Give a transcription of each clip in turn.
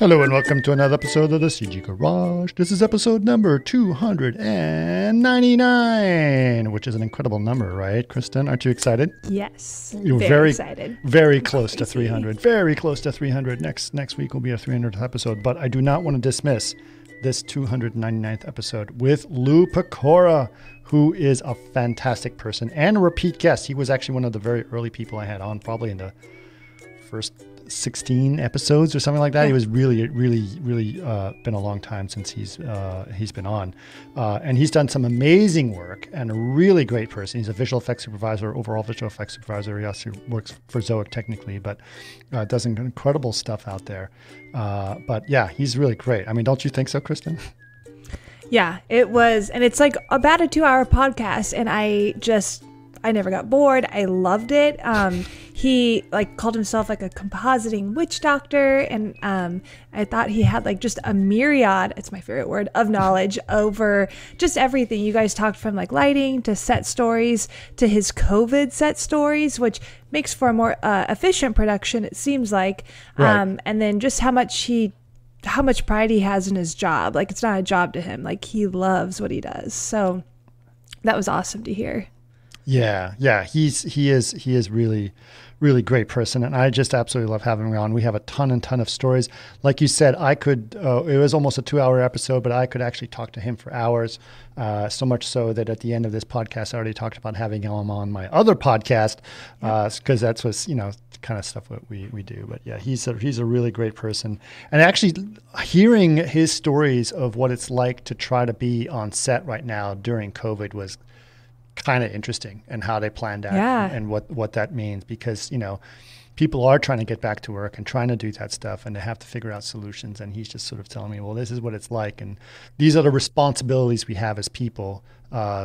Hello and welcome to another episode of the CG Garage. This is episode number 299, which is an incredible number, right, Kristen? Aren't you excited? Yes, you're very excited. Very close to 300. Very close to 300. Next week will be our 300th episode, but I do not want to dismiss this 299th episode with Lou Pecora, who is a fantastic person and a repeat guest. He was actually one of the very early people I had on, probably in the first 16 episodes or something like that. It was really been a long time since he's been on, and he's done some amazing work and a really great person. He's a visual effects supervisor, overall visual effects supervisor. He also works for Zoic technically, but does incredible stuff out there. But yeah, he's really great. I mean, don't you think so, Kristen? Yeah, it was, and it's like about a 2-hour podcast, and I never got bored. I loved it. He like called himself like a compositing witch doctor, and I thought he had like just a myriad, it's my favorite word, of knowledge over just everything. You guys talked from like lighting to set stories to his COVID set stories, which makes for a more efficient production, it seems like. Right. And then just how much pride he has in his job. Like, it's not a job to him. Like, he loves what he does. So that was awesome to hear. Yeah, yeah, he is really, really great person, and I just absolutely love having him on. We have a ton of stories. Like you said, I could. It was almost a 2-hour episode, but I could actually talk to him for hours. So much so that at the end of this podcast, I already talked about having him on my other podcast, because that's what's, you know, kind of stuff what we do. But yeah, he's a really great person, and actually hearing his stories of what it's like to try to be on set right now during COVID was kind of interesting, and how they planned out and what that means, because, you know, people are trying to get back to work and trying to do that stuff, and they have to figure out solutions. And he's just sort of telling me, well, this is what it's like, and these are the responsibilities we have as people,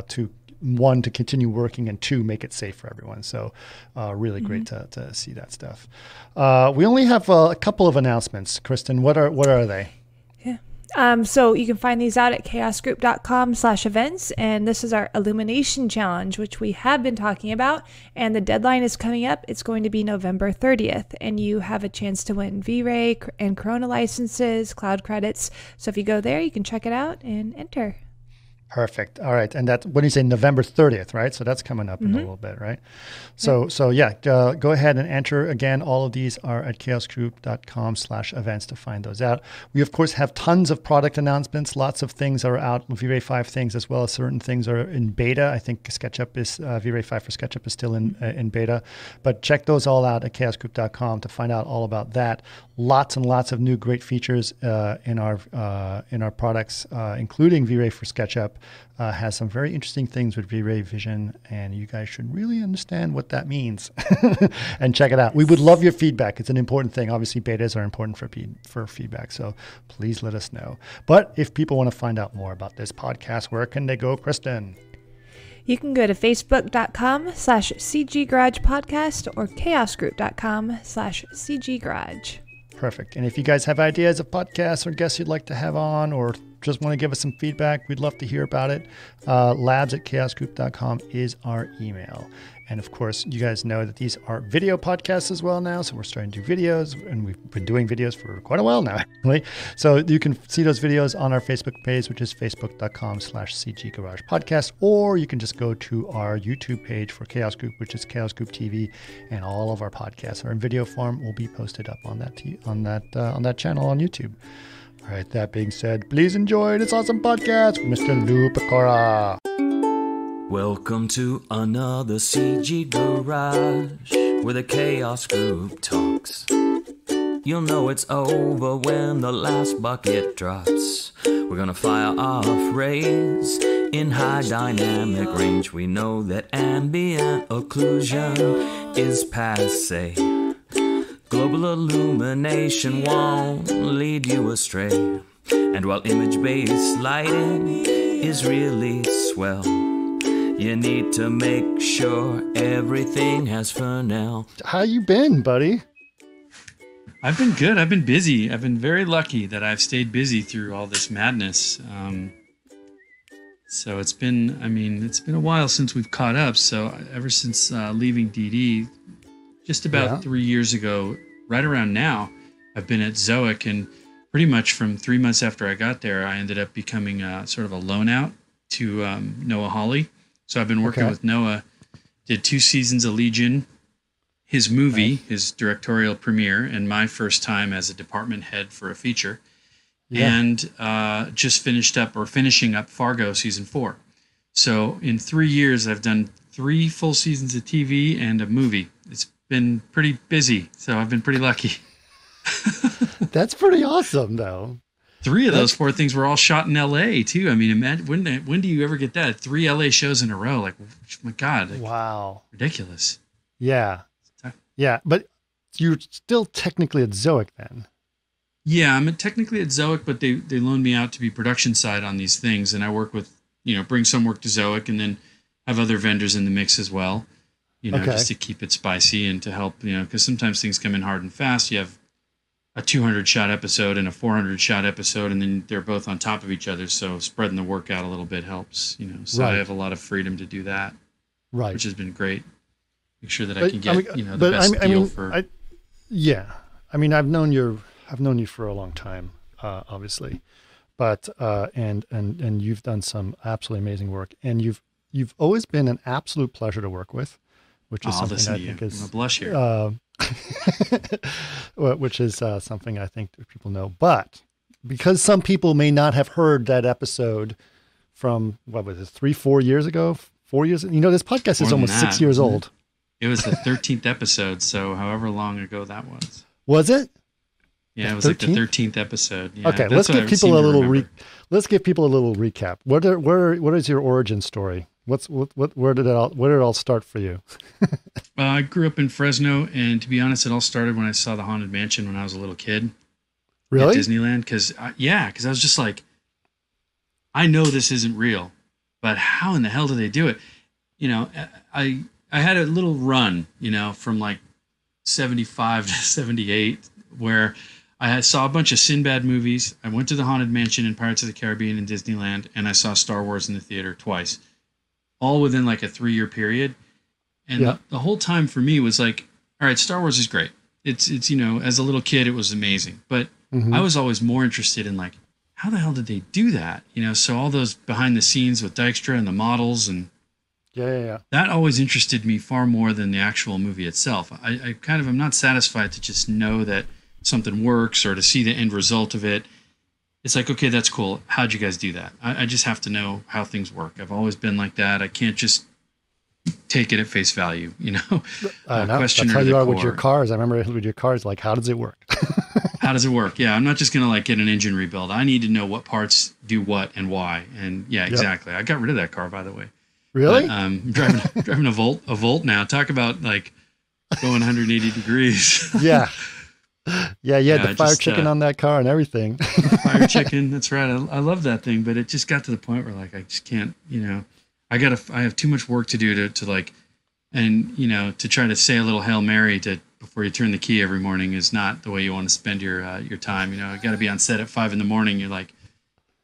to one, to continue working, and two, make it safe for everyone. So really great to see that stuff. We only have a couple of announcements. Kristen, what are they? So you can find these out at chaosgroup.com/events. And this is our Illumination Challenge, which we have been talking about. And the deadline is coming up. It's going to be November 30th. And you have a chance to win V-Ray and Corona licenses, cloud credits. So if you go there, you can check it out and enter. Perfect. All right. And that's, what do you say, November 30th, right? So that's coming up in a little bit, right? So yeah, go ahead and enter. Again, all of these are at chaosgroup.com/events to find those out. We, of course, have tons of product announcements. Lots of things are out. V-Ray 5 things, as well as certain things are in beta. I think SketchUp is, V-Ray 5 for SketchUp is still in beta. But check those all out at chaosgroup.com to find out all about that. Lots and lots of new great features in our products, including V-Ray for SketchUp. Has some very interesting things with V-Ray Vision, and you guys should really understand what that means and check it out. We would love your feedback. It's an important thing. Obviously, betas are important for feedback, so please let us know. But if people want to find out more about this podcast, where can they go, Kristen? You can go to facebook.com/CG Garage Podcast or chaosgroup.com/CG Garage. Perfect. And if you guys have ideas of podcasts or guests you'd like to have on, or just want to give us some feedback, we'd love to hear about it. Labs@chaosgroup.com is our email. And of course, you guys know that these are video podcasts as well now. So we're starting to do videos, and we've been doing videos for quite a while now, actually. So you can see those videos on our Facebook page, which is facebook.com/CG Garage Podcast, or you can just go to our YouTube page for Chaos Group, which is Chaos Group TV, and all of our podcasts are in video form, will be posted up on that channel on YouTube. All right, that being said, please enjoy this awesome podcast with Mr. Lou Pecora. Welcome to another CG Garage, where the Chaos Group talks. You'll know it's over when the last bucket drops. We're gonna fire off rays in high dynamic range. We know that ambient occlusion is passé. Global illumination won't lead you astray. And while image-based lighting is really swell, you need to make sure everything has Fresnel. How you been, buddy? I've been good. I've been busy. I've been very lucky that I've stayed busy through all this madness. So it's been, I mean, it's been a while since we've caught up. So ever since leaving DD, just about 3 years ago, right around now, I've been at Zoic, and pretty much from 3 months after I got there, I ended up becoming sort of a loan out to Noah Hawley. So I've been working with Noah, did 2 seasons of Legion, his movie, his directorial premiere, and my first time as a department head for a feature. And just finished up or finishing up Fargo season 4. So in 3 years, I've done 3 full seasons of TV and a movie. It's been pretty busy, so I've been pretty lucky. That's pretty awesome, though. 3 of those 4 things were all shot in LA too. I mean, imagine when do you ever get that? 3 LA shows in a row? Like, my God! Like, wow, ridiculous. Yeah, yeah. But you're still technically at Zoic then. Yeah, I'm technically at Zoic, but they loan me out to be production side on these things, and I work with, you know, bring some work to Zoic and then have other vendors in the mix as well, you know, just to keep it spicy and to help, you know, because sometimes things come in hard and fast. You have a 200-shot episode and a 400-shot episode, and then they're both on top of each other. So spreading the work out a little bit helps, you know, so I have a lot of freedom to do that, which has been great. Make sure that I can get, you know, the best deal for. I mean, I've known you for a long time, obviously. But and you've done some absolutely amazing work, and you've always been an absolute pleasure to work with, which is something I think is blush here, which is something I think people know. But because some people may not have heard that episode from, what was it, 3-4 years ago, 4 years? You know, this podcast is almost 6 years old. It was the 13th episode, so however long ago that was. Was it? Yeah, it was 13th? Like the 13th episode. Yeah, okay, let's give people a little recap. What is your origin story? Where did it all start for you? I grew up in Fresno, and to be honest, it all started when I saw the Haunted Mansion when I was a little kid. Really? At Disneyland, because I was just like, I know this isn't real, but how in the hell do they do it? You know, I had a little run, you know, from like 75 to 78 where I saw a bunch of Sinbad movies. I went to the Haunted Mansion and Pirates of the Caribbean and Disneyland, and I saw Star Wars in the theater twice, all within like a 3-year period. And the whole time for me was like, all right, Star Wars is great. It's you know, as a little kid, it was amazing. But I was always more interested in like, how the hell did they do that? You know, so all those behind the scenes with Dykstra and the models and that always interested me far more than the actual movie itself. I kind of am not satisfied to just know that something works or to see the end result of it. It's like, okay, that's cool. How'd you guys do that? I just have to know how things work. I've always been like that. I can't just take it at face value, you know. That's how you are with your cars. I remember with your cars, like, how does it work? How does it work? Yeah, I'm not just gonna like get an engine rebuild. I need to know what parts do what and why. And yeah, exactly. I got rid of that car, by the way. Really? But, I'm driving a Volt now. Talk about like going 180 degrees. Yeah, the fire chicken on that car and everything. Fire chicken, that's right. I love that thing, but it just got to the point where like I just can't, you know, I have too much work to do to like, and you know, to try to say a little Hail Mary before you turn the key every morning is not the way you want to spend your time. You know, I got to be on set at 5 in the morning. You're like,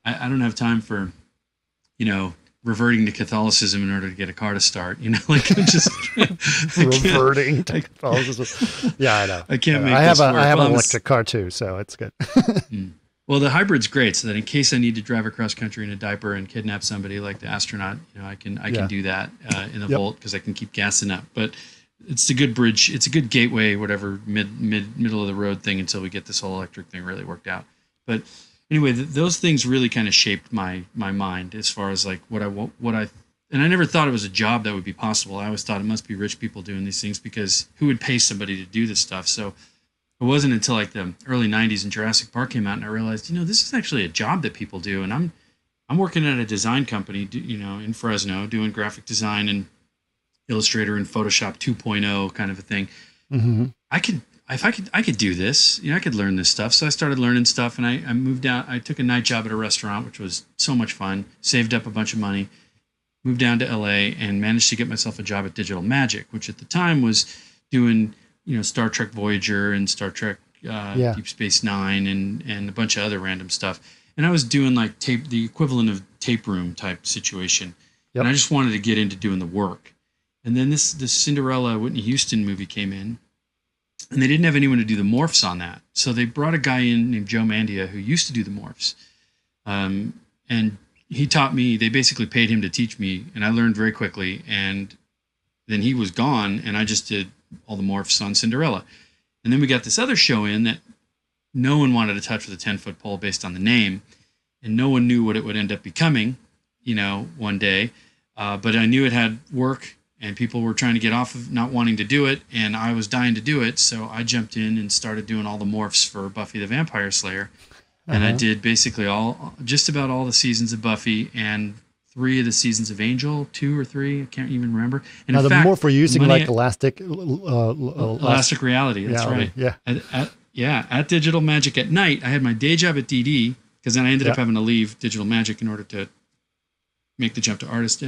I don't have time for, you know, reverting to Catholicism in order to get a car to start, you know, like I'm just reverting to Catholicism. Yeah, I know. I can't make this work. I have an electric car too, so it's good. Well, the hybrid's great. So that in case I need to drive across country in a diaper and kidnap somebody like the astronaut, you know, I can do that in a Volt because I can keep gassing up, but it's a good bridge. It's a good gateway, whatever middle of the road thing until we get this whole electric thing really worked out. But anyway, those things really kind of shaped my mind as far as like and I never thought it was a job that would be possible. I always thought it must be rich people doing these things because who would pay somebody to do this stuff? So it wasn't until like the early 90s and Jurassic Park came out and I realized, you know, this is actually a job that people do. And I'm working at a design company, you know, in Fresno doing graphic design and Illustrator and Photoshop 2.0 kind of a thing. Mm-hmm. I could do this, you know, I could learn this stuff. So I started learning stuff and I moved out. I took a night job at a restaurant, which was so much fun, saved up a bunch of money, moved down to LA and managed to get myself a job at Digital Magic, which at the time was doing, you know, Star Trek Voyager and Star Trek Deep Space Nine and a bunch of other random stuff. And I was doing like the equivalent of tape room type situation. Yep. And I just wanted to get into doing the work. And then this Cinderella Whitney Houston movie came in. And they didn't have anyone to do the morphs on that. So they brought a guy in named Joe Mandia who used to do the morphs. And he taught me, they basically paid him to teach me, and I learned very quickly. And then he was gone, and I just did all the morphs on Cinderella. And then we got this other show in that no one wanted to touch with a 10-foot pole based on the name. And no one knew what it would end up becoming, you know, one day. But I knew it had work. And people were trying to get off of not wanting to do it, and I was dying to do it, so I jumped in and started doing all the morphs for Buffy the Vampire Slayer. And I did basically just about all the seasons of Buffy and 3 of the seasons of Angel, 2 or 3, I can't even remember. And now, in fact, morph we're using like elastic reality. That's right. Yeah. At Digital Magic at night, I had my day job at DD, because then I ended up having to leave Digital Magic in order to make the jump to artist.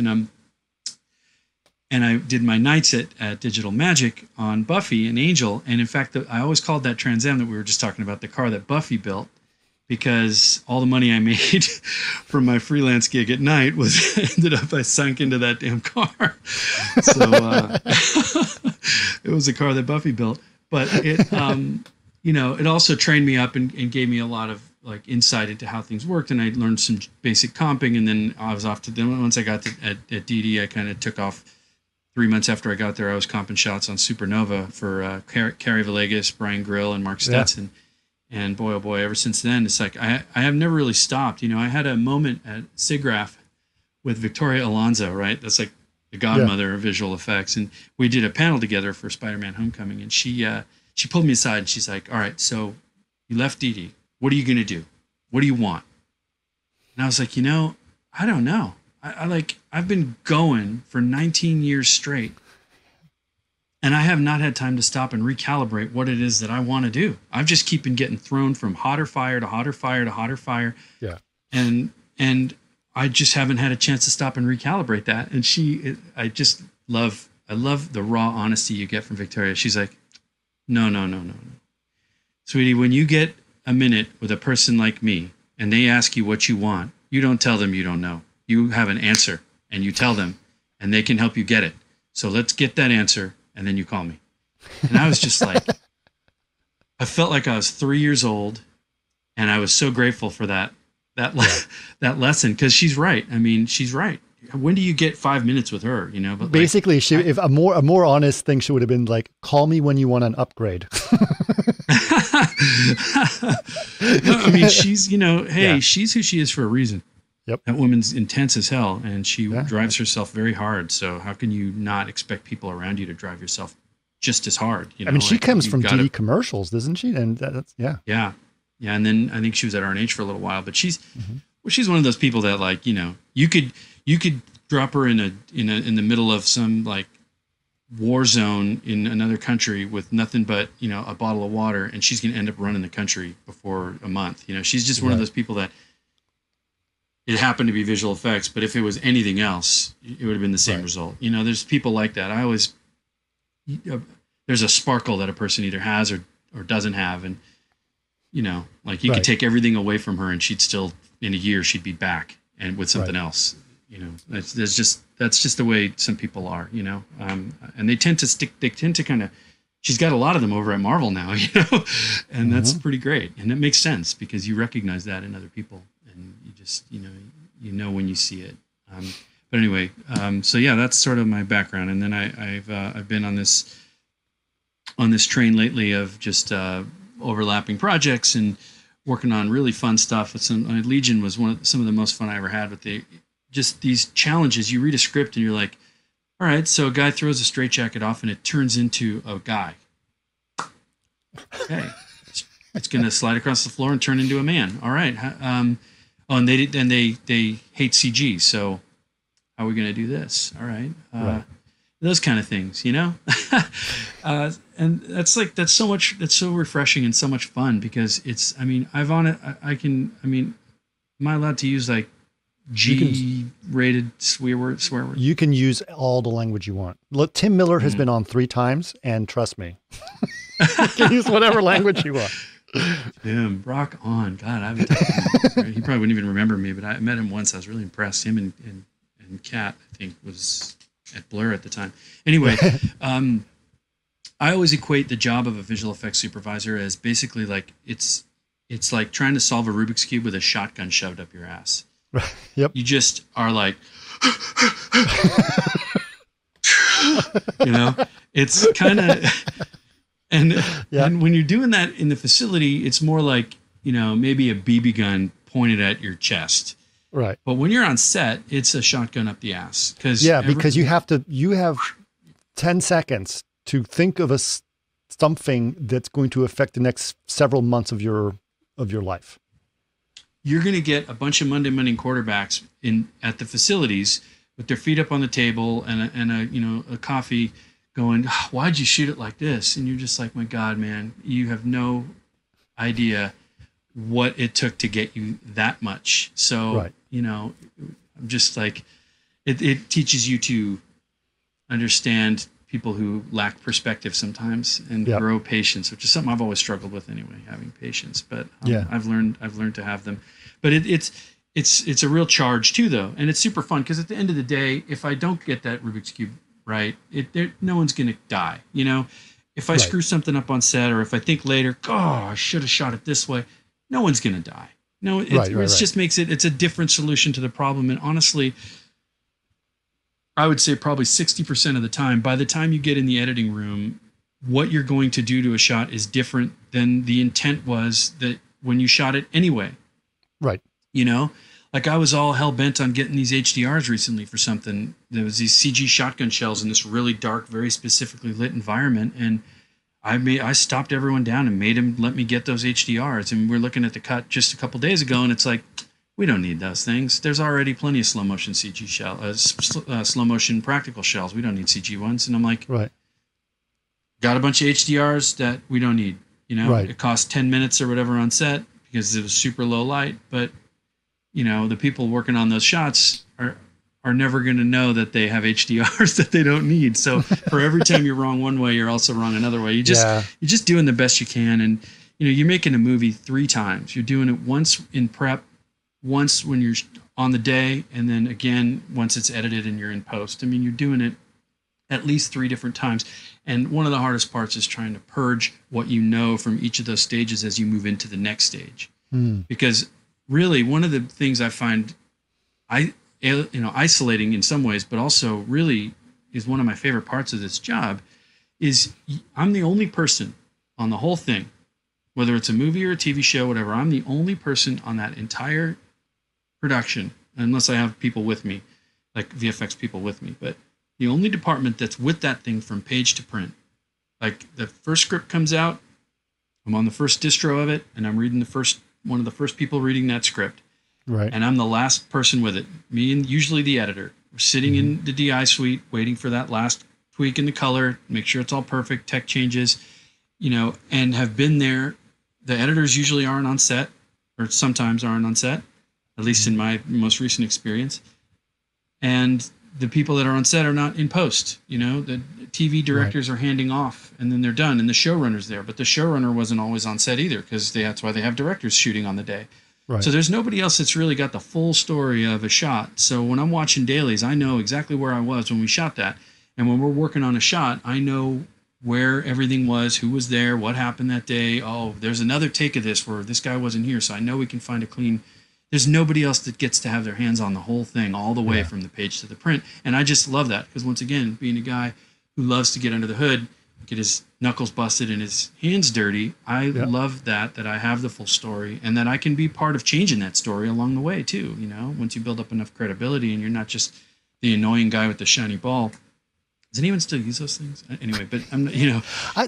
And I did my nights at Digital Magic on Buffy and Angel. And in fact, I always called that Trans Am that we were just talking about, the car that Buffy built, because all the money I made from my freelance gig at night was I sunk into that damn car. So it was a car that Buffy built. But it, you know, it also trained me up and gave me a lot of like insight into how things worked, and I learned some basic comping. And then I was off to them. Once I got to, at DD, I kind of took off. 3 months after I got there, I was comping shots on Supernova for Carrie Villegas, Brian Grill, and Mark Stetson. Yeah. And boy, oh boy, ever since then, it's like I have never really stopped. You know, I had a moment at SIGGRAPH with Victoria Alonso, right? That's like the godmother of visual effects. And we did a panel together for Spider-Man Homecoming. And she pulled me aside and she's like, all right, so you left DD. What are you going to do? What do you want? And I was like, you know, I don't know. I've been going for 19 years straight, and I have not had time to stop and recalibrate what it is that I want to do. I've just keep been getting thrown from hotter fire to hotter fire to hotter fire. Yeah. And I just haven't had a chance to stop and recalibrate that. And I love the raw honesty you get from Victoria. She's like, no. Sweetie, when you get a minute with a person like me and they ask you what you want, you don't tell them you don't know. You have an answer and you tell them and they can help you get it. So let's get that answer. And then you call me. And I was just like, I felt like I was 3 years old, and I was so grateful for that lesson. 'Cause she's right. I mean, she's right. When do you get 5 minutes with her? You know, but basically, like, if a more honest thing, she would have been like, "Call me when you want an upgrade." No, I mean, she's, you know, hey, she's who she is for a reason. Yep. That woman's intense as hell, and she drives herself very hard. So how can you not expect people around you to drive yourself just as hard? You know, I mean, she comes from DD commercials, doesn't she? And that's yeah. And then I think she was at R&H for a little while, but she's one of those people that, like, you know, you could drop her in the middle of some like war zone in another country with nothing but, you know, a bottle of water, and she's gonna end up running the country before a month. You know, she's just one of those people that. It happened to be visual effects, but if it was anything else, it would have been the same result. You know, there's people like that. There's a sparkle that a person either has or doesn't have. And, you know, like you could take everything away from her and she'd still, in a year, she'd be back and with something else. You know, that's just the way some people are, you know? And they tend to she's got a lot of them over at Marvel now, you know, and that's pretty great. And it makes sense because you recognize that in other people. And you just, you know when you see it. But anyway, so yeah, that's sort of my background. And then I've been on this train lately of just overlapping projects and working on really fun stuff. With Legion was some of the most fun I ever had. With these challenges, you read a script and you're like, all right, so a guy throws a straitjacket off and it turns into a guy. Okay, it's gonna slide across the floor and turn into a man. All right. Oh, and they hate CG. So how are we going to do this? All right. Those kind of things, you know? And that's so refreshing and so much fun because it's, I mean, am I allowed to use like G-rated swear words? You can use all the language you want. Look, Tim Miller has been on 3 times, and trust me, you can use whatever language you want. Damn, rock on. God, I haven't talked to him. He probably wouldn't even remember me, but I met him once. I was really impressed. Him and Kat, I think, was at Blur at the time. Anyway, I always equate the job of a visual effects supervisor as basically like it's like trying to solve a Rubik's Cube with a shotgun shoved up your ass. Yep. You just are like, you know, it's kind of, and when you're doing that in the facility, it's more like, you know, maybe a BB gun pointed at your chest. Right. But when you're on set, it's a shotgun up the ass. Because you have 10 seconds to think of something that's going to affect the next several months of your life. You're going to get a bunch of Monday morning quarterbacks at the facilities with their feet up on the table and a coffee going, oh, why'd you shoot it like this? And you're just like, my God, man, you have no idea what it took to get you that much. So, you know, I'm just like, it teaches you to understand people who lack perspective sometimes and grow patience, which is something I've always struggled with anyway, having patience, but I've learned to have them, but it's a real charge too though. And it's super fun. 'Cause at the end of the day, if I don't get that Rubik's Cube right, no one's going to die. You know, if I screw something up on set, or if I think later, oh, I should have shot it this way, no one's going to die. No, it just makes it's a different solution to the problem. And honestly, I would say probably 60% of the time, by the time you get in the editing room, what you're going to do to a shot is different than the intent was that when you shot it anyway. Right. You know, like I was all hell bent on getting these HDRs recently for something. There was these CG shotgun shells in this really dark, very specifically lit environment. And I stopped everyone down and made them let me get those HDRs. And we're looking at the cut just a couple days ago, and it's like, we don't need those things. There's already plenty of slow motion CG shell, slow motion practical shells. We don't need CG ones. And I'm like, got a bunch of HDRs that we don't need. You know, it cost 10 minutes or whatever on set because it was super low light. But you know, the people working on those shots are never going to know that they have HDRs that they don't need. So for every time you're wrong one way, you're also wrong another way. You're just doing the best you can. And you know, you're making a movie 3 times. You're doing it once in prep, once when you're on the day, and then again, once it's edited and you're in post. I mean, you're doing it at least 3 different times. And one of the hardest parts is trying to purge what you know from each of those stages as you move into the next stage. Because really one of the things I find, isolating in some ways, but also really is one of my favorite parts of this job is I'm the only person on the whole thing, whether it's a movie or a TV show, whatever, I'm the only person on that entire production, unless I have people with me, like VFX people with me, but the only department that's with that thing from page to print. Like the first script comes out, I'm on the first distro of it, and I'm reading one of the first people reading that script. Right. And I'm the last person with it. Me and usually the editor. We're sitting in the DI suite waiting for that last tweak in the color, make sure it's all perfect, tech changes, you know, and have been there. The editors usually aren't on set, or sometimes aren't on set, at least in my most recent experience. And the people that are on set are not in post, you know, the TV directors are handing off and then they're done and the showrunner's there, but the showrunner wasn't always on set either because that's why they have directors shooting on the day. Right. So there's nobody else that's really got the full story of a shot. So when I'm watching dailies, I know exactly where I was when we shot that. And when we're working on a shot, I know where everything was, who was there, what happened that day. Oh, there's another take of this where this guy wasn't here. So I know we can find a clean. There's nobody else that gets to have their hands on the whole thing all the way from the page to the print. And I just love that because, once again, being a guy who loves to get under the hood, get his knuckles busted and his hands dirty, I love that I have the full story and that I can be part of changing that story along the way too. You know, once you build up enough credibility and you're not just the annoying guy with the shiny ball. Does anyone still use those things? Anyway, but I'm not, you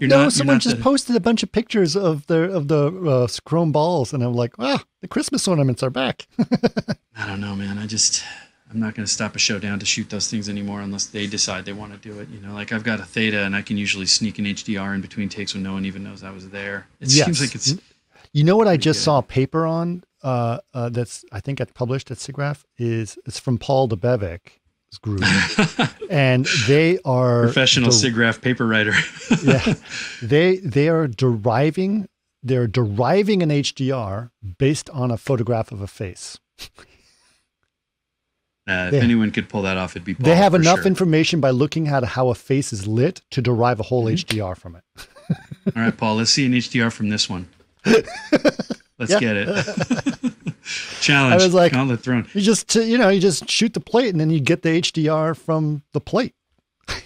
know. Someone posted a bunch of pictures of the chrome balls, and I'm like, ah, the Christmas ornaments are back. I don't know, man. I'm not going to stop a show down to shoot those things anymore unless they decide they want to do it. You know, like I've got a Theta, and I can usually sneak an HDR in between takes when no one even knows I was there. It seems like it's. You know what I just saw a paper on that's I think it's published at SIGGRAPH it's from Paul Debevec group, and they are professional SIGGRAPH paper writer. Yeah, they're deriving an HDR based on a photograph of a face. If anyone could pull that off, it'd be Paul. They have enough information by looking at how a face is lit to derive a whole HDR from it. All right, Paul, let's see an HDR from this one. Let's get it. Challenge. I was like, gauntlet thrown. You just, you know, you just shoot the plate and then you get the HDR from the plate.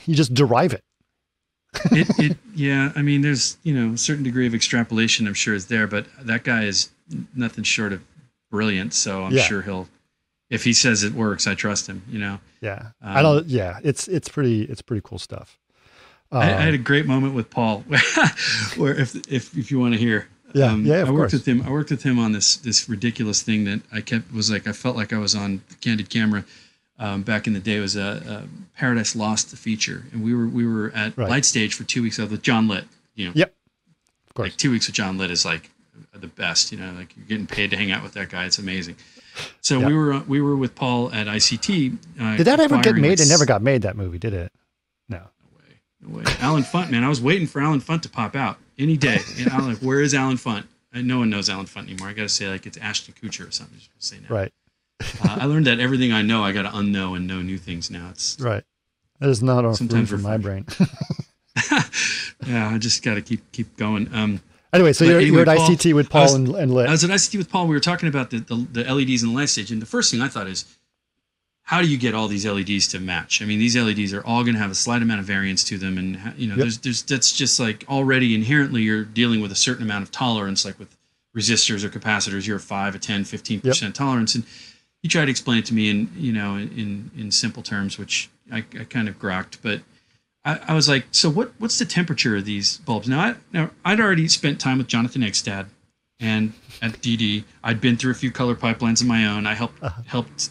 You just derive it. Yeah, I mean, there's, you know, a certain degree of extrapolation I'm sure is there, but that guy is nothing short of brilliant. So I'm sure he'll, if he says it works, I trust him, you know? Yeah. I don't, it's pretty cool stuff. I had a great moment with Paul where if you want to hear, I worked with him on this ridiculous thing that I kept, I felt like I was on Candid Camera. Back in the day, it was a Paradise Lost feature, and we were at Light Stage for 2 weeks with John Litt. You know, of course, like 2 weeks with John Litt is like the best. You know, like you're getting paid to hang out with that guy; it's amazing. So we were with Paul at ICT. Did that ever get made? It never got made. That movie, did it? No. No way. Alan Funt, man, I was waiting for Alan Funt to pop out any day. And I'm like, where is Alan Funt? No one knows Alan Funt anymore. I got to say, like, it's Ashton Kutcher or something. Just say now. Right. I learned that everything I know, I got to unknow and know new things now. It's right. That is not our room for my brain. I just got to keep going. Anyway, so you were at ICT with Paul and Litt. I was at ICT with Paul. We were talking about the LEDs in the light stage. And the first thing I thought is, how do you get all these LEDs to match? I mean, these LEDs are all going to have a slight amount of variance to them. And, you know, that's just like already inherently you're dealing with a certain amount of tolerance, like with resistors or capacitors, you're a 5, a 10, 15% tolerance. And he tried to explain it to me in, you know, in simple terms, which I kind of grokked, but I was like, so what's the temperature of these bulbs? Now I'd already spent time with Jonathan Egstad and at DD. I'd been through a few color pipelines of my own. I helped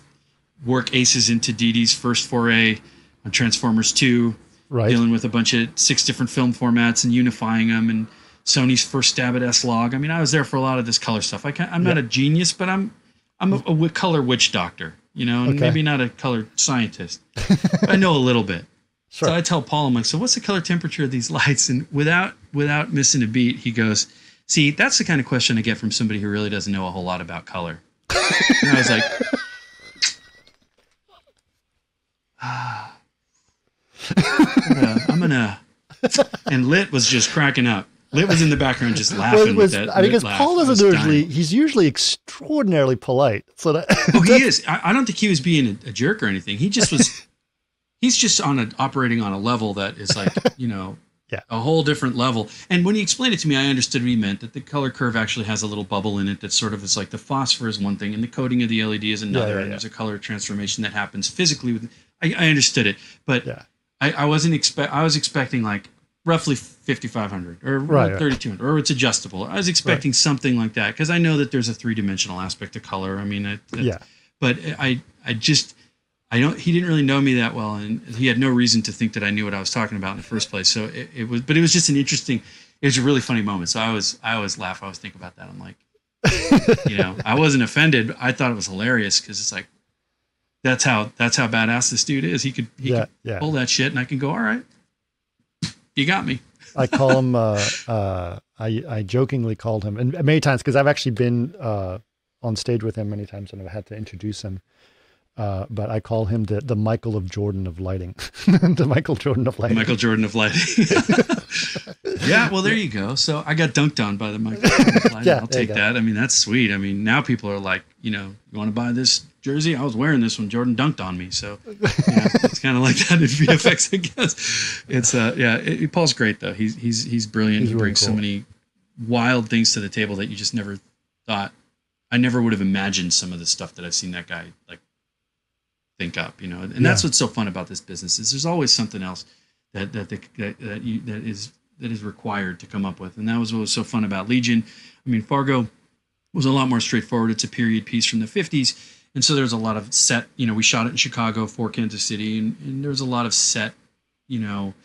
work ACES into DD's first foray on Transformers 2, dealing with a bunch of 6 different film formats and unifying them, and Sony's first stab at S-Log. I mean, I was there for a lot of this color stuff. I'm not a genius, but I'm a color witch doctor, you know, and maybe not a color scientist. I know a little bit. Sure. So I tell Paul, I'm like, so what's the color temperature of these lights? And without missing a beat, he goes, see, that's the kind of question I get from somebody who really doesn't know a whole lot about color. And I was like, and Litt was just cracking up. Litt was in the background just laughing with that. I guess Paul doesn't usually, he's usually extraordinarily polite. So he is. I don't think he was being a jerk or anything. He just was, he's just operating on a level that is like, you know, a whole different level. And when he explained it to me, I understood what he meant, that the color curve actually has a little bubble in it that sort of is like the phosphor is one thing and the coating of the LED is another. And there's a color transformation that happens physically. I understood it, but I was expecting like, roughly 5,500 or 3,200, or it's adjustable. I was expecting something like that because I know that there's a 3-dimensional aspect to color. I mean, he didn't really know me that well, and he had no reason to think that I knew what I was talking about in the first place. So it was just it was a really funny moment. So I always laugh. I always think about that. I'm like, you know, I wasn't offended. I thought it was hilarious because it's like, that's how badass this dude is. He could pull that shit, and I can go, all right. You got me. I call him, I jokingly called him, and many times, because I've actually been on stage with him many times and I've had to introduce him, but I call him the Michael of Jordan of lighting. The Michael Jordan of lighting. Michael Jordan of lighting. Yeah, well, there you go. So I got dunked on by the Michael Jordan of lighting. I'll take that. I mean, that's sweet. I mean, now people are like, you know, you want to buy this jersey? I was wearing this when Jordan dunked on me. So yeah, it's kind of like that in VFX, I guess. It's Paul's great though. He's brilliant. He brings so many wild things to the table that you just never thought. I never would have imagined some of the stuff that I've seen that guy like think up, you know. And that's what's so fun about this business is there's always something else that is required to come up with. And that was what was so fun about Legion. I mean, Fargo was a lot more straightforward. It's a period piece from the 50s. And so there's a lot of set, you know, we shot it in Chicago for Kansas City, and there's a lot of set, you know,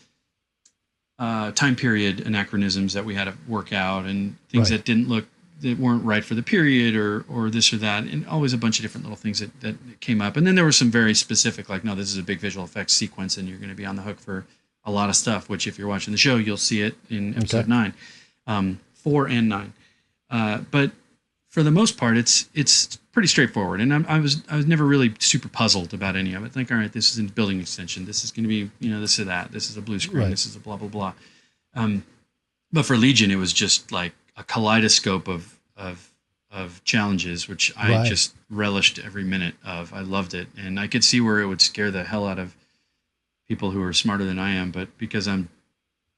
time period anachronisms that we had to work out and things that that weren't right for the period or this or that. And always a bunch of different little things that came up. And then there were some very specific, like, no, this is a big visual effects sequence and you're going to be on the hook for a lot of stuff, which if you're watching the show, you'll see it in episode 9, 4 and 9. But for the most part, it's pretty straightforward. And I was never really super puzzled about any of it. Like, all right, this is a building extension. This is going to be, you know, this or that. This is a blue screen. Right. This is a blah, blah, blah. But for Legion, it was just like a kaleidoscope of challenges, which I just relished every minute of. I loved it. And I could see where it would scare the hell out of people who are smarter than I am. But because I'm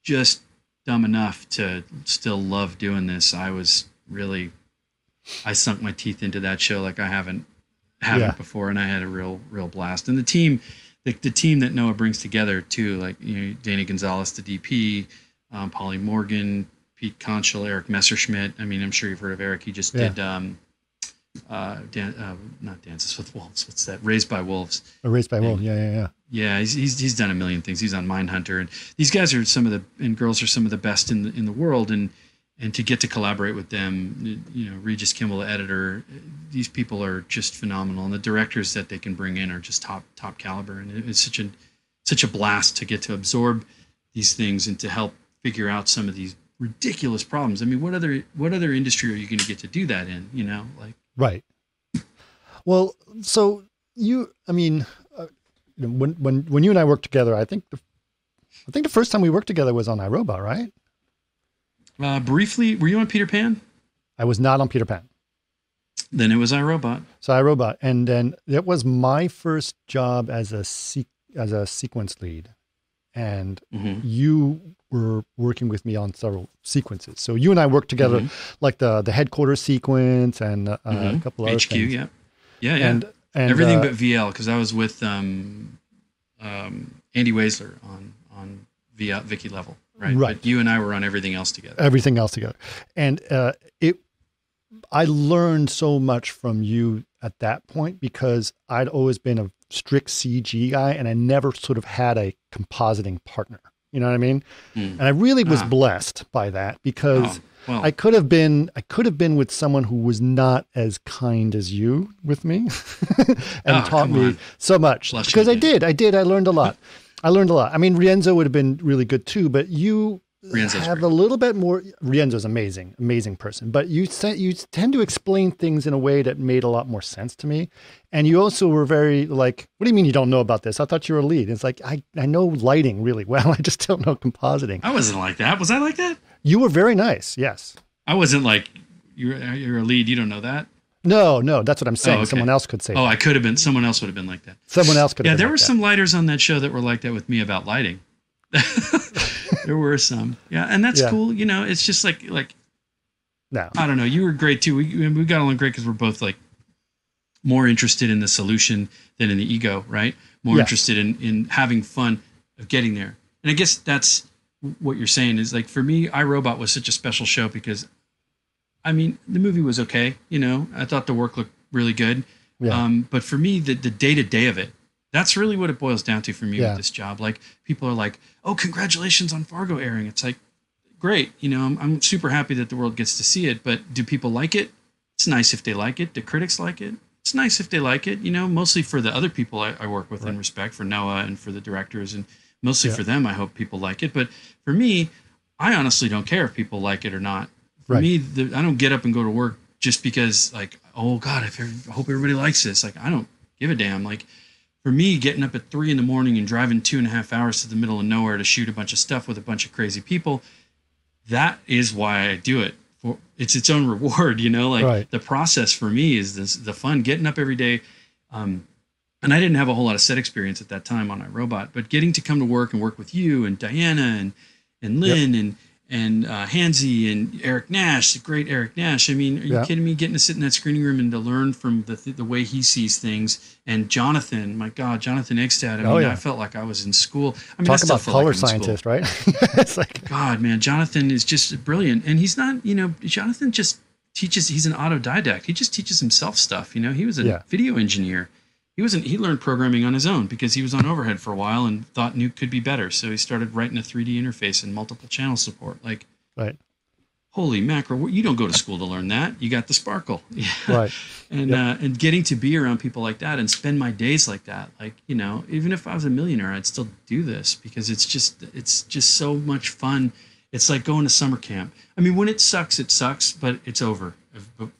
just dumb enough to still love doing this, I was really, I sunk my teeth into that show like I haven't before. And I had a real blast. And the team, the team that Noah brings together too, like, you know, Danny Gonzalez, the DP, Polly Morgan, Pete Conchal, Eric Messerschmidt. I mean, I'm sure you've heard of Eric. He just did not Dances with Wolves. What's that? Raised by Wolves. Oh, Raised by Wolves. Yeah. Yeah, he's done a million things. He's on Mindhunter, and these guys are some of the, and girls are some of the best in the world. And to get to collaborate with them, you know, Regis Kimball, the editor, these people are just phenomenal, and the directors that they can bring in are just top caliber. And it's such a blast to get to absorb these things and to help figure out some of these ridiculous problems. I mean, what other industry are you going to get to do that in, you know, like, right. Well, so when you and I worked together, I think the first time we worked together was on iRobot, right? Briefly, were you on Peter Pan? I was not on Peter Pan. Then it was iRobot. So iRobot. And then that was my first job as a sequence lead. And you were working with me on several sequences. So you and I worked together, like the headquarters sequence and a couple of other HQ, things. Yeah. And everything but VL, because I was with Andy Weisler on VL, Vicky Level, right? Right. But you and I were on everything else together. And I learned so much from you at that point, because I'd always been a strict CG guy, and I never sort of had a compositing partner. You know what I mean? And I really was blessed by that, because I could have been with someone who was not as kind as you with me and taught me so much. Bless because you, I did. I learned a lot. I mean, Rienzo would have been really good too, but you have a little bit more. Rienzo's amazing person, but you tend to explain things in a way that made a lot more sense to me. And you also were very like, what do you mean you don't know about this? I thought you were a lead. It's like, I know lighting really well. I just don't know compositing. I wasn't like that. Was I like that? You were very nice. Yes. I wasn't like, you're a lead. You don't know that. No, that's what I'm saying. Oh, okay. Someone else could say that. I could have been. Someone else would have been like that. Someone else could have been. Yeah, there were some lighters on that show that were like that with me about lighting. There were some. Yeah, and that's cool. You know, it's just like no. I don't know. You were great too. We got along great because we're both like more interested in the solution than in the ego, right? More interested in having fun of getting there. And I guess that's what you're saying is like, for me, iRobot was such a special show because, I mean, the movie was okay. You know, I thought the work looked really good. Yeah. But for me, the day-to-day of it, that's really what it boils down to for me with this job. Like, people are like, oh, congratulations on Fargo airing. It's like, great. You know, I'm super happy that the world gets to see it, but do people like it? It's nice if they like it. Do critics like it? It's nice if they like it, you know, mostly for the other people I work with and respect, for Noah and for the directors, and mostly for them, I hope people like it. But for me, I honestly don't care if people like it or not. For me, I don't get up and go to work just because like, oh God, I hope everybody likes this. Like, I don't give a damn. Like, for me, getting up at 3 a.m. and driving 2.5 hours to the middle of nowhere to shoot a bunch of stuff with a bunch of crazy people, that is why I do it. It's its own reward, you know, like the process for me is the fun, getting up every day. And I didn't have a whole lot of set experience at that time on iRobot, but getting to come to work and work with you and Diana and Lynn and Hansi and Eric Nash, the great Eric Nash. I mean, are you kidding me? Getting to sit in that screening room and to learn from the way he sees things. And Jonathan, my God, Jonathan Egstad. I mean, I felt like I was in school. I mean, talk about color scientist, right? It's like, God, man, Jonathan is just brilliant. And he's not, you know, Jonathan just teaches, he's an autodidact. He just teaches himself stuff. You know, he was a video engineer. He learned programming on his own because he was on overhead for a while and thought Nuke could be better. So he started writing a 3D interface and multiple channel support. Like, holy mackerel, you don't go to school to learn that. You got the sparkle. And getting to be around people like that and spend my days like that. Like, you know, even if I was a millionaire, I'd still do this because it's just so much fun. It's like going to summer camp. I mean, when it sucks, but it's over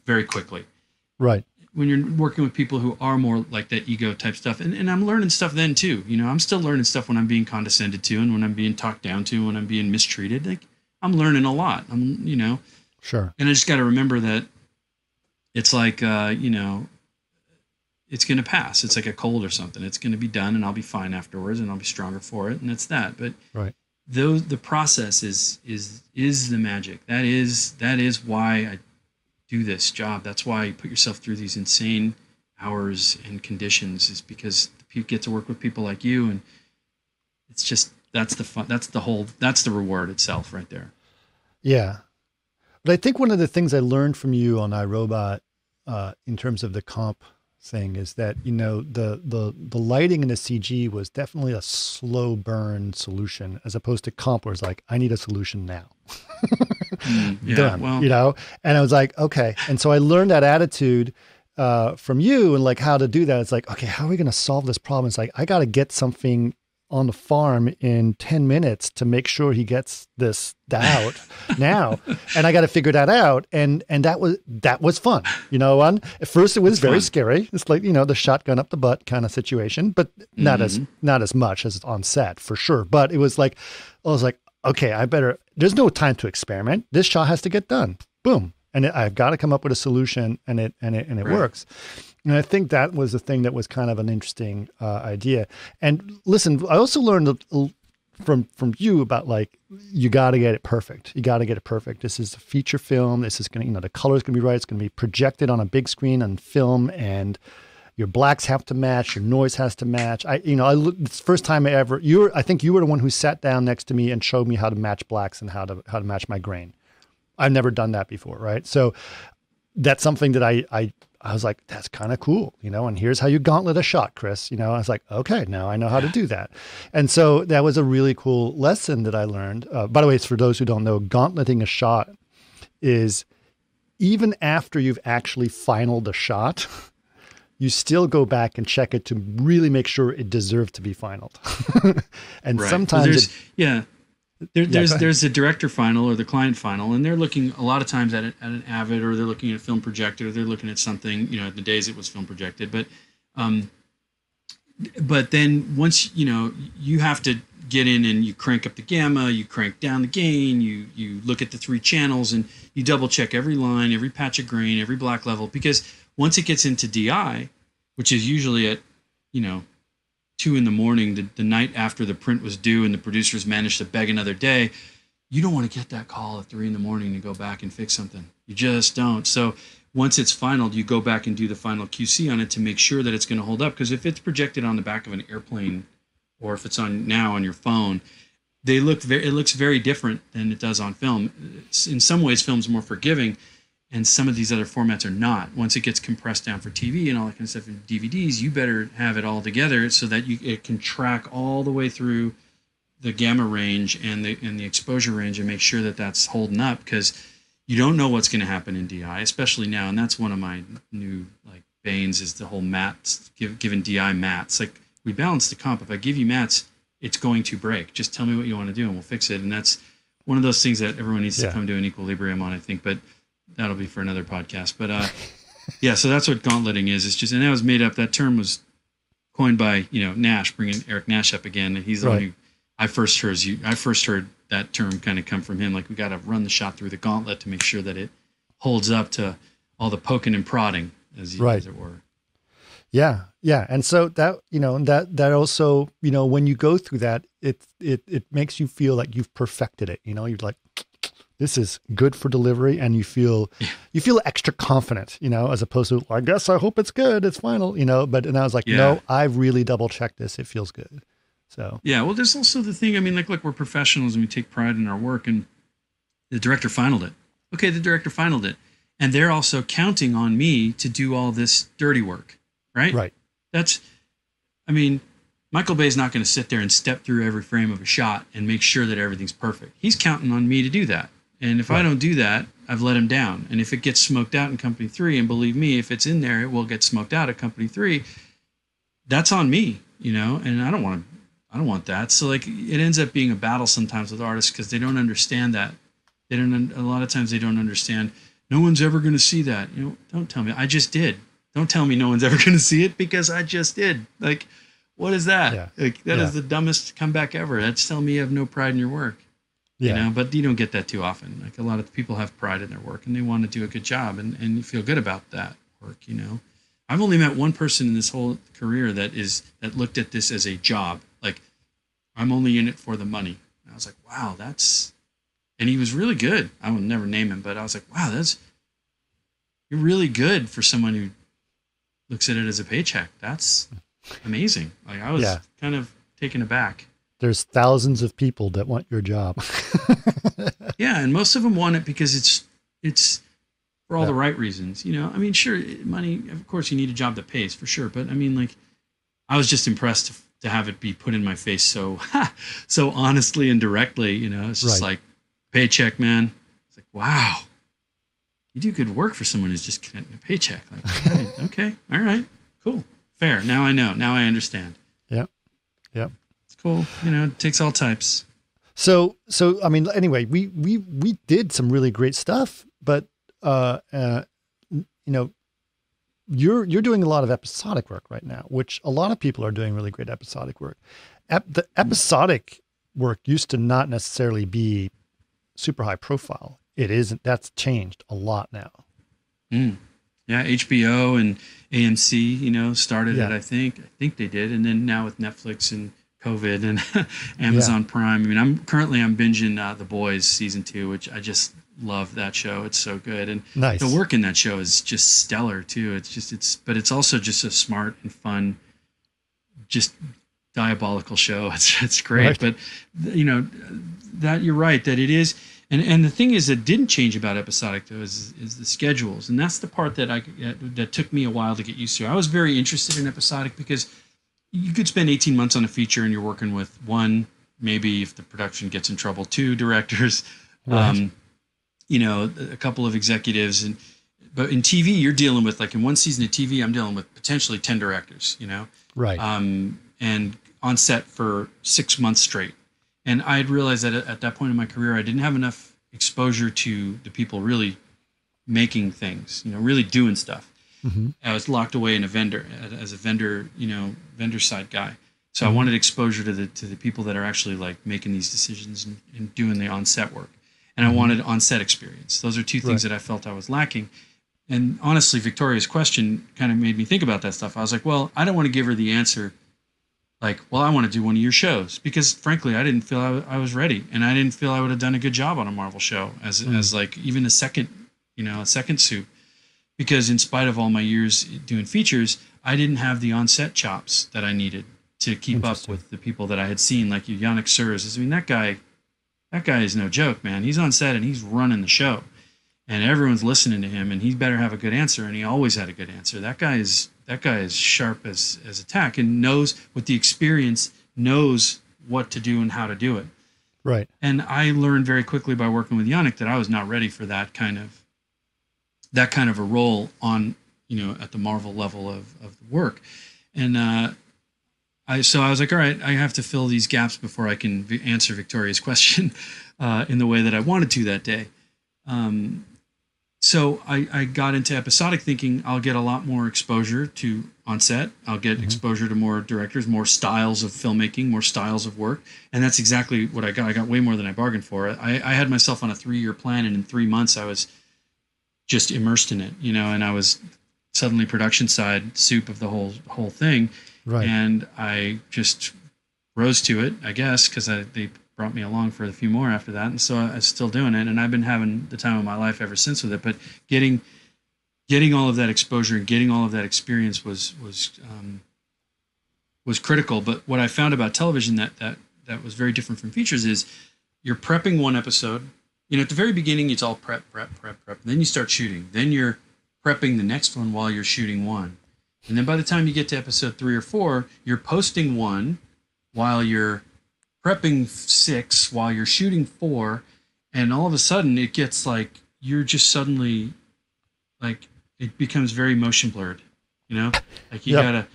very quickly. Right. when you're working with people who are more like that ego type stuff, and I'm learning stuff then too, you know, I'm still learning stuff when I'm being condescended to and when I'm being talked down to, when I'm being mistreated, like I'm learning a lot. I'm, you know, sure. And I just got to remember that it's like, you know, it's going to pass. It's like a cold or something. It's going to be done and I'll be fine afterwards and I'll be stronger for it. And it's that, but right. Those, the process is the magic. That is why I do this job. That's why you put yourself through these insane hours and conditions, is because you get to work with people like you. And it's just, that's the fun. That's the reward itself right there. Yeah. But I think one of the things I learned from you on iRobot, in terms of the comp thing, is that, you know, the lighting in the CG was definitely a slow burn solution, as opposed to comp where it's like, I need a solution now. Yeah, done, well, you know? And I was like, okay. And so I learned that attitude from you, and like how to do that. It's like, okay, how are we going to solve this problem? It's like, I got to get something on the farm in 10 minutes to make sure he gets this out now. And I got to figure that out. And that was fun. You know, at first it was very scary. It's like, you know, the shotgun up the butt kind of situation, but not as much as on set for sure. But it was like, I was like, okay, there's no time to experiment. This shot has to get done. Boom. And I've got to come up with a solution, and it right. works. And I think that was the thing that was kind of an interesting idea. And listen, I also learned from you about, like, you got to get it perfect. You got to get it perfect. This is a feature film. This is going to, you know, the color's going to be right. It's going to be projected on a big screen on film, and your blacks have to match. Your noise has to match. It's the first time I ever, I think you were the one who sat down next to me and showed me how to match blacks and how to match my grain. I've never done that before, right? So that's something that I was like, that's kind of cool, you know, and here's how you gauntlet a shot, Chris, you know. I was like, okay, now I know how to do that. And so that was a really cool lesson that I learned. By the way, it's for those who don't know, gauntleting a shot is, even after you've actually finaled the shot, you still go back and check it to really make sure it deserved to be finaled. And right. sometimes there's the director final or the client final, and they're looking a lot of times at an Avid, or they're looking at a film projector, or they're looking at something, you know, in the days it was film projected. But then once, you know, you have to get in and you crank up the gamma, you crank down the gain, you look at the 3 channels, and you double check every line, every patch of grain, every black level, because once it gets into DI, which is usually at, you know, 2 in the morning, the night after the print was due and the producers managed to beg another day, you don't want to get that call at 3 in the morning to go back and fix something. You just don't. So once it's finaled, you go back and do the final QC on it to make sure that it's going to hold up. Because if it's projected on the back of an airplane, or if it's on your phone, it looks very different than it does on film. In some ways, film's more forgiving, and some of these other formats are not. Once it gets compressed down for TV and all that kind of stuff, and DVDs, you better have it all together so that it can track all the way through the gamma range and the exposure range, and make sure that that's holding up, because you don't know what's going to happen in DI, especially now. And that's one of my new, like, banes, is the whole mats, giving DI mats. Like, we balance the comp. If I give you mats, it's going to break. Just tell me what you want to do and we'll fix it. And that's one of those things that everyone needs to come to an equilibrium on, I think. But that'll be for another podcast. But yeah, so that's what gauntleting is. It's just, and that was made up. That term was coined by, you know, Nash, bringing Eric Nash up again. And he's the one who I first heard that term kind of come from him. Like, we got to run the shot through the gauntlet to make sure that it holds up to all the poking and prodding, as it were. Yeah. Yeah. And so that, you know, that also, you know, when you go through that, it makes you feel like you've perfected it. You know, you're like, this is good for delivery, and you feel extra confident, you know, as opposed to, I guess I hope it's good, it's final, you know. But, and I was like, no, I've really double checked this. It feels good. So yeah, well, there's also the thing. I mean, like, look, we're professionals and we take pride in our work. And the director finaled it. Okay, the director finaled it, and they're also counting on me to do all this dirty work, right? Right. That's, I mean, Michael Bay's not going to sit there and step through every frame of a shot and make sure that everything's perfect. He's counting on me to do that. And if I don't do that, I've let him down. And if it gets smoked out in company 3, and believe me, if it's in there, it will get smoked out at company 3. That's on me, you know, and I don't want that. So, like, it ends up being a battle sometimes with artists, because they don't understand that. A lot of times they don't understand. No one's ever going to see that. You know, don't tell me. I just did. Don't tell me no one's ever going to see it because I just did. Like, what is that? Yeah. Like, that is the dumbest comeback ever. That's telling me you have no pride in your work. Yeah. You know, but you don't get that too often. Like, a lot of people have pride in their work and they want to do a good job and feel good about that work, you know. I've only met one person in this whole career that looked at this as a job. Like, I'm only in it for the money. And I was like, wow, and he was really good. I will never name him, but I was like, wow, you're really good for someone who looks at it as a paycheck. That's amazing. Like, I was kind of taken aback. There's thousands of people that want your job. Yeah. And most of them want it because it's for all the right reasons. You know, I mean, sure, money, of course you need a job that pays for sure. But I mean, like, I was just impressed to have it be put in my face. So honestly and directly, you know, it's just like paycheck, man. It's like, wow, you do good work for someone who's just getting a paycheck. Like, okay. All right, cool. Fair. Now I know. Now I understand. Yep. Yep. It's cool. You know, it takes all types. So, I mean, anyway, we did some really great stuff, but, you know, you're doing a lot of episodic work right now, which a lot of people are doing really great episodic work. The episodic work used to not necessarily be super high profile. It isn't. That's changed a lot now. Mm. Yeah, HBO and AMC, you know, started it, I think they did. And then now with Netflix and COVID and Amazon Prime. I mean, I'm currently binging The Boys season 2, which I just love that show. It's so good. And the work in that show is just stellar too. But it's also just a smart and fun, just diabolical show. It's great. Right. But you know, that you're right, that it is. And the thing is that didn't change about episodic though is the schedules, and that's the part that that took me a while to get used to. I was very interested in episodic because you could spend 18 months on a feature and you're working with one, maybe if the production gets in trouble, 2 directors, you know, a couple of executives, but in TV you're dealing with, like, in one season of TV I'm dealing with potentially 10 directors, you know, and on set for 6 months straight. And I had realized that at that point in my career, I didn't have enough exposure to the people really making things, you know, really doing stuff. Mm-hmm. I was locked away as a vendor, you know, vendor side guy. So I wanted exposure to the people that are actually like making these decisions and doing the on-set work. And I wanted on-set experience. Those are 2 things that I felt I was lacking. And honestly, Victoria's question kind of made me think about that stuff. I was like, well, I don't want to give her the answer like, well, I want to do one of your shows, because frankly, I didn't feel I was ready, and I didn't feel I would have done a good job on a Marvel show as like even a second soup, because in spite of all my years doing features, I didn't have the on-set chops that I needed to keep up with the people that I had seen, like Yannick Surs. I mean, that guy is no joke, man. He's on set and he's running the show and everyone's listening to him, and he better have a good answer. And he always had a good answer. That guy is sharp as a tack, and knows what to do and how to do it. Right. And I learned very quickly by working with Yannick that I was not ready for that kind of a role on, you know, at the Marvel level of the work. And I was like, all right, I have to fill these gaps before I can answer Victoria's question in the way that I wanted to that day. So I got into episodic thinking. I'll get a lot more exposure to on set. I'll get exposure to more directors, more styles of filmmaking, more styles of work. And that's exactly what I got. I got way more than I bargained for. I had myself on a 3-year plan, and in 3 months I was just immersed in it, you know, and I was suddenly production side soup of the whole thing. Right. And I just rose to it, I guess, because they brought me along for a few more after that. And so I was still doing it, and I've been having the time of my life ever since with it. But getting all of that exposure and getting all of that experience was critical. But what I found about television that was very different from features is you're prepping one episode. You know, at the very beginning, it's all prep. Then you start shooting. Then you're prepping the next one while you're shooting one. And then by the time you get to episode 3 or 4, you're posting one while you're prepping 6, while you're shooting 4, and all of a sudden it gets like, you're just suddenly like, it becomes very motion blurred, you know, like you gotta,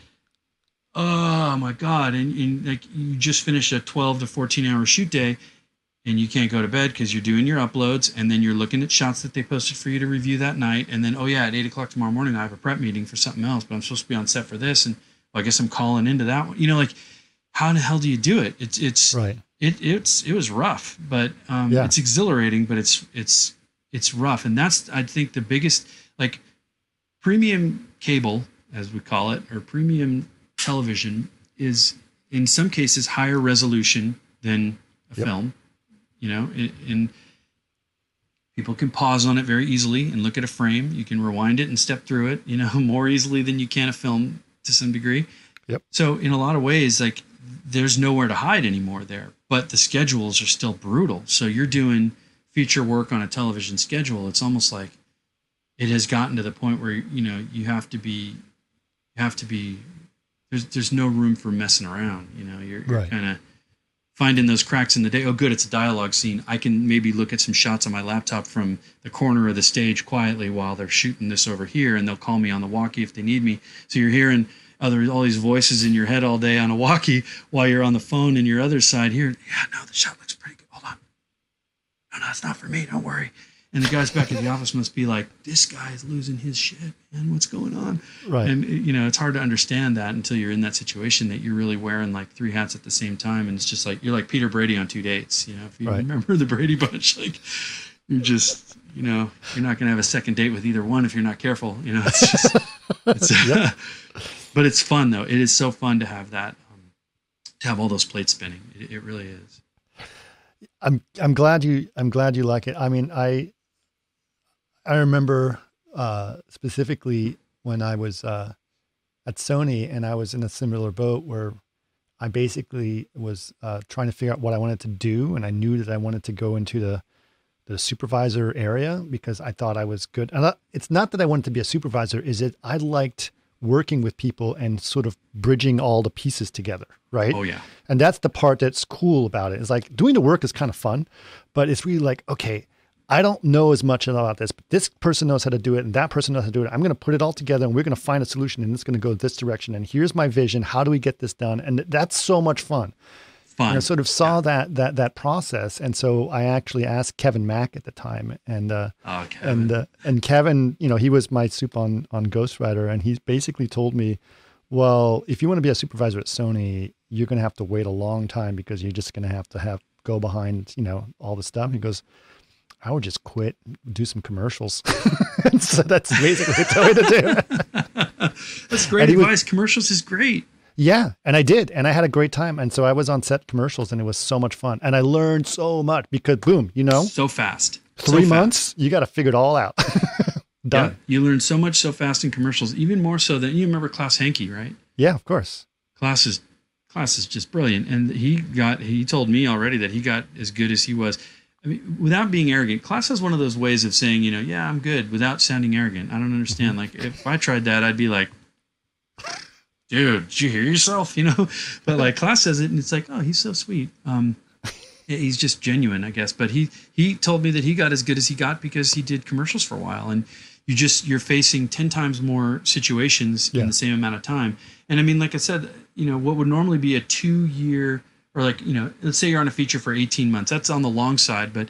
oh my God. And like, you just finished a 12 to 14-hour shoot day, and you can't go to bed because you're doing your uploads, and then you're looking at shots that they posted for you to review that night, and then, oh yeah, at 8 o'clock tomorrow morning I have a prep meeting for something else, but I'm supposed to be on set for this, and well, I guess I'm calling into that one. You know, like, how the hell do you do it? It's right. It was rough, but yeah. It's exhilarating, but it's rough, and that's, I think, the biggest, like, premium cable, as we call it, or premium television, is in some cases higher resolution than a yep. film. You know, and people can pause on it very easily and look at a frame. You can rewind it and step through it, you know, more easily than you can a film to some degree. Yep. So in a lot of ways, like, there's nowhere to hide anymore there, but the schedules are still brutal. So you're doing feature work on a television schedule. It's almost like it has gotten to the point where, you know, you have to be, there's no room for messing around. You know, you're right. Kind of finding those cracks in the day. Oh, good. It's a dialogue scene. I can maybe look at some shots on my laptop from the corner of the stage quietly while they're shooting this over here, and they'll call me on the walkie if they need me. So you're hearing all these voices in your head all day on a walkie while you're on the phone and your other side here. Yeah, no, the shot looks pretty good. Hold on. No, it's not for me. Don't worry. And the guys back at the office must be like, this guy is losing his shit, man. What's going on? Right. And, you know, it's hard to understand that until you're in that situation, that you're really wearing like three hats at the same time. And it's just like, you're like Peter Brady on two dates. You know, if you right. remember the Brady Bunch, like, you're just, you know, you're not going to have a second date with either one if you're not careful. You know, it's just, yep. But it's fun though. It is so fun to have that, to have all those plates spinning. It really is. I'm glad you like it. I mean, I remember specifically when I was at Sony, and I was in a similar boat where I basically was trying to figure out what I wanted to do. And I knew that I wanted to go into the supervisor area because I thought I was good. And it's not that I wanted to be a supervisor. I liked working with people and sort of bridging all the pieces together, right? Oh, yeah. And that's the part that's cool about it. It's like doing the work is kind of fun, but it's really like, okay, I don't know as much about this, but this person knows how to do it, and that person knows how to do it. I'm going to put it all together, and we're going to find a solution, and it's going to go this direction. And here's my vision. How do we get this done? And that's so much fun. And I sort of saw yeah. that process, and so I actually asked Kevin Mack at the time, and Kevin, you know, he was my soup on Ghost Rider, and he basically told me, well, if you want to be a supervisor at Sony, you're going to have to wait a long time because you're just going to have to go behind, you know, all the stuff. He goes, I would just quit, do some commercials. So that's basically the way to do it. That's great advice. Commercials is great. Yeah. And I did. And I had a great time. And so I was on set commercials, and it was so much fun. And I learned so much because boom, you know, so fast, 3 months, you got to figure it all out. Done. Yeah, you learn so much so fast in commercials, even more so than you remember Klaus Henke, right? Yeah, of course. Klaus is just brilliant. And he told me already that he got as good as he was. I mean, without being arrogant, Klaus has one of those ways of saying, you know, yeah, I'm good without sounding arrogant. I don't understand. Like, if I tried that, I'd be like, dude, did you hear yourself? You know, but like Klaus says it, and it's like, oh, he's so sweet. He's just genuine, I guess. But he told me that he got as good as he got because he did commercials for a while, and you're facing 10 times more situations yeah. in the same amount of time. And I mean, like I said, you know, what would normally be a 2 year, or like, you know, let's say you're on a feature for 18 months. That's on the long side, but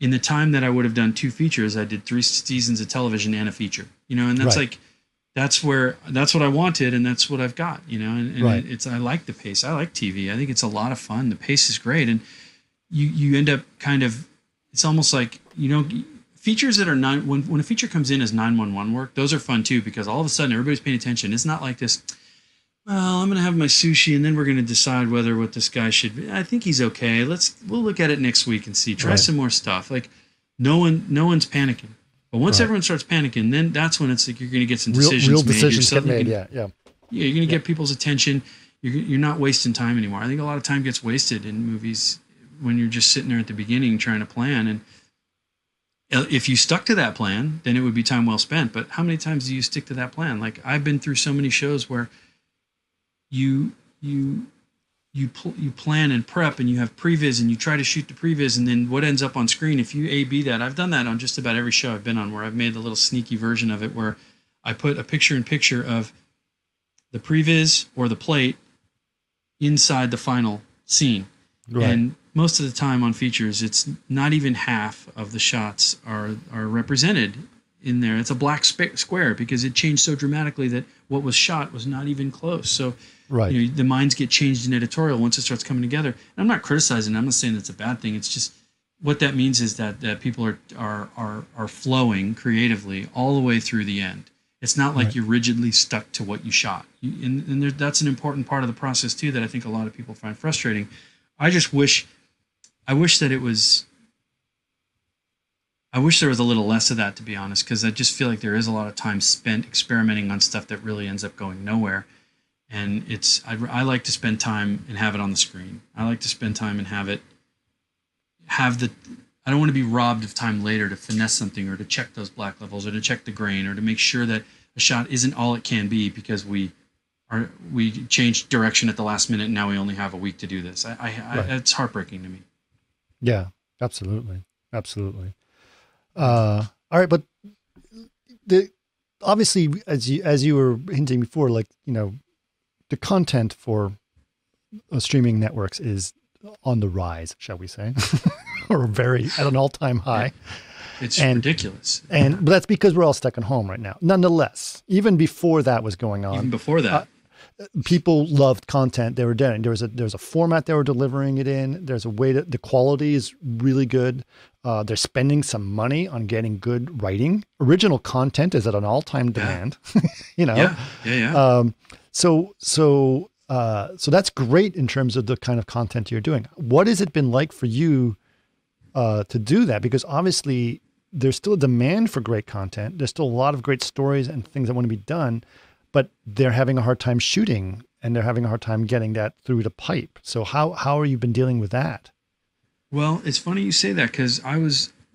in the time that I would have done 2 features, I did 3 seasons of television and a feature. You know, and that's right. like. That's what I wanted, and that's what I've got, you know, and right. I like the pace. I like TV. I think it's a lot of fun. The pace is great. And you end up kind of, it's almost like, you know, features that are when a feature comes in as 911 work, those are fun too, because all of a sudden everybody's paying attention. It's not like this, well, I'm going to have my sushi and then we're going to decide what this guy should be. I think he's okay. We'll look at it next week and see, try right. some more stuff. Like no one's panicking. But once right. everyone starts panicking, then that's when it's like you're going to get some decisions made. Real decisions get made, yeah. You're going to get people's attention. You're not wasting time anymore. I think a lot of time gets wasted in movies when you're just sitting there at the beginning trying to plan. And if you stuck to that plan, then it would be time well spent. But how many times do you stick to that plan? Like, I've been through so many shows where you plan and prep, and you have previs, and you try to shoot the previs, and then what ends up on screen, if you A-B that, I've done that on just about every show I've been on, where I've made the little sneaky version of it where I put a picture-in-picture of the previs or the plate inside the final scene. Right. And most of the time on features, it's not even half of the shots are represented in there. It's a black square because it changed so dramatically that what was shot was not even close. So right. You know, the minds get changed in editorial once it starts coming together. And I'm not criticizing. I'm not saying that's a bad thing. It's just what that means is that people are flowing creatively all the way through the end. It's not like right. You're rigidly stuck to what you shot. And that's an important part of the process too that I think a lot of people find frustrating. I wish that it was... I wish there was a little less of that, to be honest, because I just feel like there is a lot of time spent experimenting on stuff that really ends up going nowhere. And I like to spend time and have it on the screen. I like to spend time and I don't want to be robbed of time later to finesse something or to check those black levels or to check the grain or to make sure that a shot isn't all it can be because we changed direction at the last minute and now we only have a week to do this. It's heartbreaking to me. Yeah, absolutely. Absolutely. All right, but obviously, as you were hinting before, like, you know, the content for streaming networks is on the rise, shall we say, or at an all-time high. It's ridiculous. But that's because we're all stuck at home right now. Nonetheless, even before that was going on, people loved content they were doing. There was a format they were delivering it in. There's a way that the quality is really good. They're spending some money on getting good writing. Original content is at an all-time demand. Yeah. You know. Yeah. Yeah. Yeah. So that's great in terms of the kind of content you're doing. What has it been like for you to do that? Because obviously there's still a demand for great content. There's still a lot of great stories and things that want to be done. But they're having a hard time shooting and they're having a hard time getting that through the pipe. So how are you been dealing with that? Well, it's funny you say that because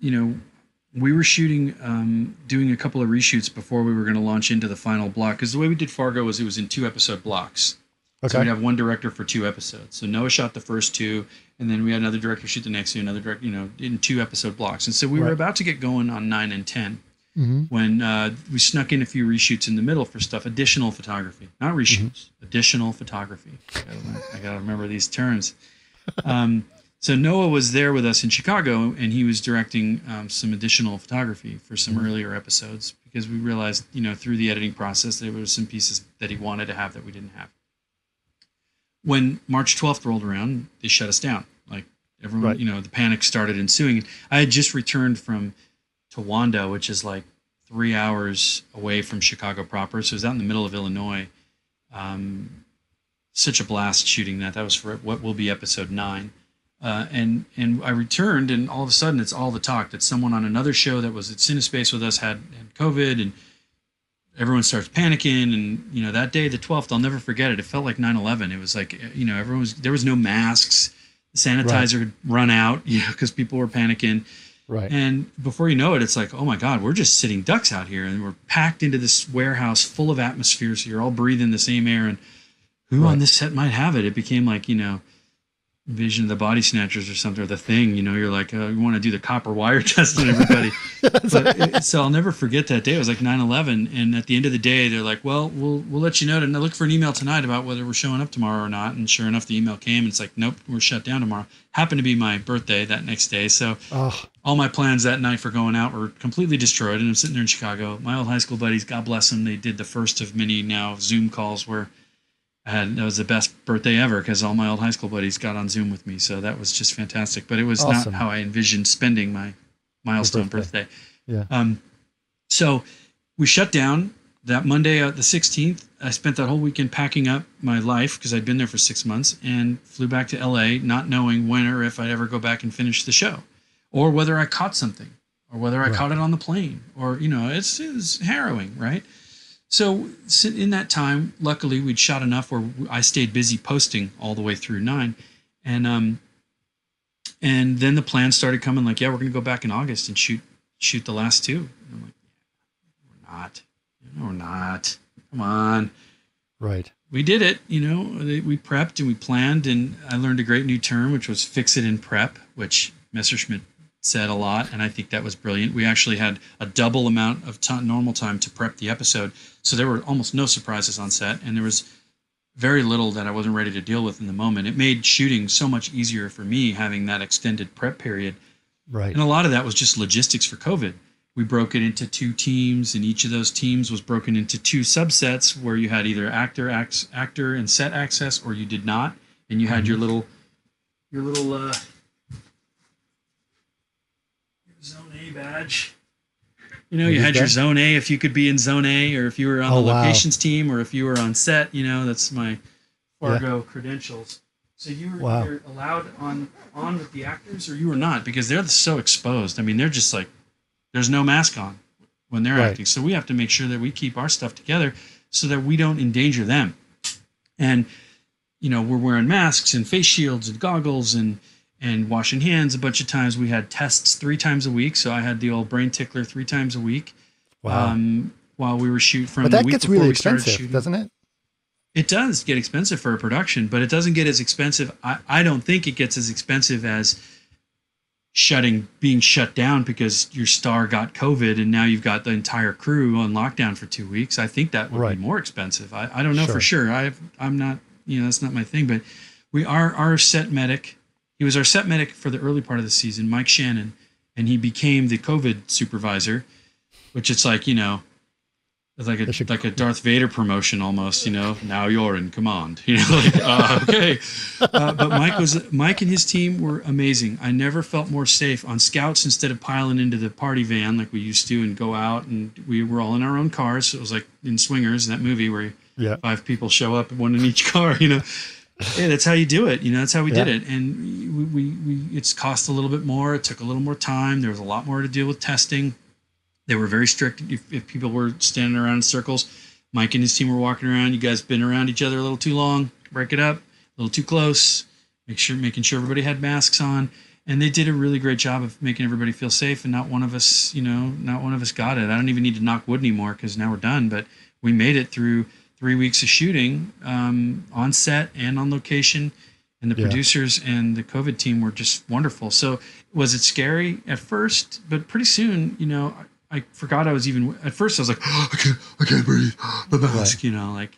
we were shooting, doing a couple of reshoots before we were going to launch into the final block. Because the way we did Fargo was it was in 2-episode blocks. Okay. So we'd have one director for 2 episodes. So Noah shot the first 2 and then we had another director shoot the next 2, another director, in 2-episode blocks. And so we were about to get going on 9 and 10. Mm-hmm. When we snuck in a few reshoots in the middle for stuff, additional photography, not reshoots, mm-hmm. additional photography. I gotta remember these terms. So Noah was there with us in Chicago, and he was directing some additional photography for some mm-hmm. earlier episodes because we realized, through the editing process, there were some pieces that he wanted to have that we didn't have. When March 12th rolled around, they shut us down. Like everyone, right. The panic started ensuing. I had just returned from Towanda, which is like 3 hours away from Chicago proper. So it was out in the middle of Illinois. Such a blast shooting that. That was for what will be episode 9. And I returned and all of a sudden it's all the talk that someone on another show that was at CineSpace with us had COVID and everyone starts panicking. And, that day, the 12th, I'll never forget it. It felt like 9/11. It was like, there was no masks, sanitizer had run out, cause people were panicking. Right. And before you know it, it's like, oh my God, we're just sitting ducks out here and we're packed into this warehouse full of atmosphere. So you're all breathing the same air and who on this set might have it. It became like, Vision of the Body Snatchers or something, or The Thing, you're like, you want to do the copper wire test on everybody. So I'll never forget that day. It was like 9/11. And at the end of the day, they're like, well, we'll let you know. And I look for an email tonight about whether we're showing up tomorrow or not. And sure enough, the email came and it's like, nope, we're shut down tomorrow. Happened to be my birthday that next day. So all my plans that night for going out were completely destroyed. And I'm sitting there in Chicago, my old high school buddies, God bless them. They did the first of many now Zoom calls where that was the best birthday ever because all my old high school buddies got on Zoom with me. So that was just fantastic. But it was awesome. Not how I envisioned spending my milestone birthday. Yeah. So we shut down that Monday, the 16th. I spent that whole weekend packing up my life because I'd been there for 6 months and flew back to LA, not knowing when or if I'd ever go back and finish the show or whether I caught something or whether I caught it on the plane or, it's harrowing, right? So in that time, luckily we'd shot enough where I stayed busy posting all the way through 9. And then the plans started coming like, yeah, we're going to go back in August and shoot the last 2. And I'm like, we're not, come on. Right. We did it, we prepped and we planned and I learned a great new term, which was fix it in prep, which Messerschmitt said a lot. And I think that was brilliant. We actually had a double amount of normal time to prep the episode. So there were almost no surprises on set. And there was very little that I wasn't ready to deal with in the moment. It made shooting so much easier for me having that extended prep period. Right. And a lot of that was just logistics for COVID. We broke it into two teams, and each of those teams was broken into two subsets where you had either actor and set access, or you did not, and you had your little Zone A badge. You know, you had your Zone A if you could be in Zone A, or if you were on the locations team, or if you were on set. You know, that's my Fargo credentials. So you were either allowed on with the actors, or you were not, because they're so exposed. I mean, they're just like, there's no mask on when they're acting. So we have to make sure that we keep our stuff together so that we don't endanger them. And, you know, we're wearing masks and face shields and goggles and washing hands a bunch of times. We had tests 3 times a week. So I had the old brain tickler 3 times a week. Wow. While we were shooting from the week before we started shooting. But that gets really expensive, doesn't it? It does get expensive for a production, but it doesn't get as expensive. I don't think it gets as expensive as being shut down because your star got COVID and now you've got the entire crew on lockdown for 2 weeks. I think that would be more expensive. I don't know for sure. I'm not, you know, that's not my thing, but our set medic, he was our set medic for the early part of the season, Mike Shannon, and he became the COVID supervisor, which it's like, you know, like a Darth Vader promotion almost, you know, now you're in command, you know, like, okay. But Mike and his team were amazing. I never felt more safe on scouts. Instead of piling into the party van like we used to and go out, and we were all in our own cars. So it was like in Swingers, that movie where 5 people show up, one in each car, you know. Yeah, that's how you do it. You know, that's how we did it. And it's cost a little bit more. It took a little more time. There was a lot more to deal with testing. They were very strict. If people were standing around in circles, Mike and his team were walking around. You guys been around each other a little too long. Break it up. A little too close. Making sure everybody had masks on. And they did a really great job of making everybody feel safe. And not one of us, you know, got it. I don't even need to knock wood anymore because now we're done. But we made it through 3 weeks of shooting on set and on location. And the producers and the COVID team were just wonderful. So was it scary at first? But pretty soon, you know, I forgot I was even, at first I was like, oh, I can't breathe, the mask, you know, like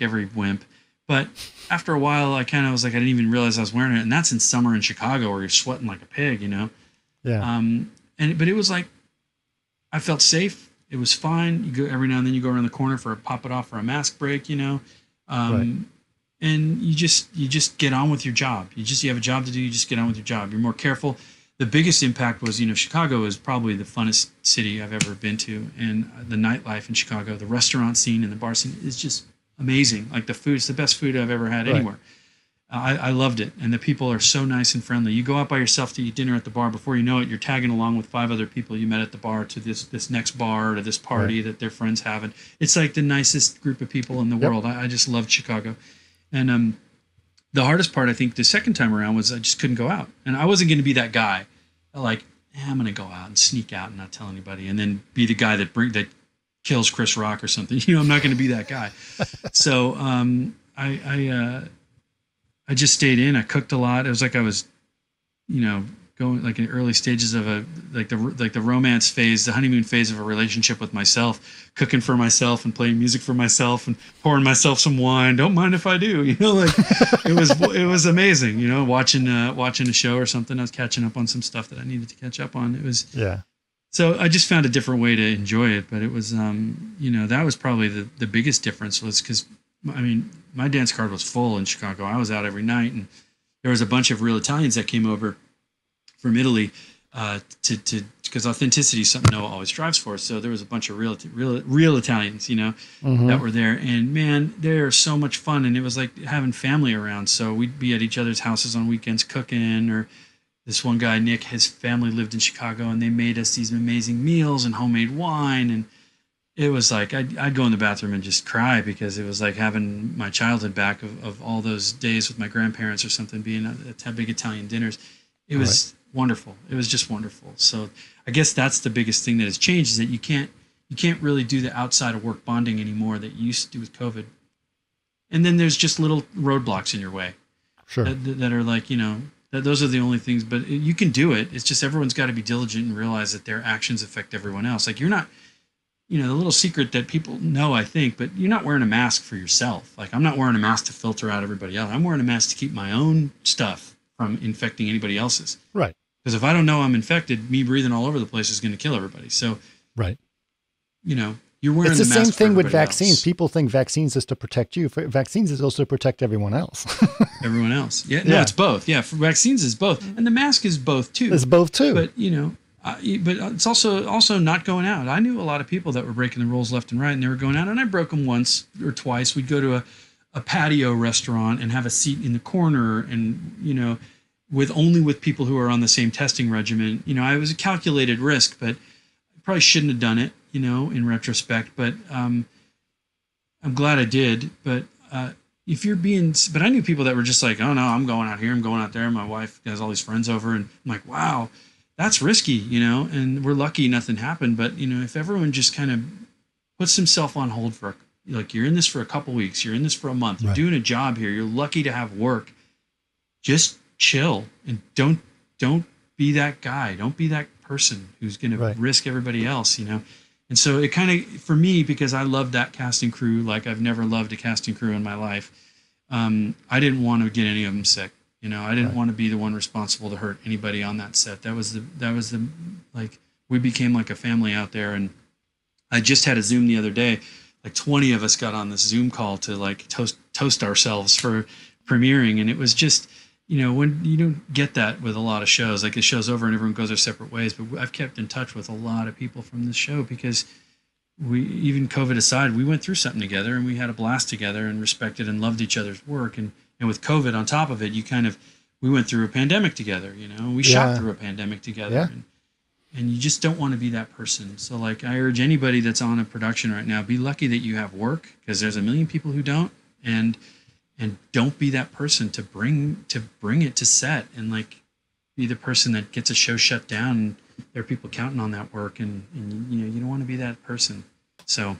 every wimp. But after a while, I kind of was like, I didn't even realize I was wearing it. And that's in summer in Chicago where you're sweating like a pig, you know? Yeah. But it was like, I felt safe. It was fine. You go every now and then you go around the corner for a pop it off or a mask break, you know? And you just get on with your job. You have a job to do. You just get on with your job. You're more careful. The biggest impact was, you know, Chicago is probably the funnest city I've ever been to. And the nightlife in Chicago, the restaurant scene and the bar scene is just amazing. Like the food, it's the best food I've ever had anywhere. I loved it. And the people are so nice and friendly. You go out by yourself to eat dinner at the bar. Before you know it, you're tagging along with 5 other people you met at the bar to this next bar, to this party that their friends have. And it's like the nicest group of people in the world. I just loved Chicago. And, the hardest part, I think, the second time around was I just couldn't go out. And I wasn't going to be that guy. Like, I'm going to go out and sneak out and not tell anybody and then be the guy that kills Chris Rock or something. You know, I'm not going to be that guy. So I just stayed in. I cooked a lot. It was like I was, you know, going like in early stages of the romance phase, the honeymoon phase of a relationship with myself, cooking for myself and playing music for myself and pouring myself some wine. Don't mind if I do, you know, like it was amazing, you know, watching a show or something. I was catching up on some stuff that I needed to catch up on. It was, so I just found a different way to enjoy it, but it was, you know, that was probably the biggest difference was because, I mean, my dance card was full in Chicago. I was out every night and there was a bunch of real Italians that came over from Italy, because authenticity is something Noah always strives for. So there was a bunch of real Italians, you know, that were there, and man, they're so much fun. And it was like having family around. So we'd be at each other's houses on weekends cooking, or this one guy, Nick, his family lived in Chicago and they made us these amazing meals and homemade wine. And it was like, I'd go in the bathroom and just cry because it was like having my childhood back of all those days with my grandparents or something, being at big Italian dinners. It was wonderful. It was just wonderful. So I guess that's the biggest thing that has changed is that you can't really do the outside of work bonding anymore that you used to do with COVID. And then there's just little roadblocks in your way that are like, you know, those are the only things, but you can do it. It's just, everyone's got to be diligent and realize that their actions affect everyone else. Like you know, the little secret that people know, I think, but you're not wearing a mask for yourself. Like, I'm not wearing a mask to filter out everybody else. I'm wearing a mask to keep my own stuff from infecting anybody else's. Right. Because if I don't know I'm infected, me breathing all over the place is going to kill everybody. So, right. You know, you're wearing the mask. It's the same thing with vaccines. People think vaccines is to protect you. Vaccines is also to protect everyone else. Everyone else. Yeah. No, it's both. Yeah. For vaccines is both. And the mask is both too. It's both too. But, you know, but it's also not going out. I knew a lot of people that were breaking the rules left and right, and they were going out, and I broke them once or twice. We'd go to a patio restaurant and have a seat in the corner, and, you know, with people who are on the same testing regimen. You know, I was a calculated risk, but I probably shouldn't have done it, you know, in retrospect, but I'm glad I did. But but I knew people that were just like, oh no, I'm going out here, I'm going out there. My wife has all these friends over, and I'm like, wow, that's risky, you know, and we're lucky nothing happened. But, you know, if everyone just kind of puts himself on hold for, like, you're in this for a couple weeks, you're in this for a month, you're doing a job here, you're lucky to have work, just chill and don't be that guy. Don't be that person who's going to risk everybody else, you know? And so it kind of, for me, because I love that casting crew, like I've never loved a casting crew in my life. I didn't want to get any of them sick. You know, I didn't want to be the one responsible to hurt anybody on that set. That was the, like, we became like a family out there. And I just had a Zoom the other day, like 20 of us got on this Zoom call to like toast ourselves for premiering. And it was just, you know, when you don't get that with a lot of shows, like the show's over and everyone goes their separate ways, but I've kept in touch with a lot of people from this show because even COVID aside, we went through something together and we had a blast together and respected and loved each other's work. And with COVID on top of it, we went through a pandemic together, you know, we shot through a pandemic together and you just don't want to be that person. So like, I urge anybody that's on a production right now, be lucky that you have work because there's a million people who don't, and don't be that person to bring it to set and like be the person that gets a show shut down. There are people counting on that work and you know, you don't want to be that person. So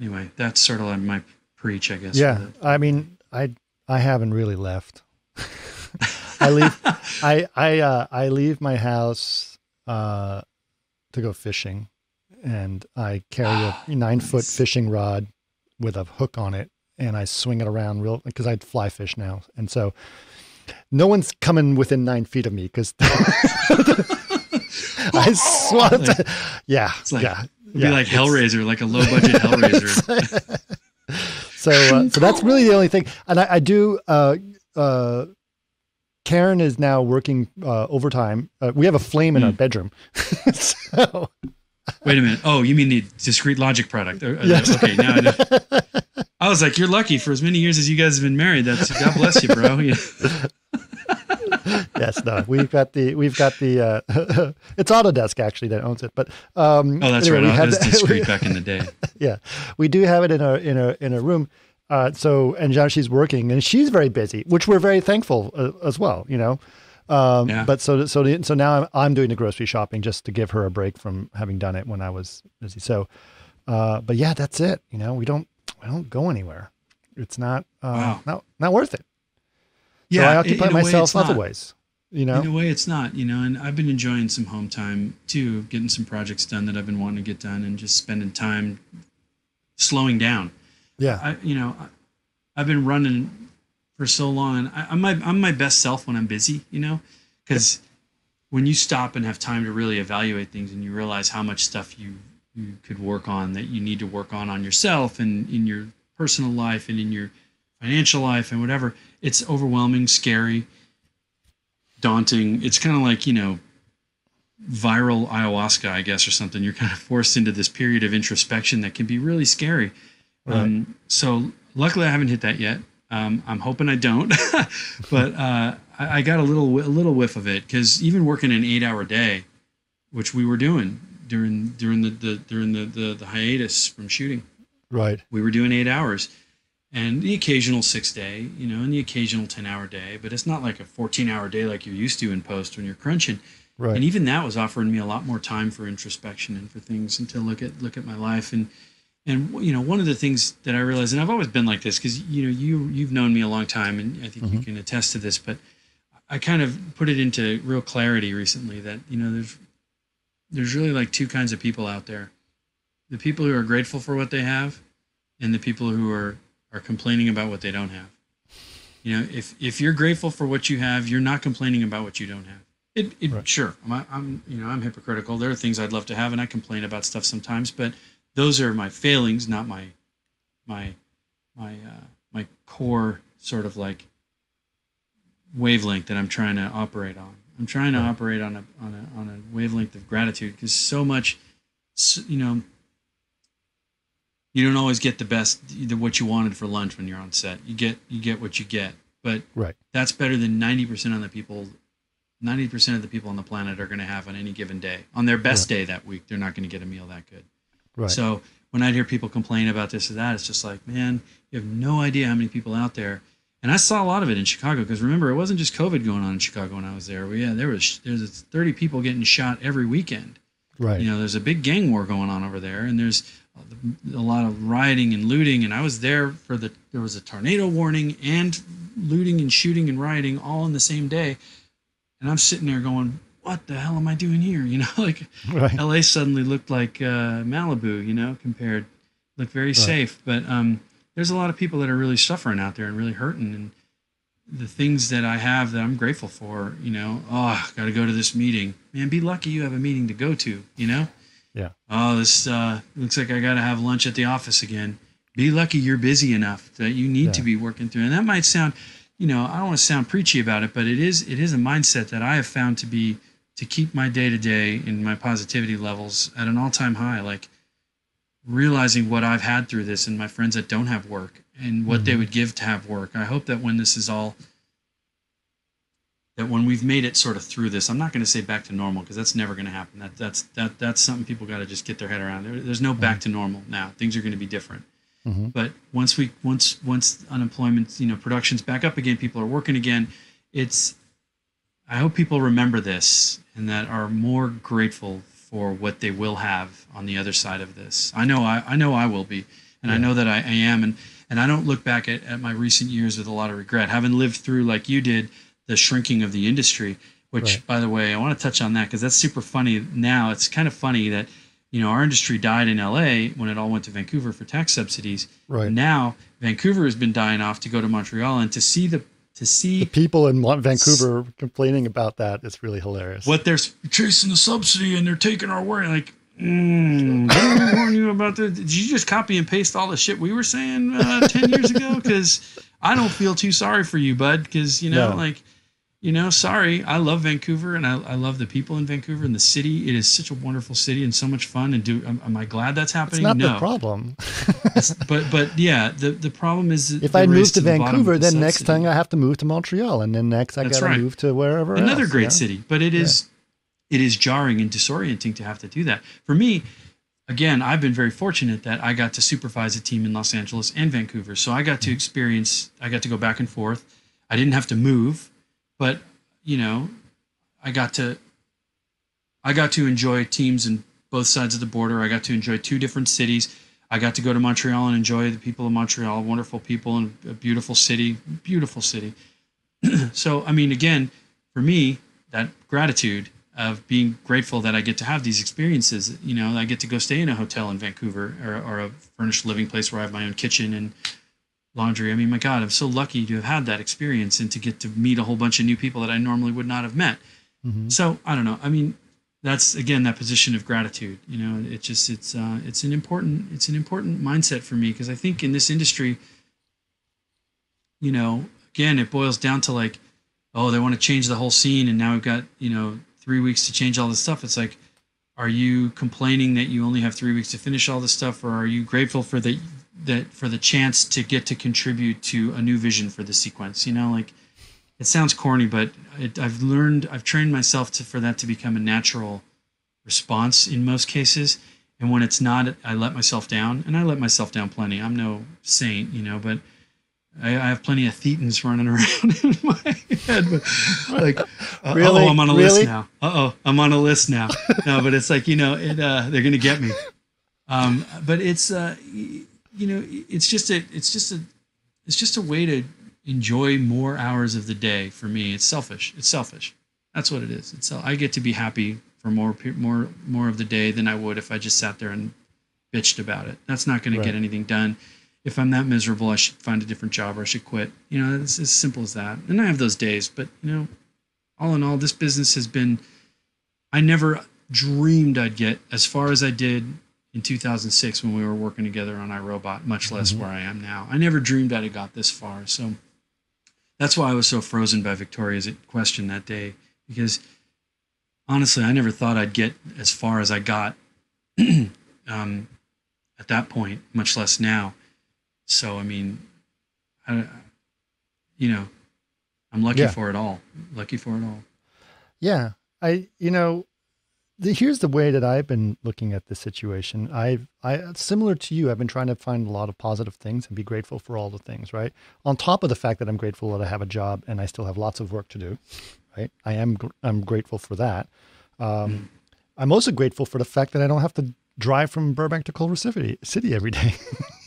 anyway, that's sort of like my preach, I guess. Yeah. I mean, I haven't really left. I leave my house to go fishing, and I carry a 9-foot fishing rod with a hook on it, and I swing it around because I fly fish now, and so no one's coming within 9 feet of me because I swamped. Like, yeah, it's like, yeah, it'd be like Hellraiser, like a low budget Hellraiser. So that's really the only thing. And I do, Karen is now working overtime. We have a flame in our bedroom. So. Wait a minute. Oh, you mean the discrete logic product? Yes. Okay, now I know. I was like, you're lucky for as many years as you guys have been married. That's God bless you, bro. Yeah. Yes, no, we've got the it's Autodesk actually that owns it, but that's anyway, right. It was discreet back in the day. Yeah, we do have it in a room. And now she's working, and she's very busy, which we're very thankful as well, you know. But so now I'm doing the grocery shopping just to give her a break from having done it when I was busy. So, but yeah, that's it. You know, we don't go anywhere. It's not not worth it. Yeah, so I occupy myself other ways, you know? In a way it's not, you know, and I've been enjoying some home time too, getting some projects done that I've been wanting to get done and just spending time slowing down. Yeah. I've been running for so long, and I'm my best self when I'm busy, you know, because when you stop and have time to really evaluate things and you realize how much stuff you could work on that you need to work on yourself and in your personal life and in your financial life and whatever, it's overwhelming, scary, daunting. It's kind of like, you know, viral ayahuasca, I guess, or something. You're kind of forced into this period of introspection that can be really scary. Right. So luckily I haven't hit that yet. I'm hoping I don't, but I got a little whiff of it, because even working an 8-hour day, which we were doing during the hiatus from shooting, right? We were doing 8 hours. And the occasional 6-day, you know, and the occasional 10-hour day, but it's not like a 14-hour day like you're used to in post when you're crunching. Right. And even that was offering me a lot more time for introspection and for things and to look at my life. And you know, one of the things that I realized, and I've always been like this, because you know, you've known me a long time, and I think you can attest to this, but I kind of put it into real clarity recently that, you know, there's really like two kinds of people out there. the people who are grateful for what they have and the people who are complaining about what they don't have. You know, if you're grateful for what you have, you're not complaining about what you don't have. Right. Sure, I'm you know, I'm hypocritical. There are things I'd love to have, and I complain about stuff sometimes. But those are my failings, not my core sort of like wavelength that I'm trying to operate on. I'm trying to operate on a wavelength of gratitude, because so much, you know, you don't always get the best, what you wanted for lunch when you're on set. You get what you get, but that's better than 90% of the people on the planet are going to have on any given day. On their best day that week, they're not going to get a meal that good. Right. So when I hear people complain about this or that, it's just like, man, you have no idea how many people out there. And I saw a lot of it in Chicago, because remember, it wasn't just COVID going on in Chicago when I was there. There's 30 people getting shot every weekend. Right. You know, there's a big gang war going on over there, and there's a lot of rioting and looting. And I was there there was a tornado warning and looting and shooting and rioting all in the same day. And I'm sitting there going, what the hell am I doing here? You know, like LA suddenly looked like Malibu, you know, looked very safe. But there's a lot of people that are really suffering out there and really hurting. And the things that I have that I'm grateful for, you know, oh, got to go to this meeting. Man, be lucky you have a meeting to go to, you know? Yeah. Oh, this looks like I got to have lunch at the office again. Be lucky you're busy enough that you need to be working through. And that might sound, you know, I don't want to sound preachy about it, but it is a mindset that I have found to keep my day-to-day and my positivity levels at an all-time high. Like, realizing what I've had through this and my friends that don't have work and what they would give to have work. I hope that when when we've made it sort of through this, I'm not going to say back to normal, because that's never going to happen. That's something people got to just get their head around. There's no back to normal now. Things are going to be different. Mm-hmm. But once unemployment, you know, production's back up again, people are working again. I hope people remember this and that are more grateful for what they will have on the other side of this. I know I will be, and I know that I am, and I don't look back at my recent years with a lot of regret, having lived through, like you did, the shrinking of the industry, which by the way, I want to touch on that, because that's super funny now. It's kind of funny that, you know, our industry died in LA when it all went to Vancouver for tax subsidies. Right. Now Vancouver has been dying off to go to Montreal, and to see the people in Vancouver complaining about that is really hilarious. What, they're chasing the subsidy and they're taking our work. Like, didn't we warn you about this? Did you just copy and paste all the shit we were saying 10 years ago? Because I don't feel too sorry for you, bud. Because, you know, like, you know, sorry. I love Vancouver, and I love the people in Vancouver and the city. It is such a wonderful city and so much fun. And am I glad that's happening? It's not the problem. But yeah, the problem is if I move to Vancouver, then next time I have to move to Montreal, and then next I got to move to wherever else. Another great city, but it is jarring and disorienting to have to do that. For me, again, I've been very fortunate that I got to supervise a team in Los Angeles and Vancouver, so I got to experience. I got to go back and forth. I didn't have to move. But, you know, I got to enjoy teams in both sides of the border. I got to enjoy two different cities. I got to go to Montreal and enjoy the people of Montreal, wonderful people, and a beautiful city. So, I mean, again, for me, that gratitude of being grateful that I get to have these experiences, you know, I get to go stay in a hotel in Vancouver or a furnished living place where I have my own kitchen and laundry. I mean, my God, I'm so lucky to have had that experience and to get to meet a whole bunch of new people that I normally would not have met. Mm-hmm. So I don't know. I mean, that's again, that position of gratitude, you know, it's an important mindset for me. Cause I think in this industry, you know, again, it boils down to like, oh, they want to change the whole scene. And now we've got, you know, 3 weeks to change all this stuff. It's like, are you complaining that you only have 3 weeks to finish all this stuff? Or are you grateful for the chance to get to contribute to a new vision for the sequence? You know, like, it sounds corny, but I've trained myself for that to become a natural response in most cases. And when it's not, I let myself down, and I let myself down plenty. I'm no saint, you know, but I have plenty of thetans running around in my head, but like, really? I'm on a list now. I'm on a list now. No, but it's like, you know, they're going to get me. But it's, you know, it's just a way to enjoy more hours of the day. For me, it's selfish. That's what it is. I get to be happy for more of the day than I would if I just sat there and bitched about it. That's not going to get anything done. If I'm that miserable, I should find a different job or I should quit. You know, it's as simple as that. And I have those days, but you know, all in all, this business has been, I never dreamed I'd get as far as I did in 2006 when we were working together on iRobot, much less where I am now. I never dreamed I'd have got this far. So that's why I was so frozen by Victoria's question that day, because honestly, I never thought I'd get as far as I got at that point, much less now. So, I mean, you know, I'm lucky for it all. Lucky for it all. Yeah. You know, here's the way that I've been looking at this situation. Similar to you, I've been trying to find a lot of positive things and be grateful for all the things, right? On top of the fact that I'm grateful that I have a job and I still have lots of work to do, right? I'm grateful for that. I'm also grateful for the fact that I don't have to drive from Burbank to Culver City every day.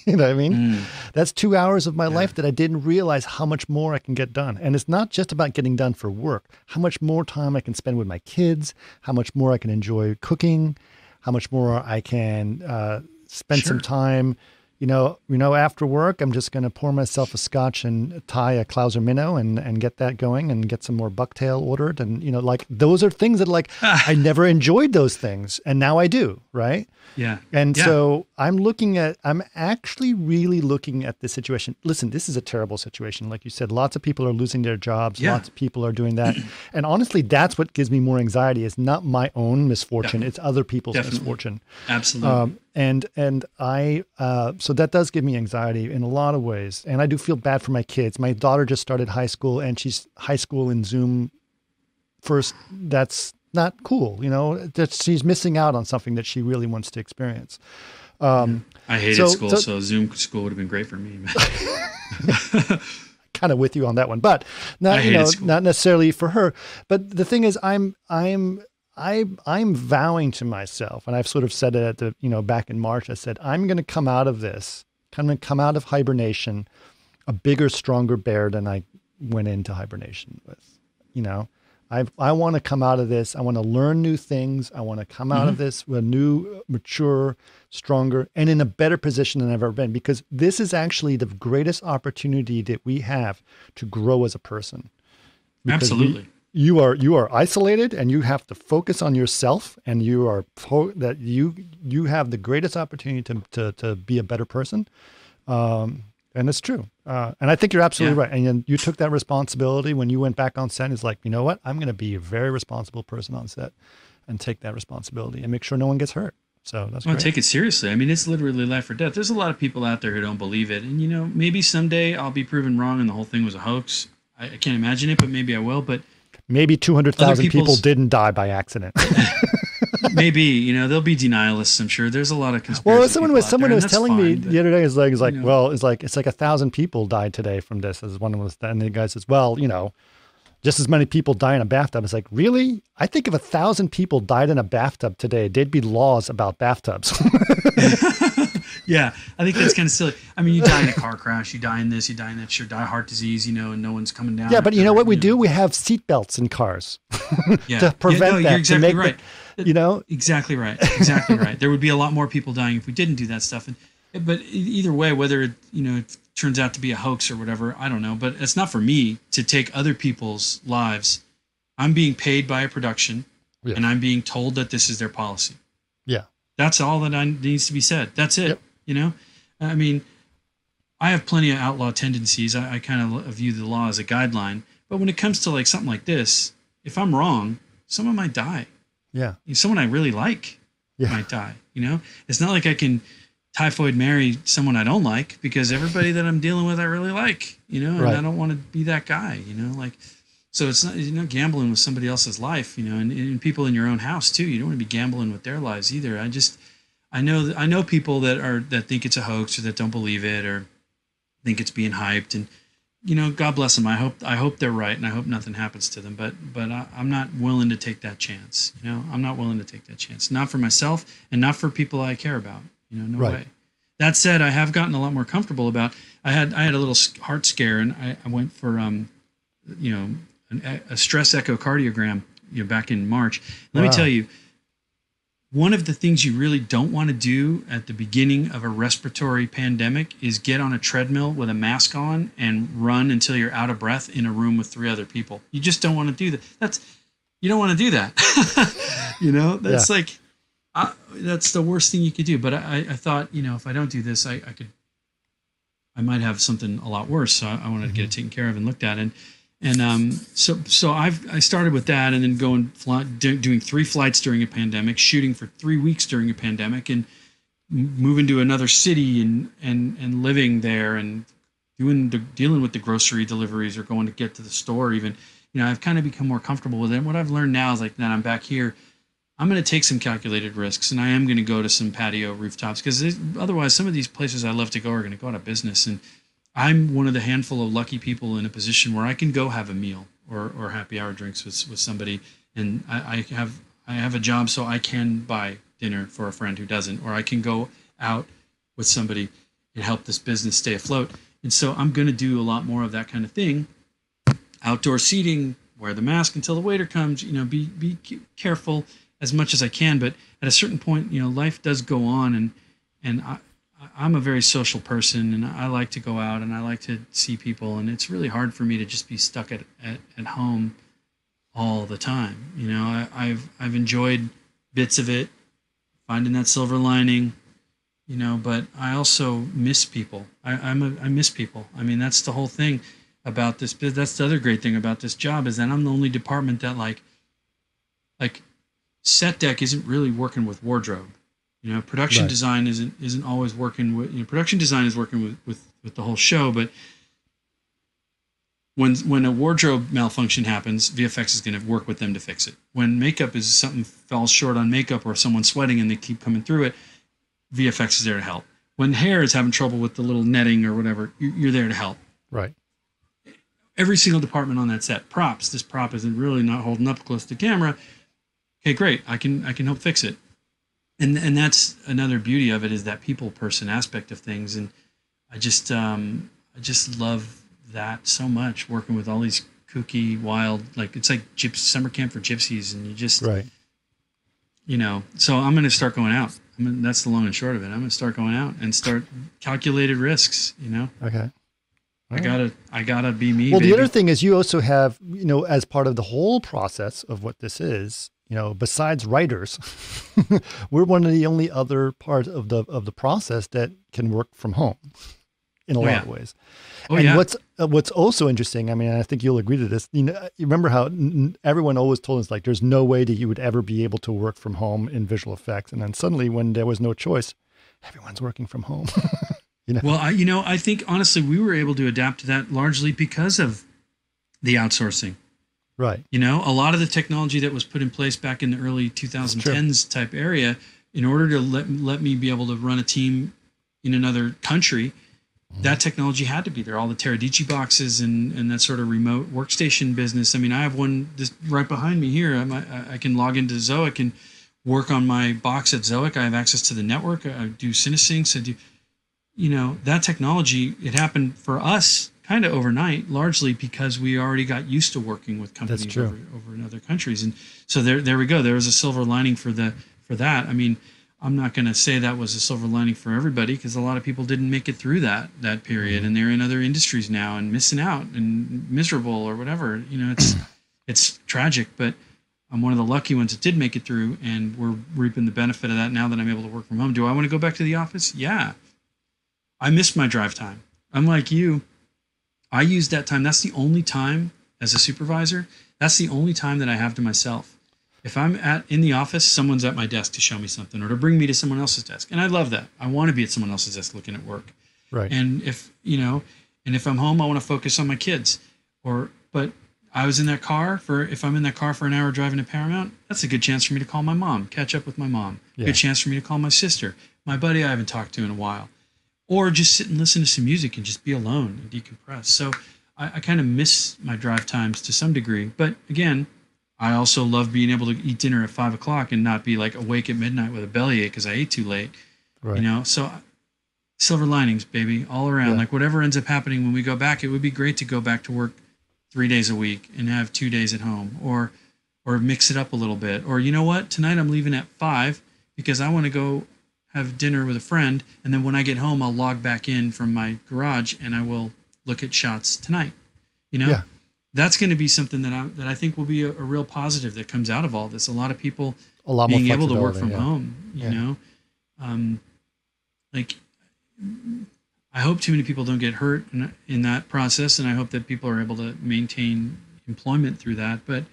You know what I mean? That's 2 hours of my life that I didn't realize how much more I can get done. And it's not just about getting done for work, how much more time I can spend with my kids, how much more I can enjoy cooking, how much more I can spend some time, you know, after work, I'm just going to pour myself a scotch and tie a Klauser Minnow and get that going and get some more bucktail ordered. And, you know, like those are things that like, I never enjoyed those things. And now I do. Right. Yeah. And so I'm actually really looking at this situation. Listen, this is a terrible situation. Like you said, lots of people are losing their jobs. Yeah. Lots of people are doing that. And honestly, that's what gives me more anxiety is not my own misfortune. It's other people's misfortune. Absolutely. So that does give me anxiety in a lot of ways. And I do feel bad for my kids. My daughter just started high school and she's high school in Zoom first. That's not cool. You know, that she's missing out on something that she really wants to experience. I hated school. So Zoom school would have been great for me. Kind of with you on that one, but not, you know, school. Not necessarily for her. But the thing is I'm vowing to myself, and I've sort of said it at the, you know, back in March, I said, I'm going to come out of this, hibernation, a bigger, stronger bear than I went into hibernation with, you know, I want to come out of this. I want to learn new things. I want to come out of this with a new, mature, stronger, and in a better position than I've ever been, because this is actually the greatest opportunity that we have to grow as a person. Absolutely. You are isolated and you have to focus on yourself, and you are you have the greatest opportunity to be a better person. And it's true. And I think you're absolutely right. And you took that responsibility when you went back on set. It's like, you know what? I'm going to be a very responsible person on set and take that responsibility and make sure no one gets hurt. So that's great. Take it seriously. I mean, it's literally life or death. There's a lot of people out there who don't believe it. And, you know, maybe someday I'll be proven wrong and the whole thing was a hoax. I can't imagine it, but maybe I will. But maybe 200,000 people didn't die by accident. Maybe, you know, there'll be denialists, I'm sure. There's a lot of conspiracy. Well, someone was telling me the other day, it's like 1,000 people died today from this. As one was, and the guy says, well, you know, just as many people die in a bathtub. It's like, really? I think if 1,000 people died in a bathtub today, there'd be laws about bathtubs. Yeah, I think that's kind of silly. I mean, you die in a car crash, you die in this, you die in that, you die heart disease, you know, and no one's coming down. Yeah, but you know what we do? We have seatbelts in cars to prevent that. You're exactly right. You know? Exactly right. Exactly right. There would be a lot more people dying if we didn't do that stuff. But either way, whether it, you know, it turns out to be a hoax or whatever, I don't know. But it's not for me to take other people's lives. I'm being paid by a production, and I'm being told that this is their policy. Yeah. That's all that needs to be said. That's it. Yep. You know, I mean, I have plenty of outlaw tendencies. I kind of view the law as a guideline. But when it comes to like something like this, if I'm wrong, someone might die. Yeah. Someone I really like might die. You know, it's not like I can typhoid marry someone I don't like, because everybody that I'm dealing with, I really like, you know, and I don't want to be that guy, you know, like, so it's not, you know, gambling with somebody else's life, you know, and people in your own house too. You don't want to be gambling with their lives either. I know people that think it's a hoax or that don't believe it or think it's being hyped, and, you know, God bless them. I hope they're right, and I hope nothing happens to them. But I'm not willing to take that chance. You know, I'm not willing to take that chance. Not for myself, and not for people I care about. You know, no way. That said, I have gotten a lot more comfortable about. I had a little heart scare, and I went for you know, a stress echocardiogram, you know, back in March. Let me tell you, One of the things you really don't want to do at the beginning of a respiratory pandemic is get on a treadmill with a mask on and run until you're out of breath in a room with three other people. You just don't want to do that. You don't want to do that. You know, that's like, that's the worst thing you could do. But I thought, you know, if I don't do this, I might have something a lot worse. So I wanted to get it taken care of and looked at. So I started with that, and then doing 3 flights during a pandemic, shooting for 3 weeks during a pandemic, and moving to another city and living there, and dealing with the grocery deliveries, or going to get to the store. Even, you know, I've kind of become more comfortable with it. And what I've learned now is like, now I'm back here, I'm going to take some calculated risks, and I am going to go to some patio rooftops, because otherwise some of these places I love to go are going to go out of business. And I'm one of the handful of lucky people in a position where I can go have a meal or happy hour drinks with somebody, and I have a job, so I can buy dinner for a friend who doesn't, or I can go out with somebody and help this business stay afloat. And so I'm going to do a lot more of that kind of thing. Outdoor seating, wear the mask until the waiter comes, you know, be careful as much as I can. But at a certain point, you know, life does go on, and I'm a very social person, and I like to go out and I like to see people, and it's really hard for me to just be stuck at home all the time. You know, I've enjoyed bits of it, finding that silver lining, you know, but I also miss people. I miss people. I mean, that's the whole thing about this. That's the other great thing about this job, is that I'm the only department that like set deck isn't really working with wardrobe. You know, production design isn't always working with, you know, production design is working with the whole show, but when a wardrobe malfunction happens, VFX is going to work with them to fix it. When makeup is something falls short on makeup, or someone's sweating and they keep coming through it, VFX is there to help. When hair is having trouble with the little netting or whatever, you're there to help. Right. Every single department on that set. Props. This prop isn't really not holding up close to camera. Okay, great. I can help fix it. And that's another beauty of it, is that people person aspect of things. And I just love that so much, working with all these kooky, wild, like it's like summer camp for gypsies, and you just, you know, so I'm going to start going out. I mean, that's the long and short of it. I'm going to start going out and start calculated risks, you know? Okay. I gotta be me. Well, baby. The other thing is, you also have, you know, as part of the whole process of what this is, you know, besides writers, we're one of the only other parts of the process that can work from home in a lot of ways. What's also interesting, I mean, I think you'll agree to this. You know, you remember how everyone always told us, like, there's no way that you would ever be able to work from home in visual effects. And then suddenly, when there was no choice, everyone's working from home. You know? Well, I think, honestly, we were able to adapt to that largely because of the outsourcing. Right. You know, a lot of the technology that was put in place back in the early 2010s type area, in order to let me be able to run a team in another country, that technology had to be there. All the Teradici boxes and that sort of remote workstation business. I mean, I have one right behind me here. I can log into Zoic and work on my box at Zoic. I have access to the network. I do CineSyncs. You know, that technology, it happened for us kind of overnight, largely because we already got used to working with companies over in other countries. And so there we go. There was a silver lining for that. I mean, I'm not going to say that was a silver lining for everybody, because a lot of people didn't make it through that period, and they're in other industries now and missing out and miserable or whatever. You know, it's tragic, but I'm one of the lucky ones that did make it through, and we're reaping the benefit of that now that I'm able to work from home. Do I want to go back to the office? Yeah. I miss my drive time. Unlike you, I use that time. That's the only time as a supervisor. That's the only time that I have to myself. If I'm in the office, someone's at my desk to show me something or to bring me to someone else's desk. And I love that. I want to be at someone else's desk looking at work. Right. And if I'm home, I want to focus on my kids. But I was in that car if I'm in that car for an hour driving to Paramount, that's a good chance for me to call my mom, catch up with my mom. Yeah. Good chance for me to call my sister, my buddy I haven't talked to in a while. Or just sit and listen to some music and just be alone and decompress. So I kind of miss my drive times to some degree. But again, I also love being able to eat dinner at 5 o'clock and not be like awake at midnight with a bellyache because I ate too late. Right. You know, so silver linings, baby, all around. Yeah. Like whatever ends up happening when we go back, it would be great to go back to work 3 days a week and have 2 days at home, or mix it up a little bit. Or you know what? Tonight I'm leaving at 5. because I want to go have dinner with a friend, and then when I get home, I'll log back in from my garage and I will look at shots tonight. You know, yeah. That's going to be something that I think will be a real positive that comes out of all this. A lot of people being able to work from home, you know, like I hope too many people don't get hurt in that process. And I hope that people are able to maintain employment through that. But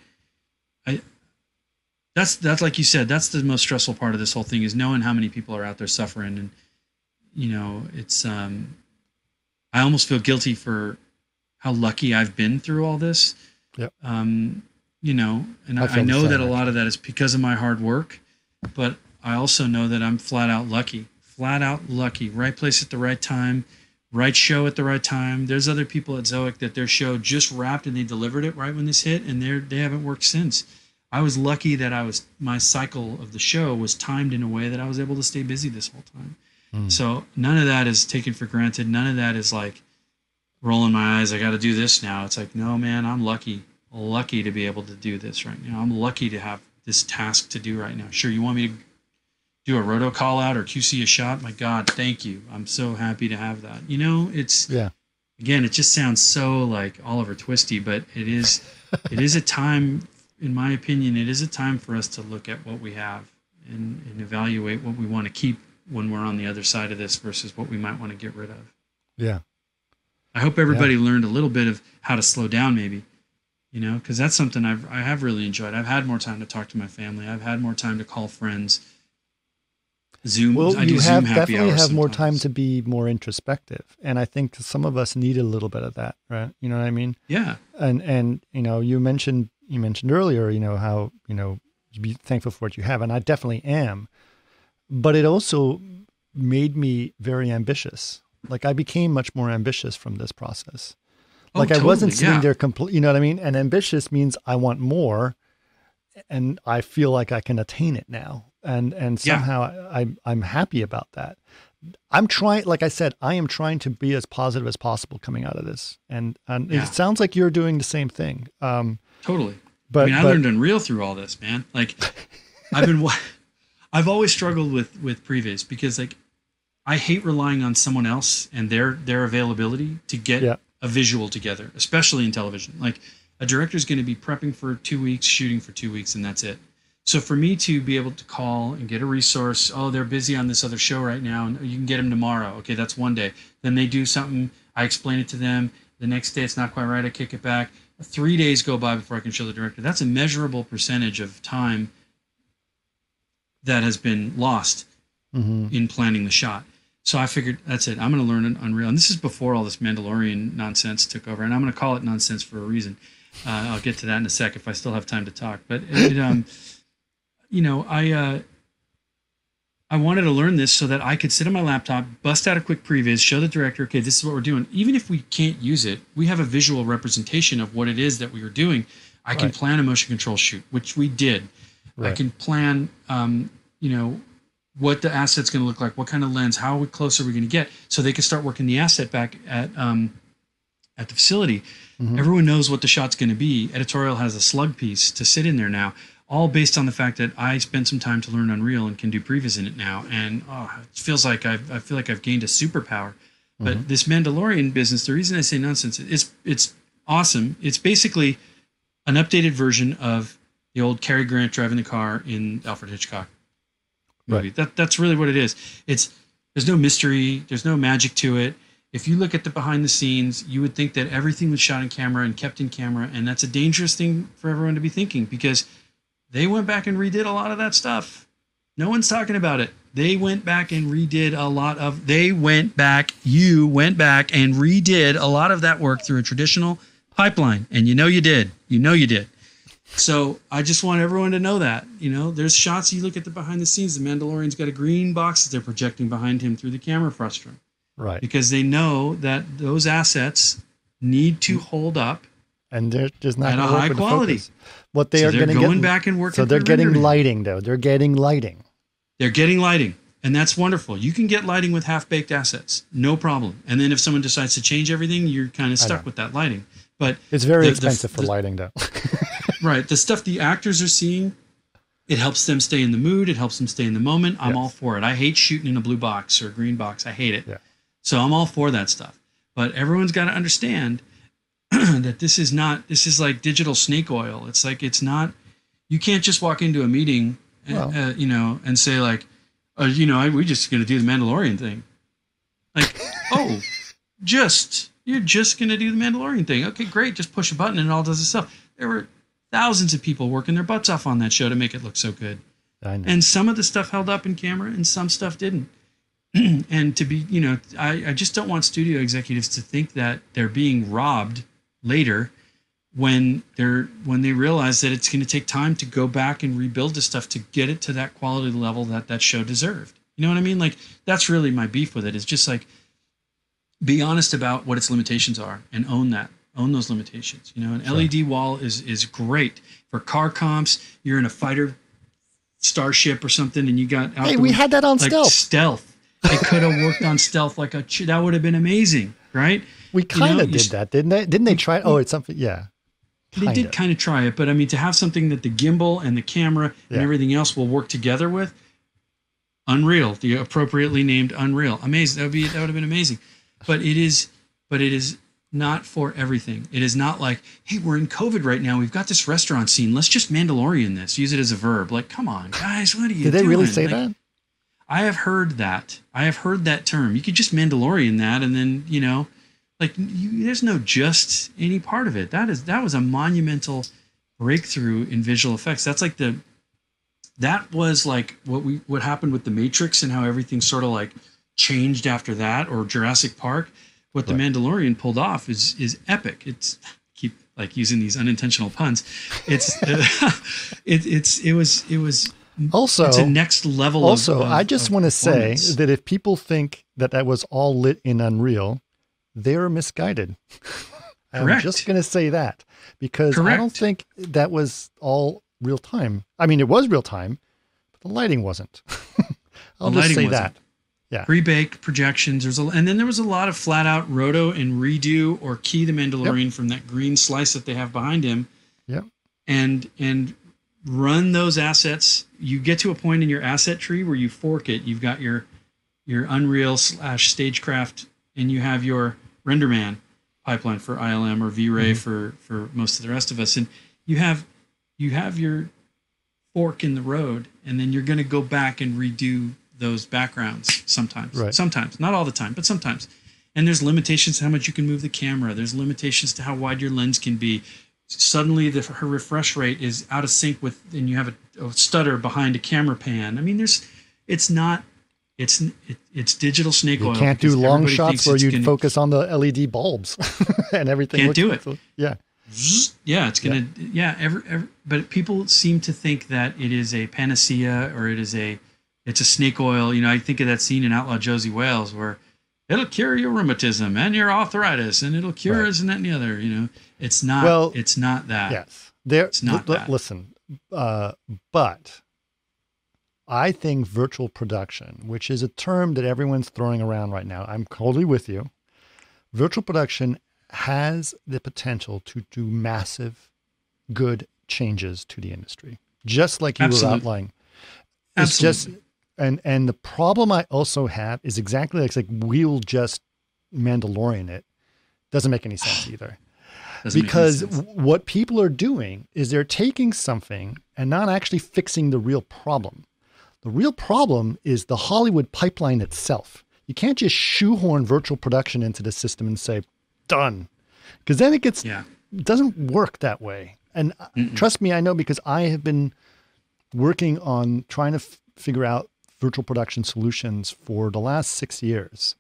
that's like you said, that's the most stressful part of this whole thing is knowing how many people are out there suffering. And, you know, it's, I almost feel guilty for how lucky I've been through all this. Yep. You know, and I know that a lot of that is because of my hard work, but I also know that I'm flat out lucky, right place at the right time, right show at the right time. There's other people at Zoic that their show just wrapped and they delivered it right when this hit, and they haven't worked since. I was lucky that my cycle of the show was timed in a way that I was able to stay busy this whole time. Mm. So none of that is taken for granted. None of that is like rolling my eyes. I got to do this now. It's like, no, man, I'm lucky to be able to do this right now. I'm lucky to have this task to do right now. Sure, you want me to do a roto call out or QC a shot? My God, thank you. I'm so happy to have that. You know, it's, again, it just sounds so like Oliver Twisty, but it is a time, in my opinion, it is a time for us to look at what we have and evaluate what we want to keep when we're on the other side of this versus what we might want to get rid of. Yeah. I hope everybody learned a little bit of how to slow down maybe, you know, because that's something I have really enjoyed. I've had more time to talk to my family. I've had more time to call friends. Zoom. Well, I do you Zoom have, happy definitely have sometimes. More time to be more introspective. And I think some of us need a little bit of that, right? You know what I mean? Yeah. And you know, you mentioned earlier, you know, how, you know, you be thankful for what you have. And I definitely am, but it also made me very ambitious. Like I became much more ambitious from this process. Like I wasn't sitting there complete, you know what I mean? And ambitious means I want more and I feel like I can attain it now. And somehow I'm happy about that. I'm trying, like I said, I am trying to be as positive as possible coming out of this. And it sounds like you're doing the same thing. Totally. But I mean, I learned Unreal through all this, man. Like I've always struggled with previs because like, I hate relying on someone else and their availability to get a visual together, especially in television. Like a director is going to be prepping for 2 weeks, shooting for 2 weeks, and that's it. So for me to be able to call and get a resource, oh, they're busy on this other show right now, and you can get them tomorrow. Okay, that's one day. Then they do something. I explain it to them. The next day it's not quite right. I kick it back. 3 days go by before I can show the director. That's a measurable percentage of time that has been lost in planning the shot. So I figured that's it. I'm going to learn Unreal. And this is before all this Mandalorian nonsense took over. And I'm going to call it nonsense for a reason. I'll get to that in a sec if I still have time to talk. But, you know, I wanted to learn this so that I could sit on my laptop, bust out a quick previs, show the director, okay, this is what we're doing. Even if we can't use it, we have a visual representation of what it is that we were doing. I can plan a motion control shoot, which we did. Right. I can plan, you know, what the asset's going to look like, what kind of lens, how close are we going to get, so they can start working the asset back at the facility. Mm-hmm. Everyone knows what the shot's going to be. Editorial has a slug piece to sit in there now, all based on the fact that I spent some time to learn Unreal and can do previs in it now. And it feels like I feel like I've gained a superpower. But this Mandalorian business, the reason I say nonsense, it's awesome. It's basically an updated version of the old Cary Grant driving the car in Alfred Hitchcock. Movie. Right. That's really what it is. There's no mystery. There's no magic to it. If you look at the behind the scenes, you would think that everything was shot in camera and kept in camera. And that's a dangerous thing for everyone to be thinking, because they went back and redid a lot of that stuff. No one's talking about it. You went back and redid a lot of that work through a traditional pipeline. And you know you did. So I just want everyone to know that, you know, there's shots. You look at the behind the scenes, the Mandalorian's got a green box that they're projecting behind him through the camera frustum. Right. Because they know that those assets need to hold up. And they're just not at a high quality. What they are going back and working. So they're getting lighting though. They're getting lighting. And that's wonderful. You can get lighting with half-baked assets. No problem. And then if someone decides to change everything, you're kind of stuck with that lighting. But it's very expensive for lighting though. Right. The stuff the actors are seeing It helps them stay in the mood. It helps them stay in the moment. I'm all for it. I hate shooting in a blue box or a green box. I hate it. Yeah. So I'm all for that stuff. But everyone's got to understand that this is not, this is like digital snake oil. It's like, it's not, you can't just walk into a meeting and, you know, and say like, you know, we're just going to do the Mandalorian thing. Like, oh, you're just going to do the Mandalorian thing. Okay, great. Just push a button and it all does itself. There were thousands of people working their butts off on that show to make it look so good. I know. And some of the stuff held up in camera and some stuff didn't. And to be, you know, I just don't want studio executives to think that they're being robbed later when they realize that it's going to take time to go back and rebuild this stuff to get it to that quality level that that show deserved. You know what I mean? Like, that's really my beef with it. It's just like, be honest about what its limitations are and own that. Own those limitations. You know, an LED wall is great for car comps. You're in a fighter starship or something, and you got out. Hey, we had that on like Stealth. It could have worked on Stealth. Like that would have been amazing, right? We kind of did that, didn't they? Didn't they try it? Oh, it's something. Yeah, they did kind of try it, but I mean, to have something that the gimbal and the camera and everything else will work together with, Unreal, the appropriately named Unreal, amazing. That would have been amazing, but it is not for everything. It is not like, hey, we're in COVID right now. We've got this restaurant scene. Let's just Mandalorian this. Use it as a verb. Like, come on, guys. What are you doing? Did they really say that? I have heard that. I have heard that term. You could just Mandalorian that, and then, you know, like, there's no just any part of it. That was a monumental breakthrough in visual effects. That's like what happened with The Matrix and how everything sort of like changed after that, or Jurassic Park. What the Mandalorian pulled off is epic. It's keep like using these unintentional puns. It's it was also, it's a next level. Also, I just want to say that if people think that that was all lit in Unreal, they're misguided. I'm just going to say that, because I don't think that was all real time. I mean, it was real time, but the lighting wasn't. I'll just say that. Yeah. Pre-baked projections. And then there was a lot of flat out roto and redo or key the Mandalorian from that green slice that they have behind him. Yep. And run those assets. You get to a point in your asset tree where you fork it. You've got your Unreal/StageCraft, and you have your RenderMan pipeline for ILM or V-Ray for most of the rest of us. And you have your fork in the road, and then you're going to go back and redo those backgrounds sometimes, sometimes, not all the time, but sometimes. And there's limitations to how much you can move the camera. There's limitations to how wide your lens can be. Suddenly her refresh rate is out of sync with, and you have a stutter behind a camera pan. I mean, it's digital snake oil. You can't do long shots where you focus on the LED bulbs and everything. Can't do it. Yeah. Yeah. It's going to, but people seem to think that it is a panacea, or it's a snake oil. You know, I think of that scene in Outlaw Josie Wales where it'll cure your rheumatism and your arthritis, and it'll cure this and that and the other. You know, it's not. Well, it's not that. Yes, it's not that. Listen, but I think virtual production, which is a term that everyone's throwing around right now, I'm totally with you. Virtual production has the potential to do massive, good changes to the industry, just like you were outlining. It's just. And the problem I also have is exactly like we'll just Mandalorian it. Doesn't make any sense either. Because what people are doing is they're taking something and not actually fixing the real problem. The real problem is the Hollywood pipeline itself. You can't just shoehorn virtual production into the system and say, done. Because then it gets, doesn't work that way. And trust me, I know, because I have been working on trying to figure out virtual production solutions for the last 6 years.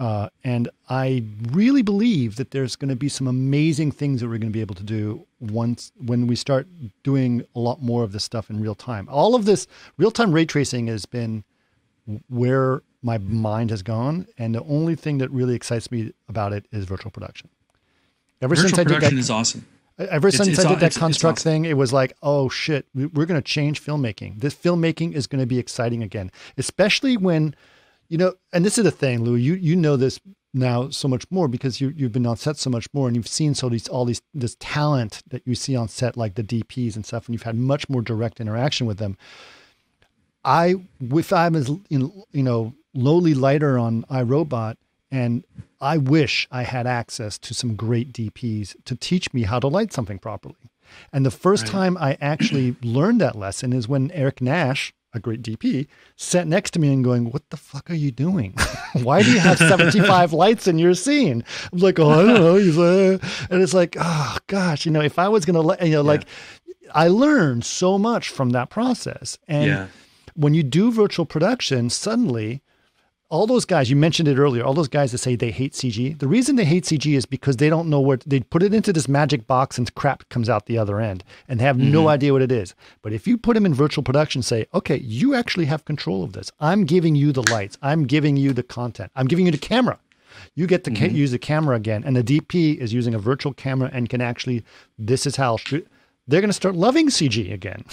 And I really believe that there's going to be some amazing things that we're going to be able to do when we start doing a lot more of this stuff in real time. All of this real-time ray tracing has been where my mind has gone. And the only thing that really excites me about it is virtual production. Virtual production is awesome. Ever since I did that construct thing, it was like, oh shit, we're going to change filmmaking. This filmmaking is going to be exciting again, especially when, you know, and this is the thing, Lou, you know this now so much more because you've been on set so much more and you've seen all this talent that you see on set, like the DPs and stuff, and you've had much more direct interaction with them. If I'm as lowly lighter on iRobot, and I wish I had access to some great DPs to teach me how to light something properly. And the first time I actually learned that lesson is when Eric Nash, a great DP, sat next to me and going, "What the fuck are you doing? Why do you have 75 lights in your scene?" I'm like, "Oh, I don't know." He's like, and it's like, oh gosh, if I was going to, like, I learned so much from that process. And when you do virtual production, suddenly all those guys, you mentioned it earlier, all those guys that say they hate CG, the reason they hate CG is because they don't know they put it into this magic box and crap comes out the other end and they have no idea what it is. But if you put them in virtual production, say, okay, you actually have control of this. I'm giving you the lights. I'm giving you the content. I'm giving you the camera. You get to use the camera again. And the DP is using a virtual camera and can actually, this is how, they're going to start loving CG again.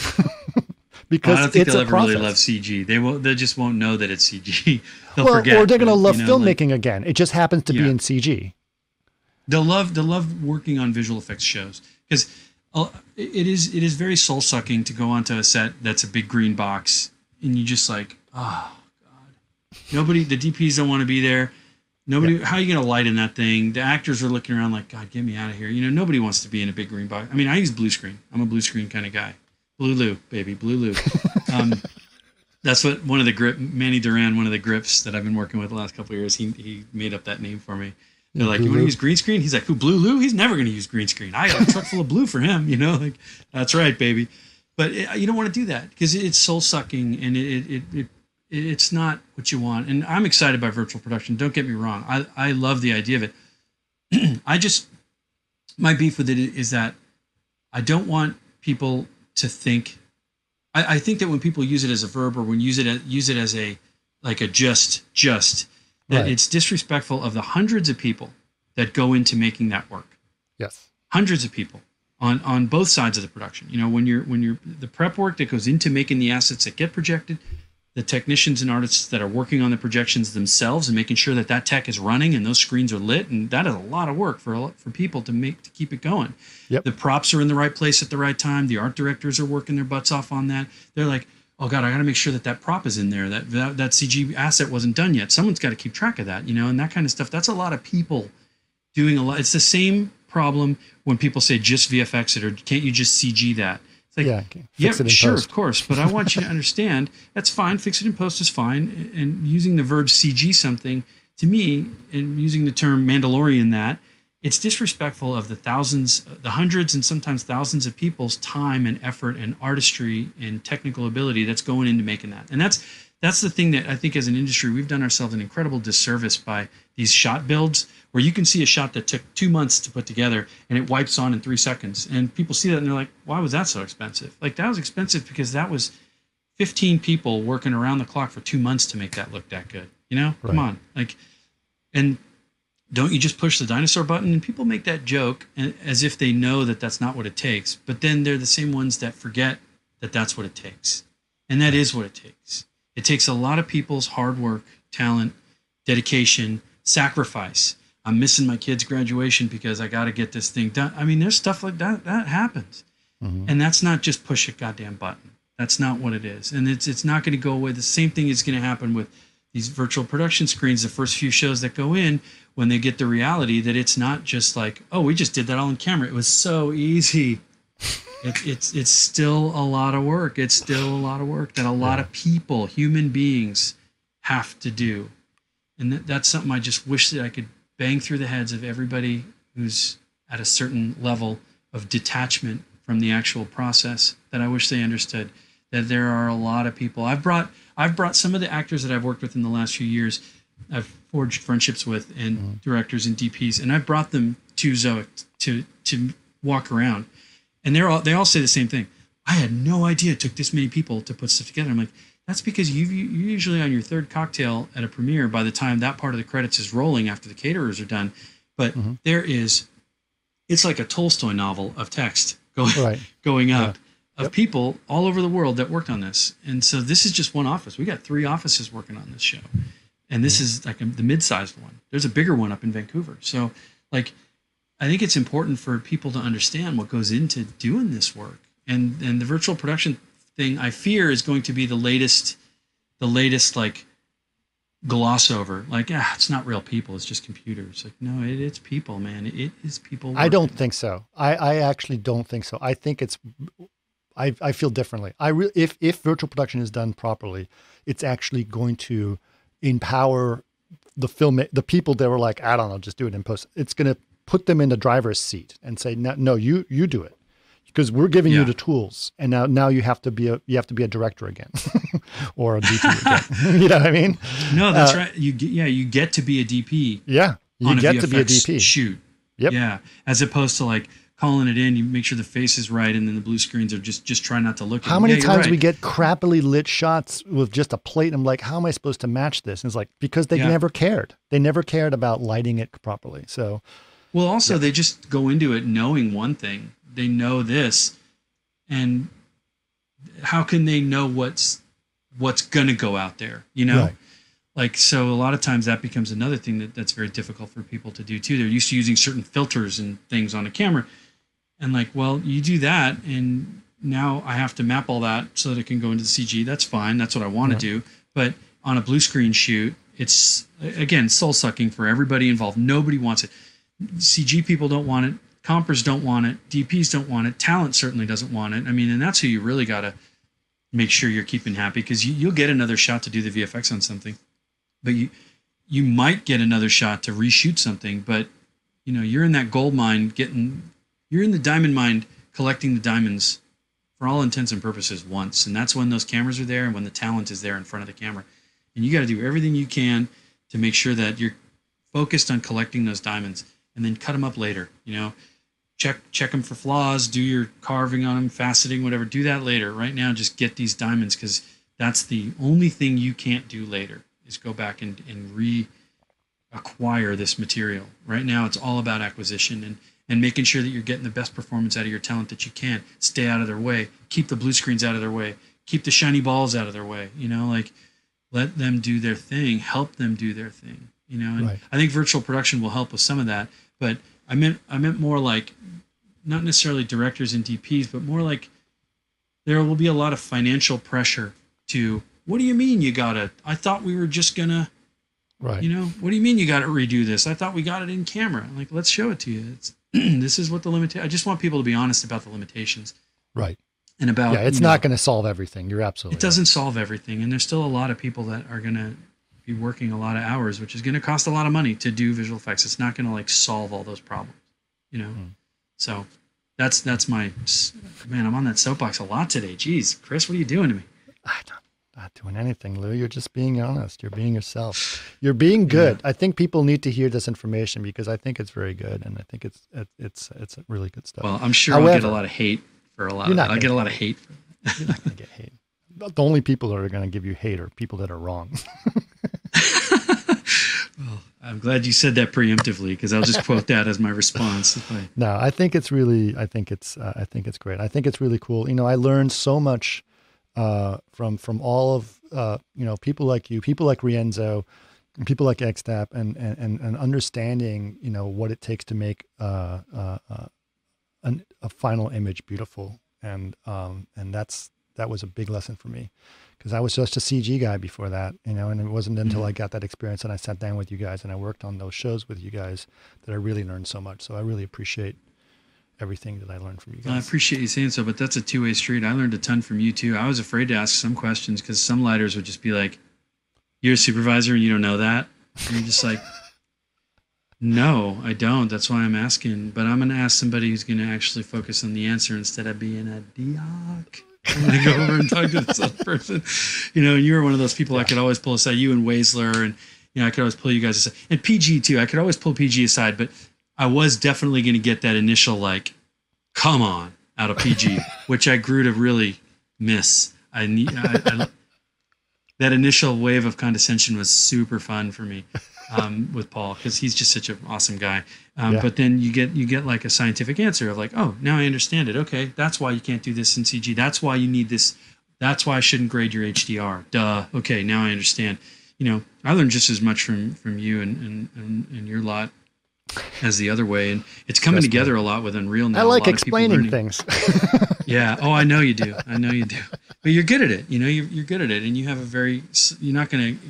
Because I don't think they'll ever really love CG. They just won't know that it's CG. They'll forget. Or they're going to love filmmaking again. It just happens to be in CG. They'll love working on visual effects shows because it is very soul sucking to go onto a set that's a big green box and you just like, oh god, the DPs don't want to be there. How are you going to light in that thing? The actors are looking around like, God, get me out of here. Nobody wants to be in a big green box. I mean, I use blue screen. I'm a blue screen kind of guy. Blue Lou, baby, Blue Lou. That's what Manny Duran, one of the grips that I've been working with the last couple of years, he made up that name for me. They're like, you want to use green screen? He's like, who, Blue Lou? He's never going to use green screen. I got a truck full of blue for him, like, that's right, baby. But you don't want to do that because it's soul sucking and it's not what you want. And I'm excited by virtual production. Don't get me wrong. I love the idea of it. My beef with it is that I don't want people to think, I think that when people use it as a verb or when use it as that it's disrespectful of the hundreds of people that go into making that work. Yes, hundreds of people on both sides of the production. When you're the prep work that goes into making the assets that get projected, the technicians and artists that are working on the projections themselves and making sure that that tech is running and those screens are lit, and that is a lot of work for people to keep it going. Yep. The props are in the right place at the right time. The art directors are working their butts off on that. They're like, oh god, I got to make sure that prop is in there. That CG asset wasn't done yet. Someone's got to keep track of that, and that kind of stuff. That's a lot of people doing a lot. It's the same problem when people say just VFX it or can't you just CG that? It's like, sure, of course. But I want you to understand that's fine. Fix it in post is fine. And using the verb CG something, to me, and using the term Mandalorian, it's disrespectful of the hundreds and sometimes thousands of people's time and effort and artistry and technical ability that's going into making that. And that's the thing that I think as an industry, we've done ourselves an incredible disservice by these shot builds where you can see a shot that took 2 months to put together and it wipes on in 3 seconds. And people see that and they're like, why was that so expensive? Like, that was expensive because that was 15 people working around the clock for 2 months to make that look that good. Right. Come on. Like, and don't you just push the dinosaur button? And people make that joke as if they know that that's not what it takes, but then they're the same ones that forget that that's what it takes. And that is what it takes. It takes a lot of people's hard work, talent, dedication, sacrifice. I'm missing my kid's graduation because I got to get this thing done. I mean, there's stuff like that happens. And that's not just push a goddamn button. That's not what it is. And it's not going to go away. The same thing is going to happen with these virtual production screens. The first few shows that go in, when they get the reality that it's not just like, oh, we just did that all on camera, it was so easy. It's still a lot of work. It's still a lot of work that a lot of people, human beings, have to do. And that's something I just wish that I could bang through the heads of everybody who's at a certain level of detachment from the actual process, that I wish they understood that there are a lot of people. I've brought some of the actors that I've worked with in the last few years, I've forged friendships with, and directors and DPs, and I've brought them to Zoic to walk around. And they all say the same thing. I had no idea it took this many people to put stuff together. I'm like, that's because you're usually on your third cocktail at a premiere by the time that part of the credits is rolling after the caterers are done. But it's like a Tolstoy novel of text going up of people all over the world that worked on this. And so this is just one office. We got 3 offices working on this show. And this is like the mid-sized one. There's a bigger one up in Vancouver. So like, I think it's important for people to understand what goes into doing this work. And the virtual production thing, I fear, is going to be the latest like gloss over. Like, it's not real people, it's just computers. Like, no, it's people, man. It is people working. I don't think so. I actually don't think so. I think it's, I feel differently. If virtual production is done properly, it's actually going to empower the people that were like, I don't know, just do it in post. It's going to put them in the driver's seat and say, no, you do it, because we're giving you the tools, and now you have to be a director again, or a DP again. You know what I mean? No, that's right. You get to be a DP. Yeah, you get to be a DP. Shoot. Yep. Yeah, as opposed to like calling it in. You make sure the face is right, and then the blue screens are just try not to look. How many times we get crappily lit shots with just a plate? And I'm like, how am I supposed to match this? And it's like, because they never cared. They never cared about lighting it properly. So. Well, also, they just go into it knowing one thing. They know this, and how can they know what's going to go out there? You know, right. Like, so a lot of times that becomes another thing that's very difficult for people to do too. They're used to using certain filters and things on a camera, and like, well, you do that, and now I have to map all that so that it can go into the CG. That's fine. That's what I want to do. But on a blue screen shoot, it's, again, soul sucking for everybody involved. Nobody wants it. CG people don't want it. Compers don't want it. DPs don't want it. Talent certainly doesn't want it. I mean, and that's who you really got to make sure you're keeping happy, because you'll get another shot to do the VFX on something, but you might get another shot to reshoot something, but you know, you're in that gold mine you're in the diamond mine collecting the diamonds for all intents and purposes once. And that's when those cameras are there and when the talent is there in front of the camera, and you got to do everything you can to make sure that you're focused on collecting those diamonds. And then cut them up later, you know, check them for flaws, do your carving on them, faceting, whatever, do that later. Right now, just get these diamonds, because that's the only thing you can't do later is go back and reacquire this material. Right now, it's all about acquisition and making sure that you're getting the best performance out of your talent that you can. Stay out of their way, keep the blue screens out of their way, keep the shiny balls out of their way, you know, like let them do their thing, help them do their thing, you know, and right. I think virtual production will help with some of that. But I meant more like not necessarily directors and DPs, but more like there will be a lot of financial pressure to, what do you mean you got to, I thought we were just going to, right. You know, what do you mean you got to redo this? I thought we got it in camera. I'm like, let's show it to you. It's, this is what the limitation, I just want people to be honest about the limitations. Right. And about, yeah, it's not going to solve everything. You're absolutely right. It doesn't solve everything. And there's still a lot of people that are going to be working a lot of hours, which is going to cost a lot of money to do visual effects. It's not going to like solve all those problems, you know? So that's my, man, I'm on that soapbox a lot today. Jeez, Chris, what are you doing to me? I'm not doing anything, Lou. You're just being honest. You're being yourself. You're being good. Yeah. I think people need to hear this information, because I think it's very good. And I think it's really good stuff. Well, I'm sure I'll get a lot of hate for a lot of that. I'll get a lot of hate for that. You're not going to get hate. The only people that are going to give you hate are people that are wrong. Well, I'm glad you said that preemptively, because I'll just quote that as my response. No, I think it's great. I think it's really cool. You know, I learned so much from all of you know, people like you, people like Rienzo, and people like Xtap, and understanding, you know, what it takes to make a final image beautiful, and that was a big lesson for me, because I was just a CG guy before that, you know, and it wasn't until I got that experience and I sat down with you guys and I worked on those shows with you guys that I really learned so much. So I really appreciate everything that I learned from you guys. I appreciate you saying so, but that's a two-way street. I learned a ton from you too. I was afraid to ask some questions, because some lighters would just be like, you're a supervisor and you don't know that. And you're just like, no, I don't. That's why I'm asking. But I'm going to ask somebody who's going to actually focus on the answer instead of being a dioc. I'm going to go over and talk to this other person. You know, and you were one of those people I could always pull aside, you and Waisler, and, you know, I could always pull you guys aside. And PG, too. I could always pull PG aside, but I was definitely going to get that initial, like, come on, out of PG, which I grew to really miss. That initial wave of condescension was super fun for me with Paul, because he's just such an awesome guy. But then you get like a scientific answer of like, oh, now I understand it. Okay, that's why you can't do this in CG. That's why you need this. That's why I shouldn't grade your HDR. Duh. Okay, now I understand. you know, I learned just as much from you and your lot as the other way. And it's coming together a lot with Unreal now. I like explaining things. Yeah. Oh, I know you do. I know you do. But you're good at it. You know, you're good at it. And you have a very, you're not going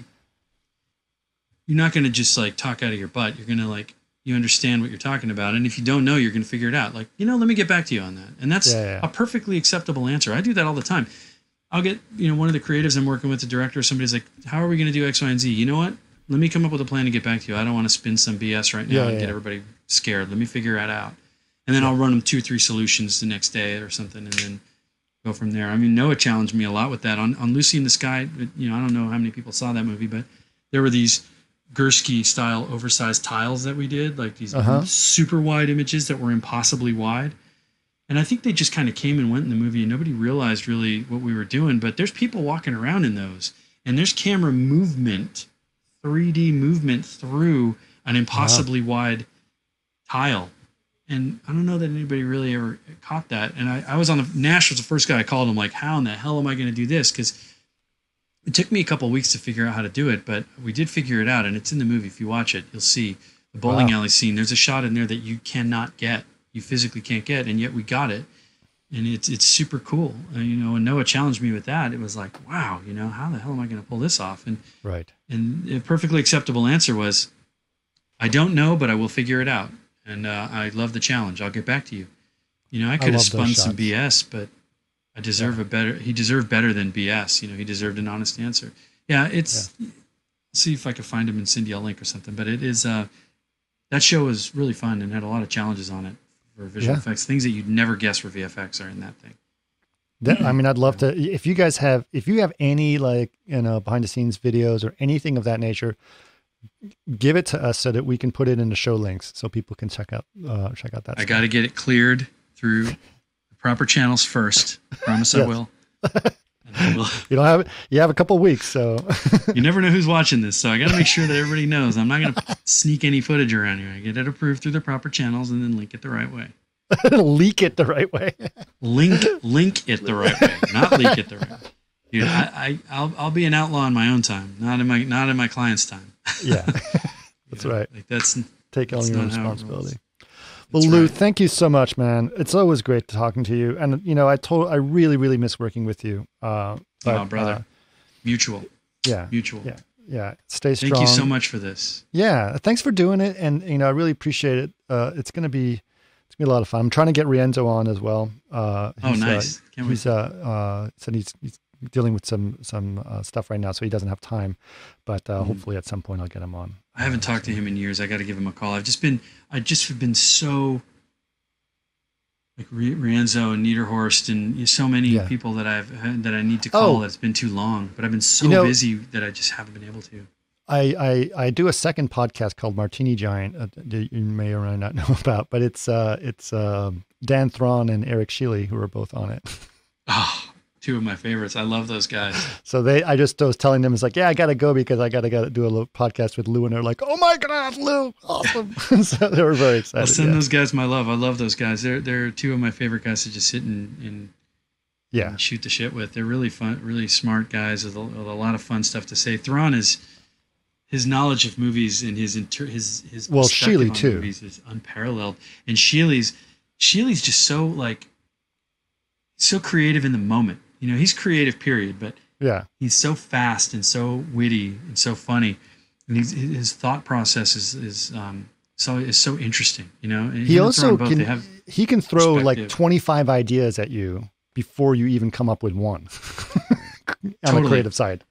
to just like talk out of your butt. You're going to like, you understand what you're talking about. And if you don't know, you're going to figure it out. Like, you know, let me get back to you on that. And that's a perfectly acceptable answer. I do that all the time. I'll get, you know, one of the creatives I'm working with, the director, somebody's like, how are we going to do X, Y, and Z? You know what? Let me come up with a plan to get back to you. I don't want to spin some BS right now and get everybody scared. Let me figure that out. And then I'll run them 2-3 solutions the next day or something and then go from there. I mean, Noah challenged me a lot with that. On Lucy in the Sky, you know, I don't know how many people saw that movie, but there were these Gursky-style oversized tiles that we did, like these super wide images that were impossibly wide. And I think they just kind of came and went in the movie and nobody realized really what we were doing. But there's people walking around in those and there's camera movement, 3D movement through an impossibly wide tile. And I don't know that anybody really ever caught that. And I was on the, Nash was the first guy I called him like, how in the hell am I going to do this? Because it took me a couple of weeks to figure out how to do it, but we did figure it out. And it's in the movie. If you watch it, you'll see the bowling alley scene. There's a shot in there that you cannot get. You physically can't get, and yet we got it, and it's super cool. You know, and Noah challenged me with that. It was like, wow, you know, how the hell am I going to pull this off? And and a perfectly acceptable answer was, I don't know, but I will figure it out. And I love the challenge. I'll get back to you. You know, I could have spun some BS, but I deserve a better. He deserved better than BS. You know, he deserved an honest answer. Yeah, it's. Yeah. See if I could find him in Cindy. I'll link or something. But it is. That show was really fun and had a lot of challenges on it. Or visual effects, things that you'd never guess were VFX are in that thing. That, I mean, I'd love to, if you guys have, if you have any like, you know, behind the scenes videos or anything of that nature, give it to us so that we can put it in the show links so people can check out that. I got to get it cleared through the proper channels first. I promise I will. You don't have it. You have a couple weeks, so you never know who's watching this. So I got to make sure that everybody knows. I'm not going to sneak any footage around here. I get it approved through the proper channels and then link it the right way. Leak it the right way. Link it the right way. Not leak it the right way. Dude, I'll be an outlaw in my own time, not in my client's time. Yeah, that's right. Like take on your responsibility. Well, Lou, thank you so much, man. It's always great talking to you. And, you know, I really miss working with you. But, brother. Mutual. Yeah. Mutual. Yeah. Yeah. Stay strong. Thank you so much for this. Yeah. Thanks for doing it. And, you know, I really appreciate it. It's going to be a lot of fun. I'm trying to get Rienzo on as well. Nice. He's dealing with some stuff right now, so he doesn't have time, but hopefully at some point I'll get him on. I haven't talked to him in years. I got to give him a call. I just have been so like Rienzo and Niederhorst and so many people that I've had that I need to call. It's been too long, but I've been so busy that I just haven't been able to. I do a second podcast called Martini Giant that you may or may not know about, but it's Dan Thron and Eric Sheely who are both on it. Two of my favorites. I love those guys. So I was telling them, it's like, yeah, I got to go because I got to do a little podcast with Lou. And they're like, oh my God, Lou. Awesome. So they were very excited. I'll send those guys my love. I love those guys. They're two of my favorite guys to just sit and shoot the shit with. They're really fun, really smart guys with a lot of fun stuff to say. Thron is, his knowledge of movies and his Sheely too. Movies is unparalleled. And Sheely's just so like, so creative in the moment. You know, he's creative, period, but he's so fast and so witty and so funny, and his thought process is so interesting. You know, and he also can throw like 25 ideas at you before you even come up with one. On the creative side,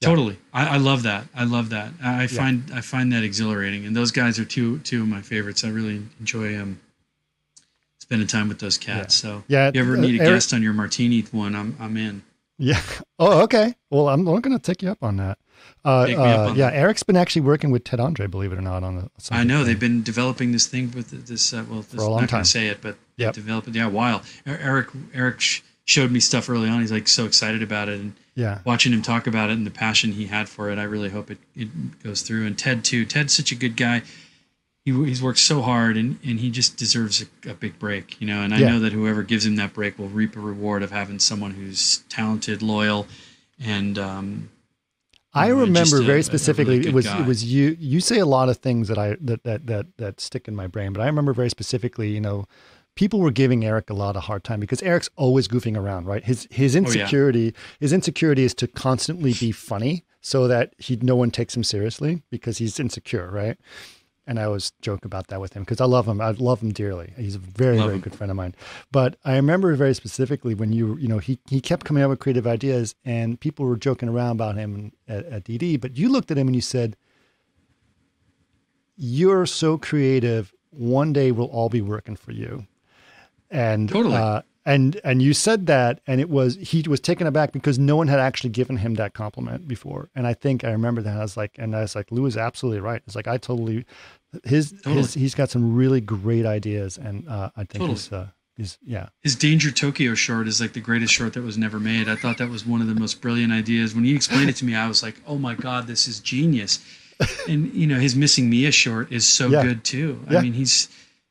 totally. I love that. I find that exhilarating, and those guys are two of my favorites. I really enjoy spending time with those cats. Yeah. So if you ever need a guest on your Martini one, I'm in. Yeah. Oh, okay. Well, I'm going to take you up on that. Take me up on that. Eric's been actually working with Ted Andre, believe it or not. I know they've been developing this thing with this, for a long time. I'm not going to say it, but developing. Yeah. Wow. Eric showed me stuff early on. He's like so excited about it, and watching him talk about it and the passion he had for it. I really hope it goes through. And Ted too. Ted's such a good guy. He's worked so hard, and he just deserves a big break, you know. And I know that whoever gives him that break will reap a reward of having someone who's talented, loyal, and I remember very specifically, really it was you. You say a lot of things that that stick in my brain, but I remember very specifically, you know, people were giving Eric a lot of hard time because Eric's always goofing around, right? His insecurity is to constantly be funny so that no one takes him seriously because he's insecure, right? And I always joke about that with him because I love him. I love him dearly. He's a very good friend of mine. But I remember very specifically when he kept coming up with creative ideas and people were joking around about him at DD, but you looked at him and you said, "You're so creative. One day we'll all be working for you." And totally. And you said that, and he was taken aback because no one had actually given him that compliment before. And I think I remember that. I was like, Lou is absolutely right. It's like, he's got some really great ideas, and I think his Danger Tokyo short is like the greatest short that was never made. I thought that was one of the most brilliant ideas. When he explained it to me, I was like, oh my God, this is genius. And you know, his Missing Mia short is so good too. Yeah. I mean,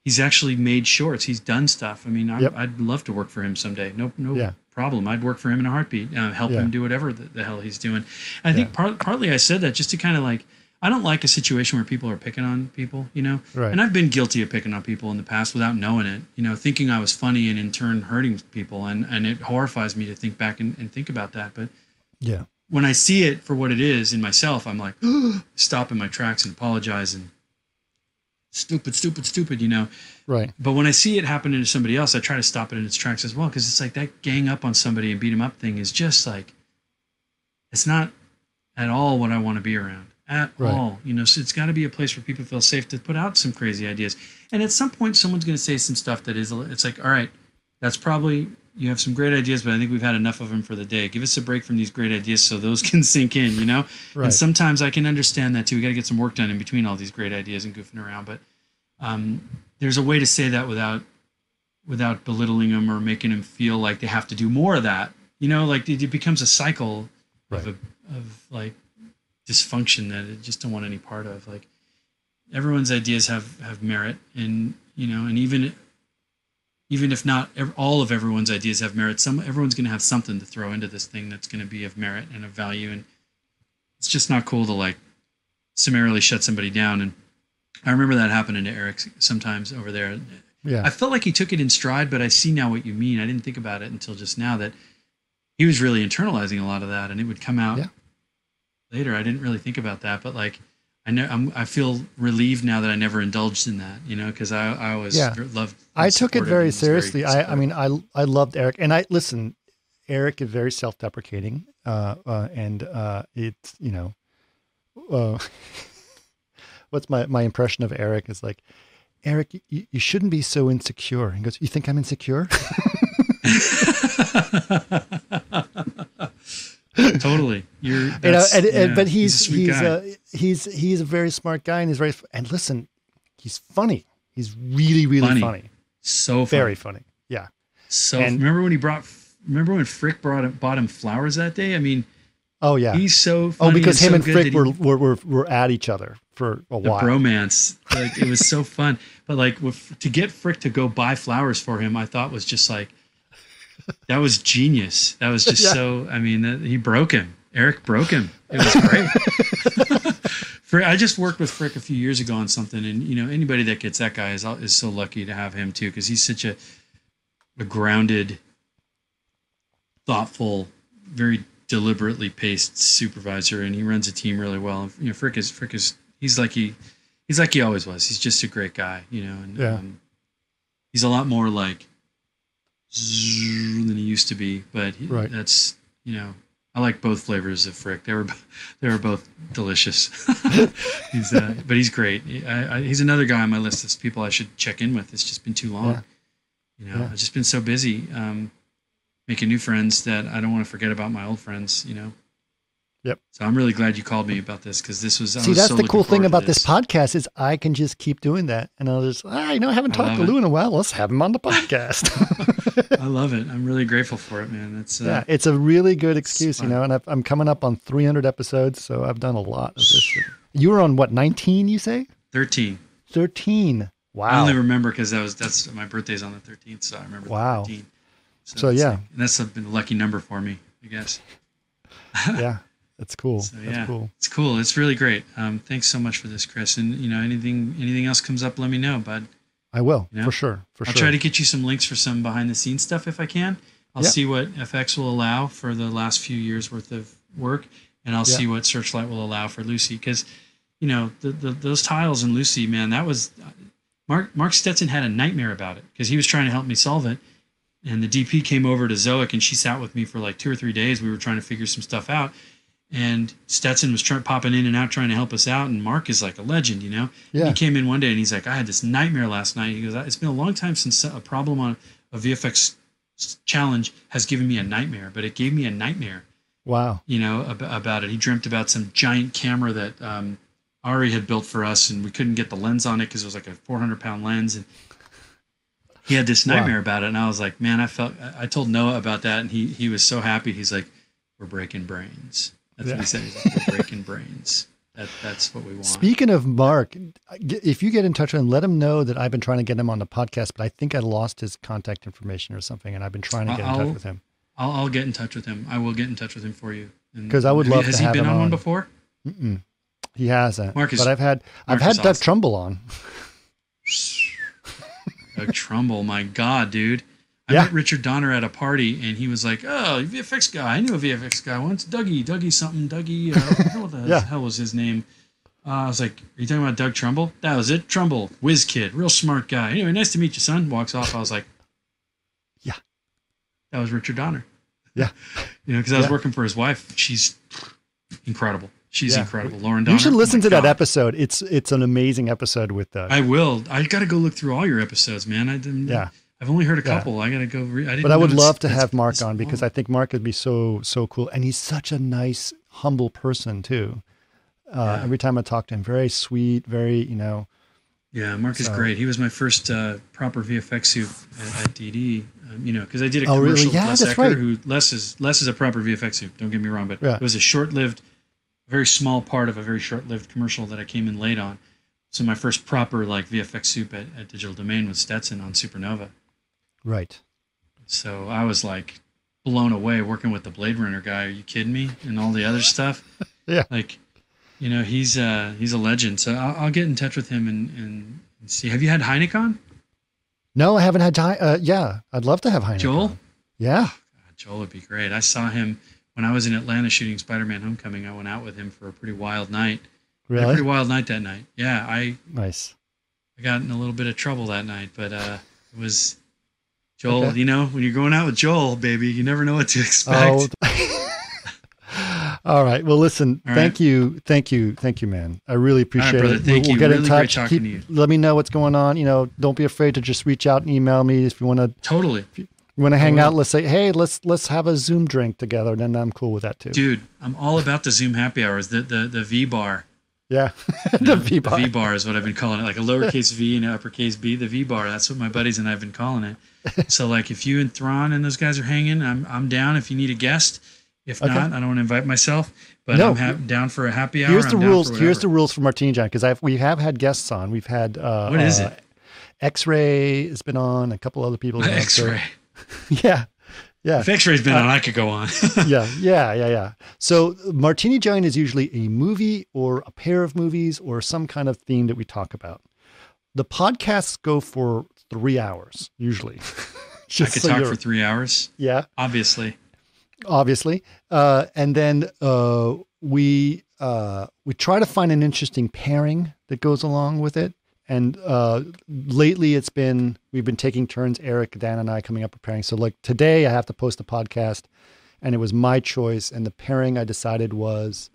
he's actually made shorts. He's done stuff. I mean, I'd love to work for him someday. No problem. I'd work for him in a heartbeat. Help him do whatever the hell he's doing. And I think partly I said that just to kind of like, I don't like a situation where people are picking on people, you know? Right. And I've been guilty of picking on people in the past without knowing it, you know, thinking I was funny and in turn hurting people. And it horrifies me to think back and think about that. But when I see it for what it is in myself, I'm like, stop in my tracks and apologize and stupid, you know? Right. But when I see it happening to somebody else, I try to stop it in its tracks as well. Cause it's like that gang up on somebody and beat them up thing is just like, it's not at all what I want to be around at all, you know? So it's gotta be a place where people feel safe to put out some crazy ideas. And at some point someone's going to say some stuff that is, it's like, all right, that's probably, you have some great ideas, but I think we've had enough of them for the day. Give us a break from these great ideas so those can sink in, you know? Right. And sometimes I can understand that too. We got to get some work done in between all these great ideas and goofing around, but there's a way to say that without belittling them or making them feel like they have to do more of that, you know? Like it becomes a cycle of like dysfunction that I just don't want any part of. Like everyone's ideas have merit, and you know, and even if not all of everyone's ideas have merit, everyone's going to have something to throw into this thing that's going to be of merit and of value. And it's just not cool to like summarily shut somebody down. And I remember that happening to Eric sometimes over there. Yeah. I felt like he took it in stride, but I see now what you mean. I didn't think about it until just now that he was really internalizing a lot of that, and it would come out later. I didn't really think about that, but like, I know I feel relieved now that I never indulged in that, you know, because I always loved. I took it very seriously. I mean, I loved Eric, and listen, Eric is very self-deprecating, and it's, you know, what's my impression of Eric is like, Eric, you shouldn't be so insecure. He goes, you think I'm insecure? Totally. But he's a very smart guy, and and listen, he's funny. He's really funny. So funny. Very funny. Yeah. So remember when Frick bought him flowers that day? I mean, oh yeah. He's so funny. Oh, because him and Frick were at each other for a while. The bromance. Like it was so fun. But like to get Frick to go buy flowers for him, I thought was just like, that was genius. That was just so, I mean, he broke him. Eric broke him. It was great. I just worked with Frick a few years ago on something, and you know, anybody that gets that guy is so lucky to have him too, because he's such a grounded, thoughtful, very deliberately paced supervisor, and he runs a team really well. And, you know, Frick is like he always was. He's just a great guy, you know, and he's a lot more like than he used to be, but that's, you know, I like both flavors of Frick. They were both delicious. But he's great. He's another guy on my list of people I should check in with. It's just been too long. You know, I've just been so busy making new friends that I don't want to forget about my old friends, you know? Yep. So I'm really glad you called me about this, because this was, see, that's so the cool thing about this podcast is I can just keep doing that. And I'll just, you know, I haven't talked to Lou in a while. Let's have him on the podcast. I love it. I'm really grateful for it, man. It's it's a really good excuse, you know, and I'm coming up on 300 episodes. So I've done a lot of this. You were on what, 19, you say? 13. 13. Wow. I only remember because that's my birthday's on the 13th. So I remember. Wow. 13. So that's a lucky number for me, I guess. Yeah. That's cool. So, yeah, that's cool. It's cool. It's really great. Thanks so much for this, Chris. And you know, anything else comes up, let me know, bud. I will, you know? For sure. For sure. I'll try to get you some links for some behind the scenes stuff if I can. I'll see what FX will allow for the last few years worth of work, and I'll see what Searchlight will allow for Lucy. Because, you know, those tiles in Lucy, man, that was Mark Stetson had a nightmare about it because he was trying to help me solve it. And the DP came over to Zoic, and she sat with me for like 2 or 3 days. We were trying to figure some stuff out. And Stetson was popping in and out trying to help us out. And Mark is like a legend, you know? Yeah. He came in one day and he's like, I had this nightmare last night. He goes, it's been a long time since a problem on a VFX challenge has given me a nightmare, but it gave me a nightmare. Wow. You know, about it. He dreamt about some giant camera that Ari had built for us, and we couldn't get the lens on it because it was like a 400-pound lens. And he had this nightmare about it. And I was like, man, I told Noah about that. And he was so happy. He's like, we're breaking brains. That's what he said. He's like, we're breaking brains. That's what we want. Speaking of Mark, if you get in touch with him, let him know that I've been trying to get him on the podcast, but I think I lost his contact information or something. And I've been trying to get in touch with him. I'll get in touch with him. I will get in touch with him for you. Because I would love to have him on. Has he been on one before? Mm-mm. He hasn't. Marcus, but I've had Doug Trumbull on. Doug Trumbull, my God, dude. I met Richard Donner at a party, and he was like, oh, VFX guy. I knew a VFX guy once. Dougie something. Dougie, what the hell was his name? I was like, are you talking about Doug Trumbull? That was it. Trumbull, whiz kid, real smart guy. Anyway, nice to meet you, son. Walks off. I was like, yeah, that was Richard Donner. Yeah. You know, because I was working for his wife. She's incredible. She's incredible. Lauren Donner. You should listen to that episode. It's an amazing episode with Doug. I will. I got to go look through all your episodes, man. I didn't. Yeah. I've only heard a couple. I got to go read. But I would love to have Mark on because I think Mark would be so cool. And he's such a nice, humble person too. Every time I talk to him, very sweet, very, you know. Yeah, Mark is great. He was my first proper VFX suit at DD, you know, because I did a commercial with Les Ecker, who Les is a proper VFX suit. Don't get me wrong, but it was a short-lived, very small part of a very short-lived commercial that I came in late on. So my first proper like VFX soup at Digital Domain was Stetson on Supernova. Right. So I was like blown away working with the Blade Runner guy. Are you kidding me? And all the other stuff. Yeah. Like, you know, he's a legend. So I'll get in touch with him and see. Have you had Heineck on? No, I haven't had time. I'd love to have Heineck. Joel? On. Yeah. God, Joel would be great. I saw him when I was in Atlanta shooting Spider-Man Homecoming. I went out with him for a pretty wild night. Really? Had a pretty wild night that night. Yeah, I got in a little bit of trouble that night, but it was Joel. Okay. You know, when you're going out with Joel, baby, you never know what to expect. Oh. All right. Well, listen. Right. Thank you, man. I really appreciate it. Thank you. We'll get really in touch. Great to you. Let me know what's going on. You know, don't be afraid to just reach out and email me if you want to. Totally. You want to hang out? Let's say, hey, let's have a Zoom drink together, and then I'm cool with that too. Dude, I'm all about the Zoom happy hours. The V bar. Yeah, the V bar. The V bar is what I've been calling it, like a lowercase v and an uppercase b. The V bar. That's what my buddies and I've been calling it. So, like, if you and Thrawn and those guys are hanging, I'm down. If you need a guest, if not, I don't want to invite myself. But no, I'm down for a happy hour. Here's the rules. Here's the rules for Martini Giant, because we have had guests on. We've had what is it? X-Ray has been on. A couple other people. X-Ray. Yeah. Yeah. If X-Ray's been on, I could go on. Yeah. So Martini Giant is usually a movie or a pair of movies or some kind of theme that we talk about. The podcasts go for 3 hours, usually. I could talk for 3 hours. Yeah. Obviously. And then we try to find an interesting pairing that goes along with it. And lately we've been taking turns, Eric, Dan, and I coming up with pairing. So like today I have to post a podcast and it was my choice. And the pairing I decided was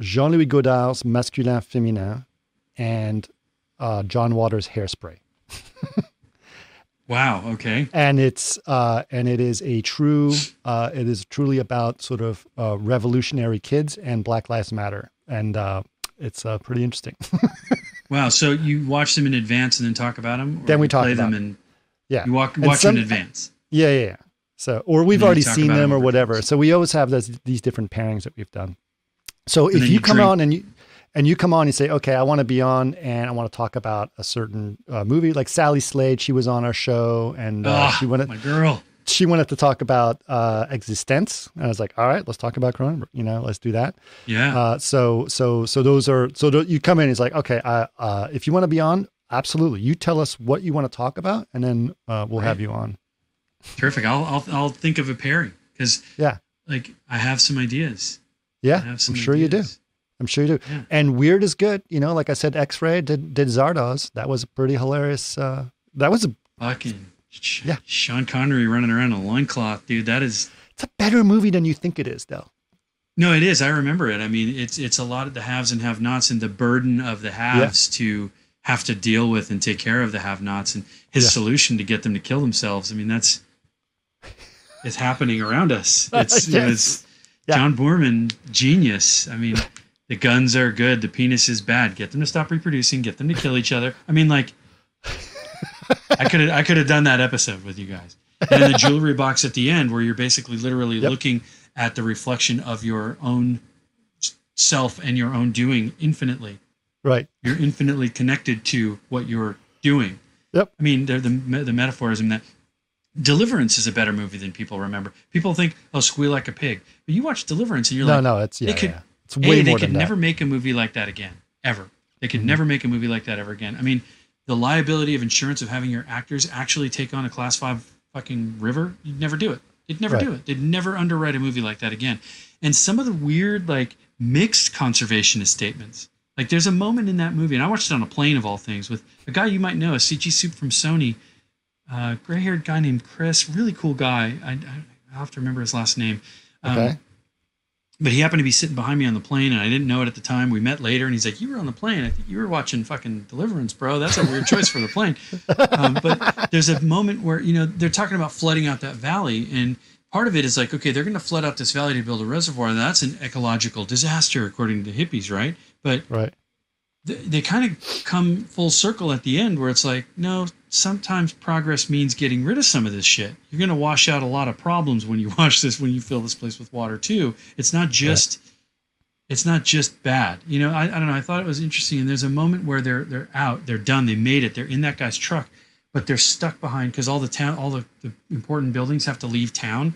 Jean-Louis Godard's Masculin Féminin and John Waters' Hairspray. Wow. Okay. And it is truly about sort of revolutionary kids and Black Lives Matter. And, it's pretty interesting. Wow. So you watch them in advance and then talk about them? Or then we talk about them. And you watch them in advance. Yeah. So, or we've already seen them or whatever. So we always have these different pairings that we've done. So if you come on and you come on and say, okay, I want to be on and I want to talk about a certain movie, like Sally Slade, she was on our show and she went, my girl. she wanted to talk about existence, and I was like, all right, let's talk about Corona. You know, let's do that. Yeah. So those are, so you come in, it's like, okay, if you want to be on, absolutely, you tell us what you want to talk about, and then we'll have you on. Terrific. I'll think of a pairing, because like I have some ideas. Yeah, I'm sure you do. I'm sure you do. Yeah. And weird is good. You know, like I said, X-Ray did Zardoz. That was a pretty hilarious. That was a fucking Sean Connery running around in a loincloth, dude. That is. It's a better movie than you think it is, though. No, it is. I remember it. I mean, it's a lot of the haves and have-nots, and the burden of the haves to have to deal with and take care of the have-nots, and his solution to get them to kill themselves. I mean, that's it's happening around us. It's, you know, it's John Boorman genius. I mean. The guns are good. The penis is bad. Get them to stop reproducing. Get them to kill each other. I mean, like, I could have done that episode with you guys. And then the jewelry box at the end, where you're basically literally looking at the reflection of your own self and your own doing infinitely. Right. You're infinitely connected to what you're doing. Yep. I mean, the metaphorism that Deliverance is a better movie than people remember. People think, oh, squeal like a pig. But you watch Deliverance and you're like, no, it's it's way more than that. They could never make a movie like that again, ever. They could never make a movie like that ever again. I mean, the liability of insurance of having your actors actually take on a class 5 fucking river, you'd never do it. They'd never do it. They'd never underwrite a movie like that again. And some of the weird, like, mixed conservationist statements. Like, there's a moment in that movie, and I watched it on a plane of all things, with a guy you might know, a CG Soup from Sony, gray-haired guy named Chris, really cool guy. I have to remember his last name. Okay. But he happened to be sitting behind me on the plane, and I didn't know it at the time. We met later, and he's like, you were on the plane. I think you were watching fucking Deliverance, bro. That's a weird choice for the plane. But there's a moment where, you know, they're talking about flooding out that valley, and part of it is like, okay, they're going to flood out this valley to build a reservoir. That's an ecological disaster, according to the hippies, right? But they kind of come full circle at the end, where it's like, no, sometimes progress means getting rid of some of this shit. You're going to wash out a lot of problems when you wash this, when you fill this place with water too. It's not just bad. You know, I don't know. I thought it was interesting. And there's a moment where they're out, they're done, they made it, they're in that guy's truck, but they're stuck behind, because all the town, all the important buildings have to leave town,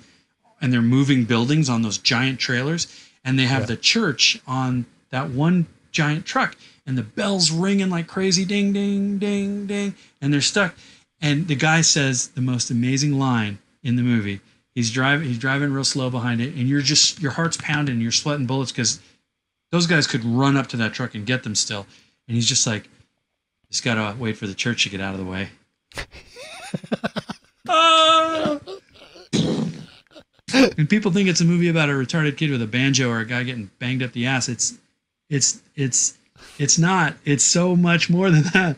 and they're moving buildings on those giant trailers. And they have the church on that one giant truck, and the bell's ringing like crazy, ding, ding, ding, ding, and they're stuck. And the guy says the most amazing line in the movie. He's driving real slow behind it, and you're just, your heart's pounding, you're sweating bullets, because those guys could run up to that truck and get them still. And he's just like, just gotta wait for the church to get out of the way. And people think it's a movie about a retarded kid with a banjo or a guy getting banged up the ass. It's not. It's so much more than that.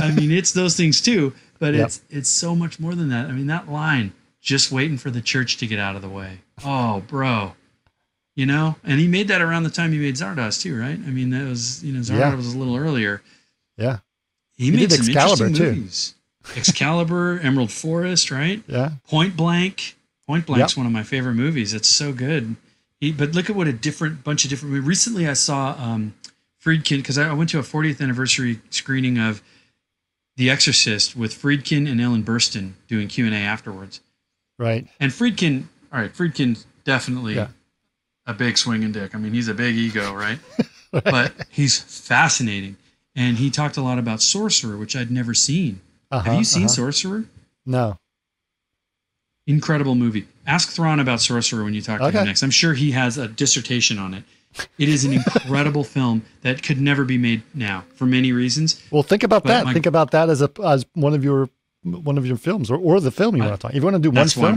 I mean, it's those things too, but it's so much more than that. I mean, that line, just waiting for the church to get out of the way. Oh, bro. You know? And he made that around the time he made Zardoz too, right? I mean, that was, you know, Zardoz was a little earlier. Yeah. He made some Excalibur interesting movies. Excalibur, Emerald Forest, right? Yeah. Point Blank. Point Blank's one of my favorite movies. It's so good. But look at what a different bunch of different movies. Recently I saw Friedkin, because I went to a 40th anniversary screening of The Exorcist with Friedkin and Ellen Burstyn doing Q&A afterwards. Right. And Friedkin, all right, Friedkin's definitely a big swinging dick. I mean, he's a big ego, right? But he's fascinating. And he talked a lot about Sorcerer, which I'd never seen. Have you seen Sorcerer? No. Incredible movie. Ask Thrawn about Sorcerer when you talk to him next. I'm sure he has a dissertation on it. It is an incredible film that could never be made now for many reasons. Well, think about that. Think about that as one of your films, or the film you want to talk. If you want to do one film, I'm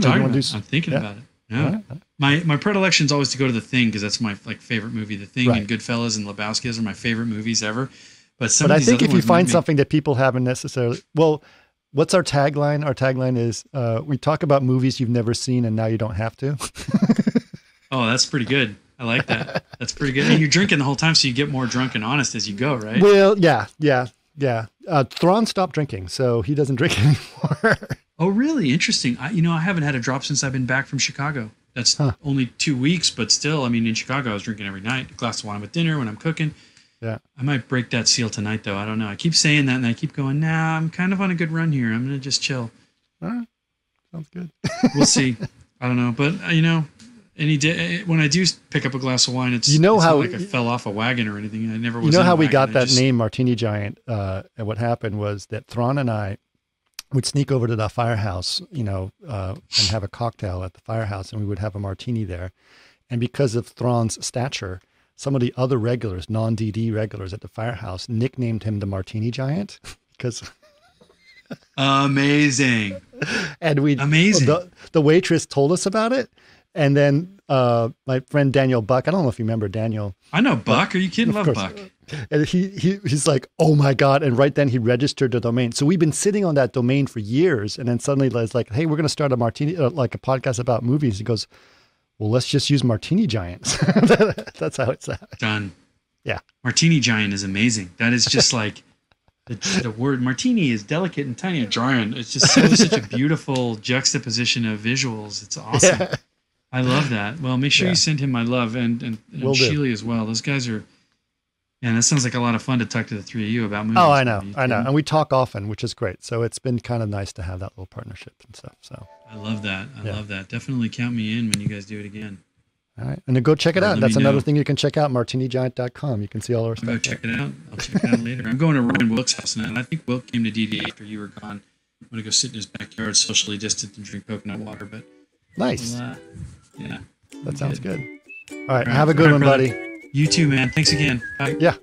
thinking about it. Yeah. Right. My predilection is always to go to The Thing, because that's my favorite movie. The Thing and Goodfellas and Lebowski's are my favorite movies ever. But I think if you find something that people haven't necessarily, well, what's our tagline? Our tagline is we talk about movies you've never seen, and now you don't have to. Oh, that's pretty good. I like that. That's pretty good. And you're drinking the whole time, so you get more drunk and honest as you go, right? Well, yeah. Thrawn stopped drinking, so he doesn't drink anymore. Oh, really? Interesting. I haven't had a drop since I've been back from Chicago. That's only 2 weeks, but still, I mean, in Chicago, I was drinking every night, a glass of wine with dinner when I'm cooking. Yeah. I might break that seal tonight, though. I don't know. I keep saying that, and I keep going, nah, I'm kind of on a good run here. I'm going to just chill. All right. Sounds good. We'll see. I don't know, but you know, any day when I do pick up a glass of wine, it's, you know, it's how, not like I fell off a wagon or anything. I never was. You know how we got that name, Martini Giant. And what happened was that Thrawn and I would sneak over to the firehouse, you know, and have a cocktail at the firehouse, and we would have a martini there. And because of Thrawn's stature, some of the other regulars, non-DD regulars at the firehouse, nicknamed him the Martini Giant because. Amazing. And we the waitress told us about it. And then my friend Daniel Buck, I don't know if you remember Daniel. I know Buck. Are you kidding? Love Buck. And he's like, oh my God. And right then he registered the domain. So we've been sitting on that domain for years. And then suddenly it's like, hey, we're going to start a martini, like a podcast about movies. He goes, well, let's just use Martini Giants. That's how it's done. Yeah. Martini Giant is amazing. That is just like. The word martini is delicate and tiny and giant. It's just so, such a beautiful juxtaposition of visuals. It's awesome. Yeah. I love that. Well, make sure you send him my love and Sheely as well. Those guys are, and that sounds like a lot of fun to talk to the three of you about movies. Oh, I know. I know. And we talk often, which is great. So it's been kind of nice to have that little partnership and stuff. So I love that. I love that. Definitely count me in when you guys do it again. All right. And then go check it out. That's another thing you can check out, martinigiant.com. You can see all our stuff. Go check it out. I'll check it out later. I'm going to Ryan Wilk's house now. And I think Wilk came to DD after you were gone. I'm going to go sit in his backyard, socially distant, and drink coconut water. But nice. Yeah. That sounds good. All right. Have a good one, buddy. You too, man. Thanks again. Bye. Yeah.